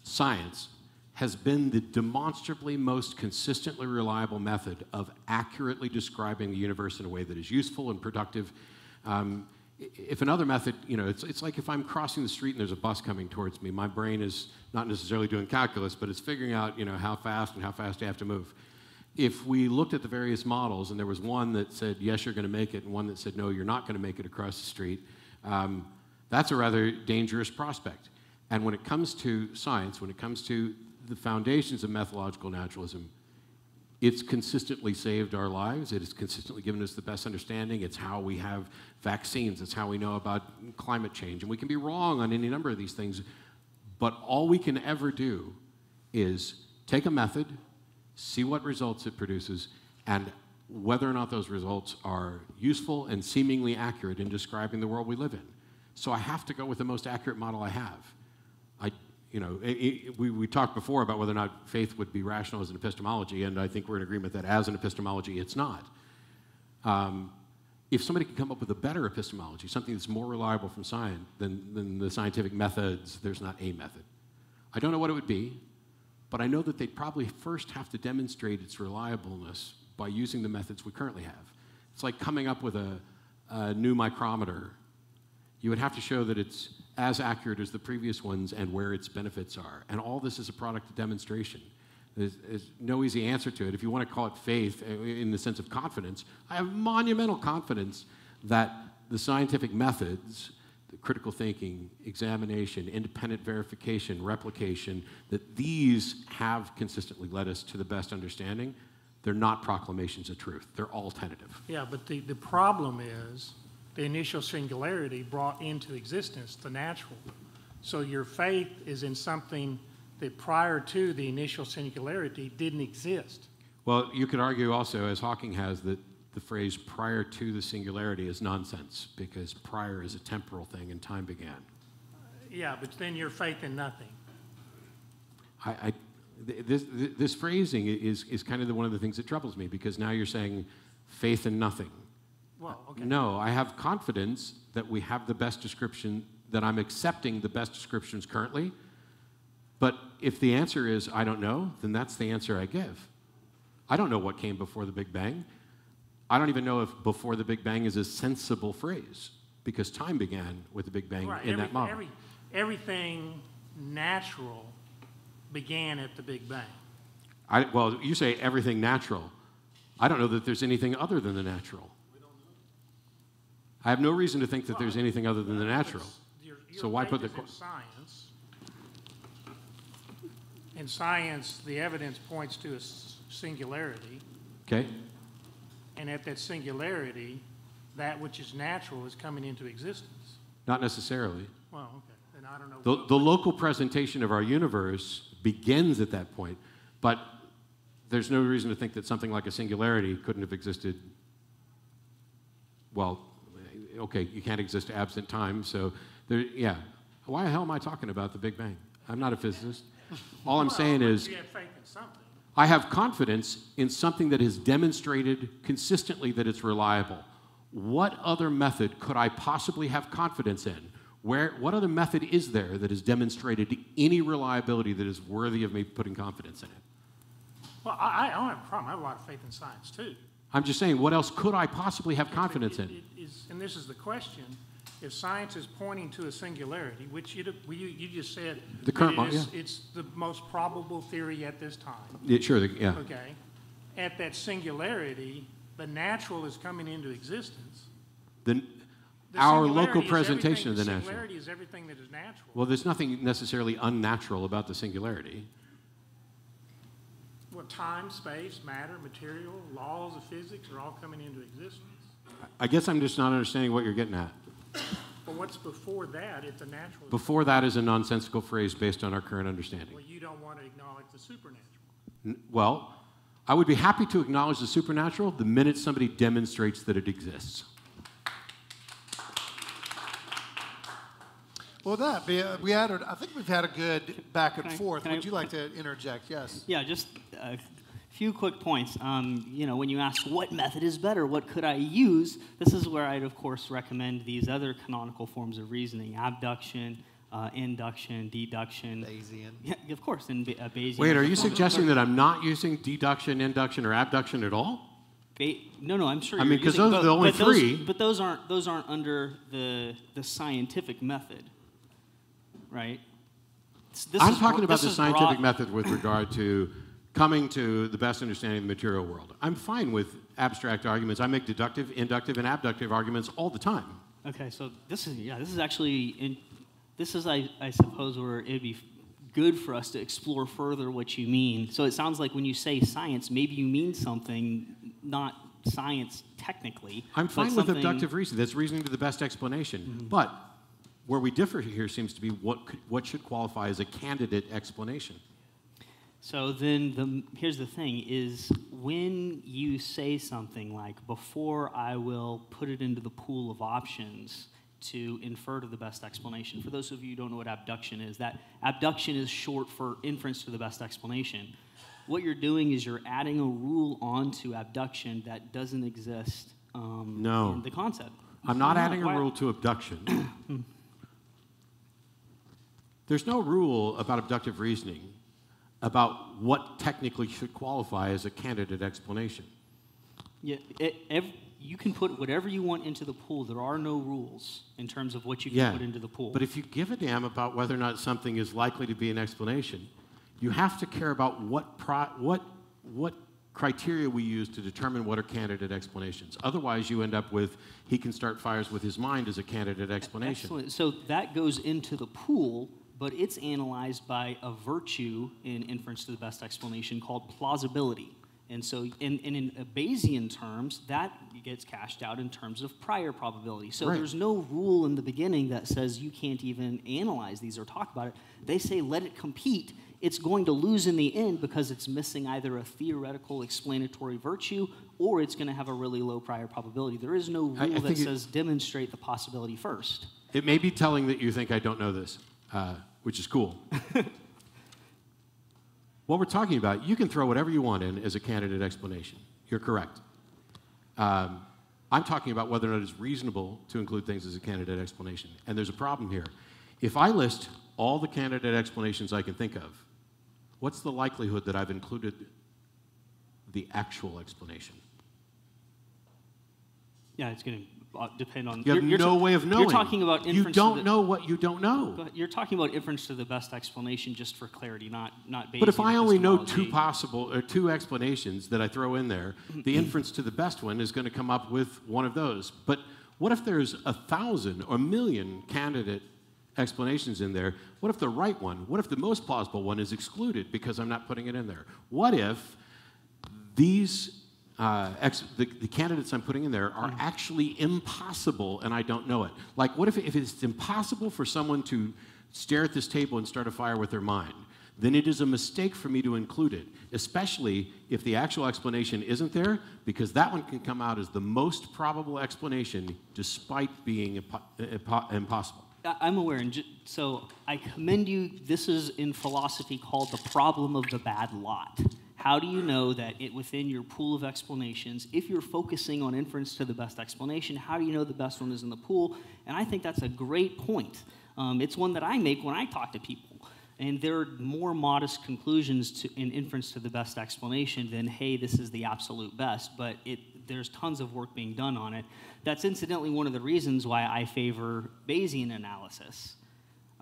science has been the demonstrably most consistently reliable method of accurately describing the universe in a way that is useful and productive. If another method, you know, it's like if I'm crossing the street and there's a bus coming towards me, my brain is not necessarily doing calculus, but it's figuring out, you know, how fast I have to move. If we looked at the various models and there was one that said, yes, you're going to make it, and one that said, no, you're not going to make it across the street, that's a rather dangerous prospect. And when it comes to science, when it comes to the foundations of methodological naturalism, it's consistently saved our lives. It has consistently given us the best understanding. It's how we have vaccines. It's how we know about climate change. And we can be wrong on any number of these things, but all we can ever do is take a method, see what results it produces, and whether or not those results are useful and seemingly accurate in describing the world we live in. So I have to go with the most accurate model I have. You know, we talked before about whether or not faith would be rational as an epistemology, and I think we're in agreement that as an epistemology, it's not. If somebody can come up with a better epistemology, something that's more reliable from science than the scientific methods, there's not a method. I don't know what it would be, but I know that they'd probably first have to demonstrate its reliableness by using the methods we currently have. It's like coming up with a new micrometer. You would have to show that it's as accurate as the previous ones and where its benefits are. And all this is a product of demonstration. There's no easy answer to it. If you want to call it faith in the sense of confidence, I have monumental confidence that the scientific methods, the critical thinking, examination, independent verification, replication, that these have consistently led us to the best understanding. They're not proclamations of truth. They're all tentative. Yeah, but the problem is, the initial singularity brought into existence the natural. So your faith is in something that prior to the initial singularity didn't exist. Well, you could argue also, as Hawking has, that the phrase prior to the singularity is nonsense because prior is a temporal thing and time began. Yeah, but then your faith in nothing. This phrasing is kind of one of the things that troubles me because now you're saying faith in nothing. Well, okay. No, I have confidence that we have the best description, that I'm accepting the best descriptions currently. But if the answer is, I don't know, then that's the answer I give. I don't know what came before the Big Bang. I don't even know if before the Big Bang is a sensible phrase, because time began with the Big Bang right. in that model. Everything natural began at the Big Bang. Well, you say everything natural. I don't know that there's anything other than the natural. I have no reason to think that there's anything other than the natural. So why put the science? In science, the evidence points to a singularity. Okay. And at that singularity, that which is natural is coming into existence. Not necessarily. Well, okay. Then I don't know. The local presentation of our universe begins at that point, but there's no reason to think that something like a singularity couldn't have existed. Well. Okay, you can't exist absent time, so, yeah. Why the hell am I talking about the Big Bang? I'm not a physicist. All I'm saying is you have faith in something. I have confidence in something that is demonstrated consistently that it's reliable. What other method could I possibly have confidence in? What other method is there that has demonstrated any reliability that is worthy of me putting confidence in it? Well, I don't have a problem. I have a lot of faith in science, too. I'm just saying, what else could I possibly have confidence in? And this is the question, if science is pointing to a singularity, which you just said the current model, it's the most probable theory at this time. Yeah, sure, yeah. Okay. At that singularity, the natural is coming into existence. Our local presentation of the natural. The singularity is everything that is natural. Well, there's nothing necessarily unnatural about the singularity. Well, time, space, matter, material, laws of physics are all coming into existence. I guess I'm just not understanding what you're getting at. But what's before that if the natural... Before that is a nonsensical phrase based on our current understanding. Well, you don't want to acknowledge the supernatural. Well, I would be happy to acknowledge the supernatural the minute somebody demonstrates that it exists. Well, that we had. I think we've had a good back and forth. Would you like to interject? Yes. Yeah, just a few quick points. You know, when you ask what method is better, what could I use? This is where I'd of course recommend these other canonical forms of reasoning: abduction, induction, deduction. Bayesian. Yeah, of course, in Bayesian. Wait, are you suggesting that I'm not using deduction, induction, or abduction at all? No, I'm sure. I mean, because those are the only three. But those aren't under the scientific method, right? I'm talking about the scientific method with regard to coming to the best understanding of the material world. I'm fine with abstract arguments. I make deductive, inductive, and abductive arguments all the time. Okay, so this is actually I suppose where it'd be good for us to explore further what you mean. So it sounds like when you say science, maybe you mean something not science technically. I'm fine with abductive reasoning. That's reasoning to the best explanation. Mm-hmm. But where we differ here seems to be what should qualify as a candidate explanation. So then here's the thing, is when you say something like, before I will put it into the pool of options to infer to the best explanation. For those of you who don't know what abduction is, that abduction is short for inference to the best explanation. What you're doing is you're adding a rule onto abduction that doesn't exist in the concept. I'm not adding a rule to abduction. There's no rule about abductive reasoning about what technically should qualify as a candidate explanation. Yeah, you can put whatever you want into the pool. There are no rules in terms of what you can put into the pool. But if you give a damn about whether or not something is likely to be an explanation, you have to care about what criteria we use to determine what are candidate explanations. Otherwise, you end up with he can start fires with his mind as a candidate explanation. Excellent. So that goes into the pool, but it's analyzed by a virtue in inference to the best explanation called plausibility. And so in Bayesian terms, that gets cashed out in terms of prior probability. So there's no rule in the beginning that says you can't even analyze these or talk about it. They say let it compete. It's going to lose in the end because it's missing either a theoretical explanatory virtue or it's going to have a really low prior probability. There is no rule that says demonstrate the possibility first. It may be telling that you think I don't know this, which is cool. What we're talking about, you can throw whatever you want in as a candidate explanation. You're correct. I'm talking about whether or not it's reasonable to include things as a candidate explanation. And there's a problem here. If I list all the candidate explanations I can think of, what's the likelihood that I've included the actual explanation? Yeah, it's going to depend on... You have no way of knowing. You're talking about inference. You don't know what you don't know. You're talking about inference to the best explanation just for clarity, not Bayesian. But if I only know two explanations that I throw in there, the inference to the best one is going to come up with one of those. But what if there's 1,000 or 1,000,000 candidate explanations in there? What if the right one, what if the most plausible one is excluded because I'm not putting it in there? What if these... the candidates I'm putting in there are actually impossible and I don't know it? Like, what if it's impossible for someone to stare at this table and start a fire with their mind? Then it is a mistake for me to include it, especially if the actual explanation isn't there, because that one can come out as the most probable explanation despite being impossible. I'm aware, and so I commend you. This is in philosophy called the problem of the bad lot. How do you know that within your pool of explanations, if you're focusing on inference to the best explanation, how do you know the best one is in the pool? And I think that's a great point. It's one that I make when I talk to people. And there are more modest conclusions in inference to the best explanation than, hey, this is the absolute best. But there's tons of work being done on it. That's incidentally one of the reasons why I favor Bayesian analysis.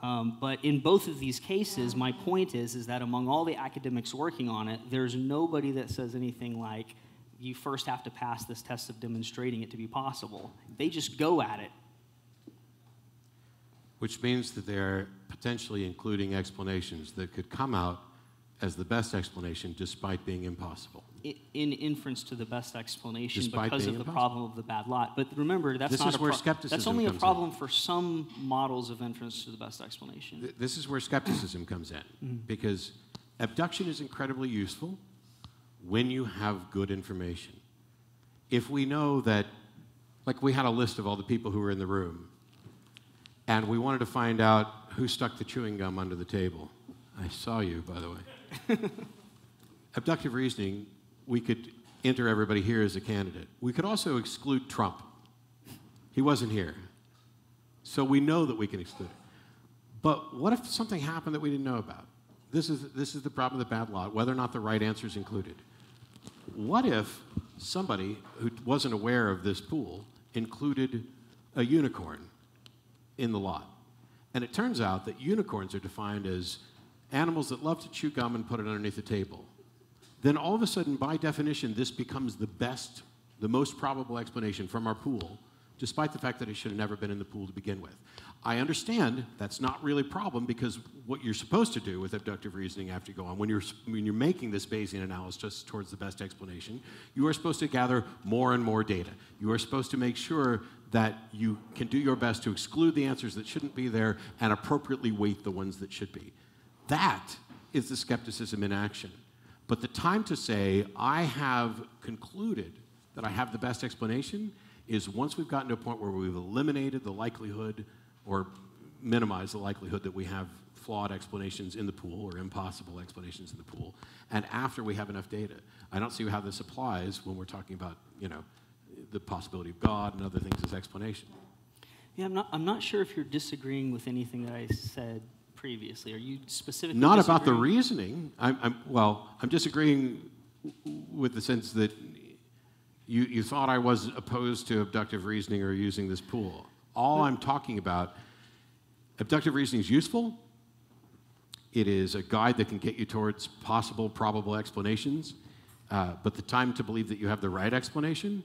But in both of these cases, my point is that among all the academics working on it, there's nobody that says anything like, you first have to pass this test of demonstrating it to be possible. They just go at it. Which means that they're potentially including explanations that could come out as the best explanation despite being impossible. In inference to the best explanation because of the problem of the bad lot. But remember, that's only a problem for some models of inference to the best explanation. This is where skepticism comes in, because abduction is incredibly useful when you have good information. If we know that, like we had a list of all the people who were in the room, and we wanted to find out who stuck the chewing gum under the table. I saw you, by the way. Abductive reasoning, we could enter everybody here as a candidate. We could also exclude Trump. He wasn't here. So we know that we can exclude it. But what if something happened that we didn't know about? This is the problem of the bad lot, whether or not the right answer is included. What if somebody who wasn't aware of this pool included a unicorn in the lot? And it turns out that unicorns are defined as animals that love to chew gum and put it underneath the table. Then all of a sudden, by definition, this becomes the best, the most probable explanation from our pool, despite the fact that it should have never been in the pool to begin with. I understand that's not really a problem, because what you're supposed to do with abductive reasoning after you go on, when you're making this Bayesian analysis towards the best explanation, you are supposed to gather more and more data. You are supposed to make sure that you can do your best to exclude the answers that shouldn't be there and appropriately weight the ones that should be. That is the skepticism in action. But the time to say, I have concluded that I have the best explanation, is once we've gotten to a point where we've eliminated the likelihood or minimized the likelihood that we have flawed explanations in the pool or impossible explanations in the pool, and after we have enough data. I don't see how this applies when we're talking about, you know, the possibility of God and other things as explanation. Yeah, I'm not sure if you're disagreeing with anything that I said previously. Are you specifically not disagreeing about the reasoning? I'm disagreeing with the sense that you thought I was opposed to abductive reasoning or using this pool. All I'm talking about, abductive reasoning is useful. It is a guide that can get you towards possible, probable explanations. But the time to believe that you have the right explanation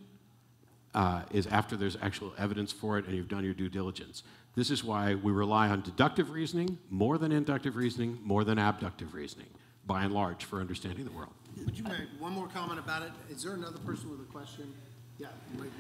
is after there's actual evidence for it and you've done your due diligence. This is why we rely on deductive reasoning more than inductive reasoning, more than abductive reasoning, by and large, for understanding the world. Would you make one more comment about it? Is there another person with a question? Yeah,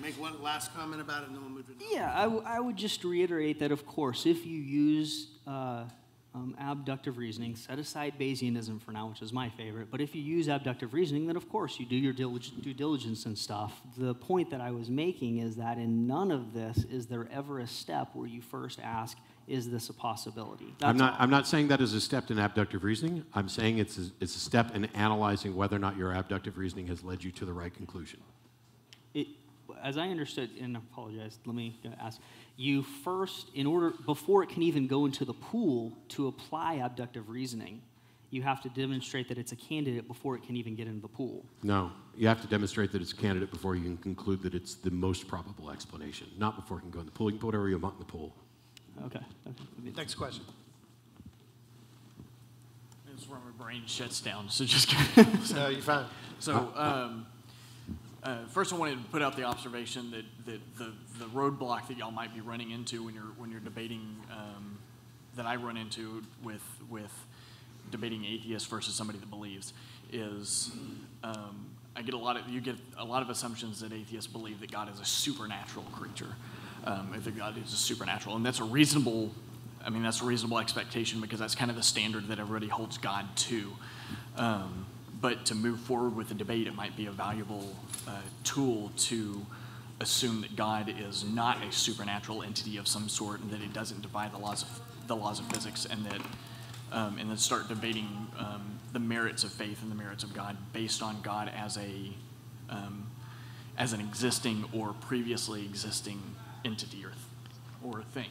make one last comment about it and then we'll move to the I would just reiterate that, of course, if you use abductive reasoning, set aside Bayesianism for now, which is my favorite, but if you use abductive reasoning, then of course you do your due diligence and stuff. The point that I was making is that in none of this is there ever a step where you first ask, is this a possibility? That's I'm not saying that is a step in abductive reasoning. I'm saying it's a step in analyzing whether or not your abductive reasoning has led you to the right conclusion. As I understood, and I apologize, let me ask, you first, before it can even go into the pool to apply abductive reasoning, you have to demonstrate that it's a candidate before it can even get into the pool. No, you have to demonstrate that it's a candidate before you can conclude that it's the most probable explanation, not before it can go in the pool. You can put whatever you want in the pool. Okay. Next question. It's where my brain shuts down, so just kidding. So you're fine. So, first I wanted to put out the observation that the roadblock that y'all might be running into when you're debating, that I run into with debating atheists versus somebody that believes, is you get a lot of assumptions that atheists believe that God is a supernatural creature. That God is a supernatural, and that's a reasonable, that's a reasonable expectation, because that's kind of the standard that everybody holds God to. But to move forward with the debate, it might be a valuable tool to assume that God is not a supernatural entity of some sort, and that it doesn't defy the laws of physics, and then start debating the merits of faith and the merits of God based on God as an existing or previously existing entity or thing.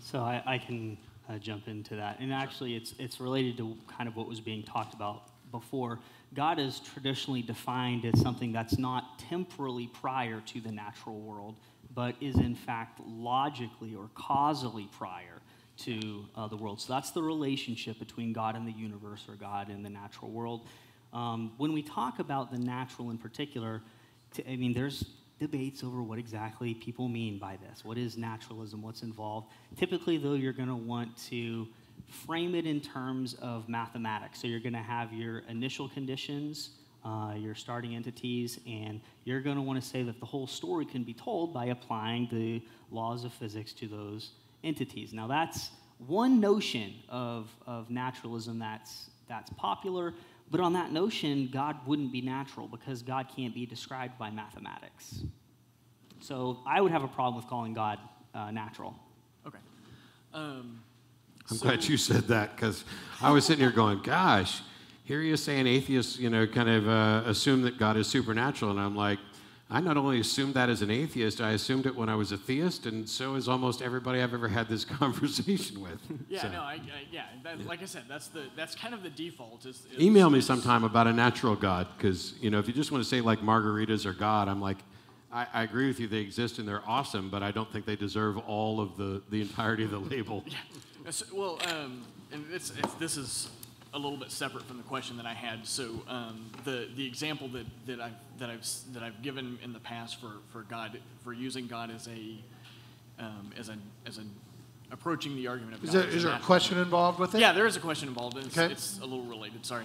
So I can jump into that. And actually, it's related to kind of what was being talked about before. God is traditionally defined as something that's not temporally prior to the natural world, but is in fact logically or causally prior to the world. So that's the relationship between God and the universe, or God and the natural world. When we talk about the natural in particular, there's debates over what exactly people mean by this. What is naturalism? What's involved? Typically, though, you're going to want to frame it in terms of mathematics. So you're going to have your initial conditions, your starting entities, and you're going to want to say that the whole story can be told by applying the laws of physics to those entities. Now, that's one notion of naturalism that's popular. But on that notion, God wouldn't be natural, because God can't be described by mathematics. So I would have a problem with calling God natural. I'm glad you said that, because I was sitting here going, gosh, here he is saying atheists, you know, kind of assume that God is supernatural. And I'm like, I not only assumed that as an atheist, I assumed it when I was a theist, and so is almost everybody I've ever had this conversation with. Yeah, so, no, yeah, like I said, that's kind of the default. Email me sometime about a natural God, because, you know, if you just want to say, like, margaritas are God, I'm like, I agree with you, they exist and they're awesome, but I don't think they deserve all of the entirety of the label. Yeah. Well, and this is a little bit separate from the question that I had. So the example that I've given in the past for God, for using God as an approaching the argument of God. Is there a question involved with it? Yeah, there is a question involved. It's a little related. Sorry.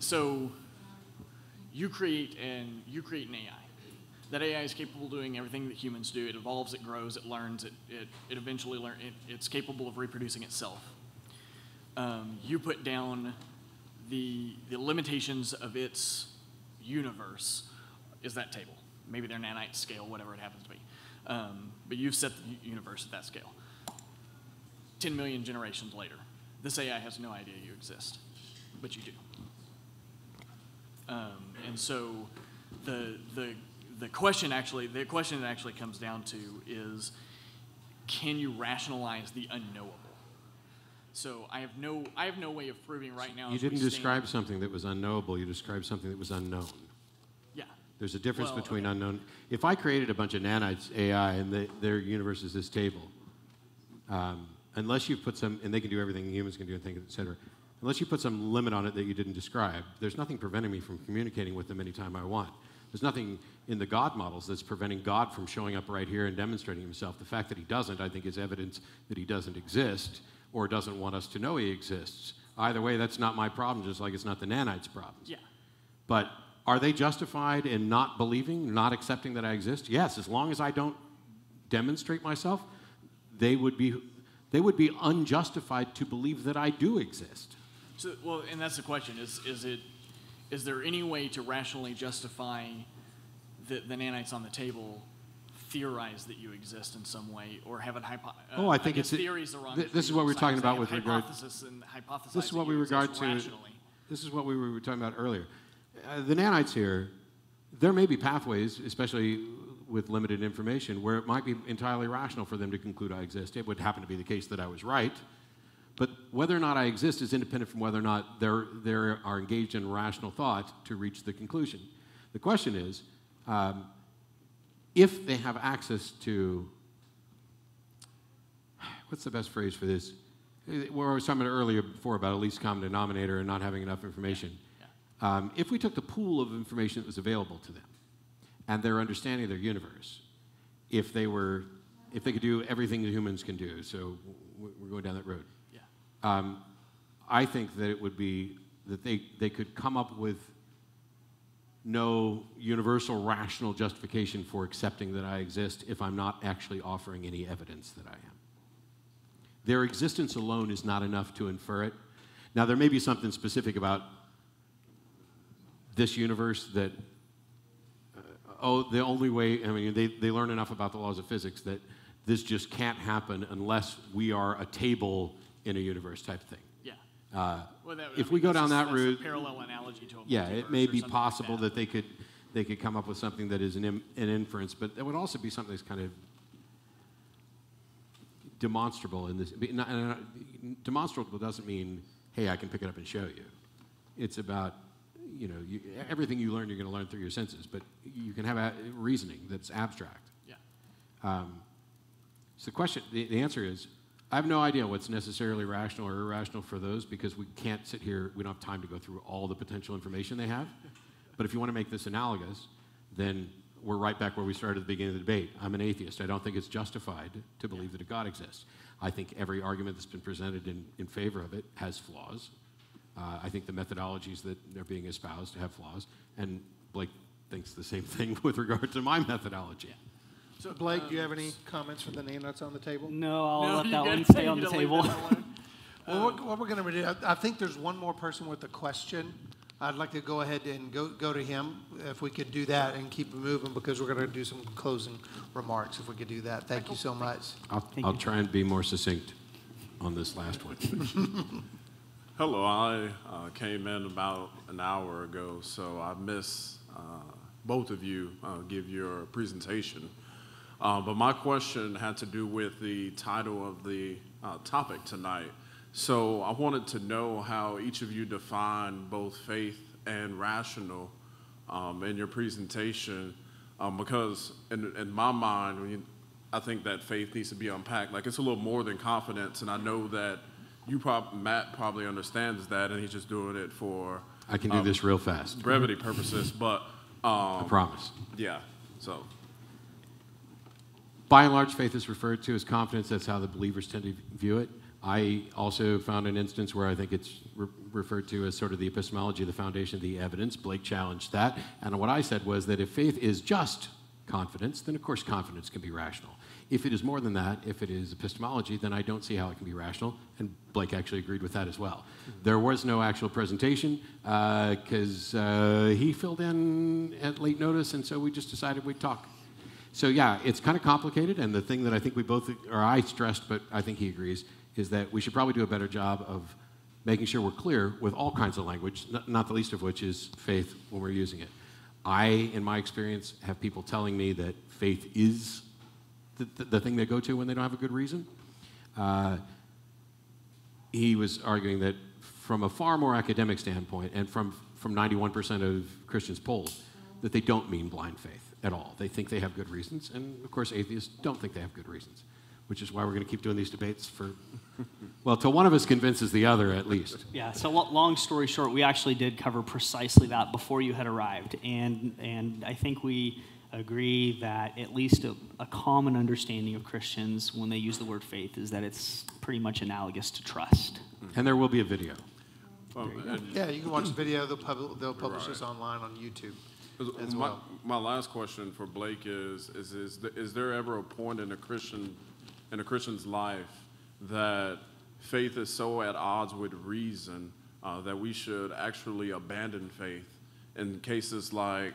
So you create an AI. That AI is capable of doing everything that humans do. It evolves, it grows, it learns, it eventually learns. It's capable of reproducing itself. You put down the limitations of its universe is that table. Maybe they're nanite scale, whatever it happens to be. But you've set the universe at that scale. 10 million generations later, this AI has no idea you exist, but you do. And so the question it actually comes down to is, can you rationalize the unknowable? So I have no way of proving right now. You didn't describe something that was unknowable. You described something that was unknown. Yeah. There's a difference between unknown. If I created a bunch of nanites AI and their universe is this table, unless you put some, and they can do everything humans can do and think, et cetera. Unless you put some limit on it that you didn't describe, there's nothing preventing me from communicating with them anytime I want. There's nothing in the God models that's preventing God from showing up right here and demonstrating himself. The fact that he doesn't, I think, is evidence that he doesn't exist or doesn't want us to know he exists. Either way, that's not my problem, just like it's not the nanites' problem. Yeah. But are they justified in not believing, not accepting that I exist? Yes, as long as I don't demonstrate myself, they would be unjustified to believe that I do exist. So, well, and that's the question, is there any way to rationally justify the nanites on the table theorize that you exist in some way, or have a hypothesis? Oh, I think it's theories are wrong. This is what we're talking about with regard. This is what we regard to. Rationally. This is what we were talking about earlier. The nanites here, there may be pathways, especially with limited information, where it might be entirely rational for them to conclude I exist. It would happen to be the case that I was right. But whether or not I exist is independent from whether or not they are engaged in rational thought to reach the conclusion. The question is, if they have access to, what's the best phrase for this? Well, I was talking earlier before about a least common denominator and not having enough information. Yeah. Yeah. If we took the pool of information that was available to them and their understanding of their universe, if they could do everything that humans can do, so we're going down that road. Yeah. I think that it would be that they could come up with no universal rational justification for accepting that I exist if I'm not actually offering any evidence that I am. Their existence alone is not enough to infer it. Now, there may be something specific about this universe that, the only way, I mean, they learn enough about the laws of physics that this just can't happen unless we are a table in a universe type thing. Yeah. If we go down that route, a parallel analogy to a multiverse. Yeah, it may be possible that they could come up with something that is an inference, but it would also be something that's kind of demonstrable. In this, demonstrable doesn't mean, hey, I can pick it up and show you. It's about, you know, everything you learn, you're going to learn through your senses, but you can have a reasoning that's abstract. Yeah. So the question, the answer is, I have no idea what's necessarily rational or irrational for those, because we can't sit here, we don't have time to go through all the potential information they have. But if you want to make this analogous, then we're right back where we started at the beginning of the debate. I'm an atheist. I don't think it's justified to believe that a God exists. I think every argument that's been presented in favor of it has flaws. I think the methodologies that are being espoused have flaws, and Blake thinks the same thing with regard to my methodology. So, Blake, do you have any comments for the nanites on the table? No, let that one stay on the table. Well, what we're going to do, I think there's one more person with a question, I'd like to go ahead and go to him, if we could do that, and keep moving, because we're going to do some closing remarks, if we could do that. Thank you so much. I'll try and be more succinct on this last one. Hello, I came in about an hour ago, so I missed both of you give your presentation. But my question had to do with the title of the topic tonight. So I wanted to know how each of you define both faith and rational in your presentation, because in my mind, I think that faith needs to be unpacked. Like, it's a little more than confidence, and I know that you Matt probably understands that, and he's just doing it for... I can do this real fast. Brevity purposes, but... I promise. Yeah, so... By and large, faith is referred to as confidence. That's how the believers tend to view it. I also found an instance where I think it's referred to as sort of the epistemology, the foundation of the evidence. Blake challenged that. And what I said was that if faith is just confidence, then of course confidence can be rational. If it is more than that, if it is epistemology, then I don't see how it can be rational. And Blake actually agreed with that as well. Mm-hmm. There was no actual presentation because he filled in at late notice, and so we just decided we'd talk. So yeah, it's kind of complicated, and the thing that I think we both, or I stressed, but I think he agrees, is that we should probably do a better job of making sure we're clear with all kinds of language, not the least of which is faith when we're using it. I, in my experience, have people telling me that faith is the thing they go to when they don't have a good reason. He was arguing that from a far more academic standpoint, and from 91% of Christians polled, that they don't mean blind faith at all. They think they have good reasons, and of course atheists don't think they have good reasons, which is why we're going to keep doing these debates for, well, till one of us convinces the other, at least. Yeah, so long story short, we actually did cover precisely that before you had arrived, and I think we agree that at least a common understanding of Christians when they use the word faith is that it's pretty much analogous to trust. And there will be a video. Yeah, you can watch the video. They'll publish this online on YouTube. My last question for Blake is there ever a point in a Christian's life that faith is so at odds with reason that we should actually abandon faith? In cases like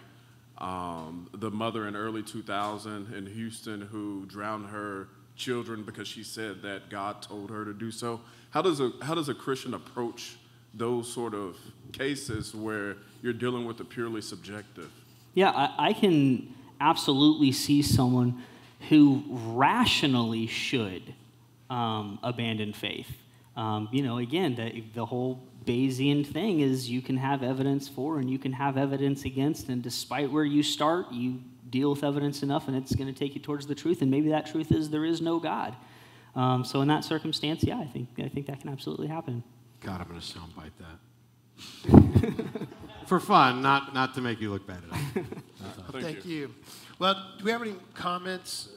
the mother in early 2000 in Houston who drowned her children because she said that God told her to do so. How does a Christian approach those sort of cases where you're dealing with the purely subjective? Yeah, I can absolutely see someone who rationally should abandon faith. Again, the whole Bayesian thing is you can have evidence for and you can have evidence against, and despite where you start, you deal with evidence enough and it's going to take you towards the truth, and maybe that truth is there is no God. So in that circumstance, yeah, I think that can absolutely happen. God, I'm going to soundbite that. For fun, not to make you look bad at all. Thank you. Well, do we have any comments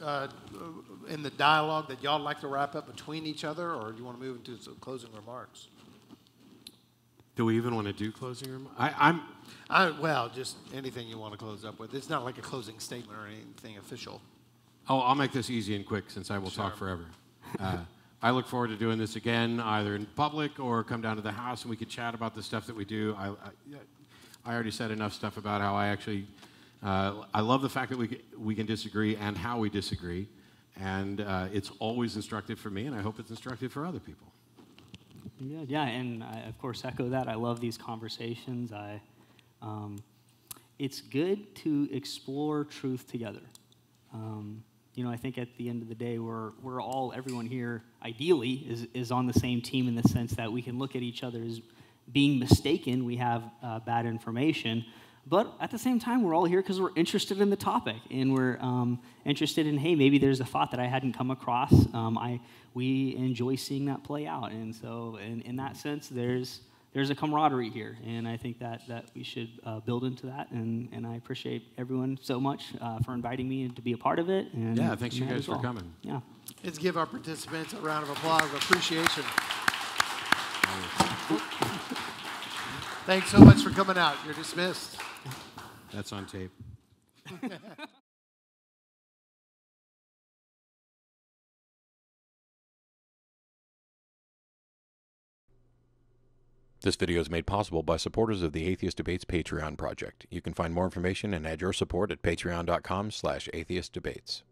in the dialogue that y'all like to wrap up between each other, or do you want to move into some closing remarks? Do we even want to do closing remarks? Well, just anything you want to close up with. It's not like a closing statement or anything official. Oh, I'll make this easy and quick since I will talk forever. I look forward to doing this again, either in public or come down to the house and we could chat about the stuff that we do. I already said enough stuff about how I actually, I love the fact that we can disagree and how we disagree. And it's always instructive for me, and I hope it's instructive for other people. Yeah, and I, of course, echo that. I love these conversations. It's good to explore truth together. I think at the end of the day, everyone here, ideally, is on the same team in the sense that we can look at each other as being mistaken. We have bad information. But at the same time, we're all here because we're interested in the topic. And we're interested in, hey, maybe there's a thought that I hadn't come across. We enjoy seeing that play out. And so in that sense, there's a camaraderie here. And I think that we should build into that. And I appreciate everyone so much for inviting me to be a part of it. And yeah, thanks you guys for coming. Yeah. Let's give our participants a round of applause of appreciation. Thanks so much for coming out. You're dismissed. That's on tape. This video is made possible by supporters of the Atheist Debates Patreon project. You can find more information and add your support at patreon.com/atheistdebates.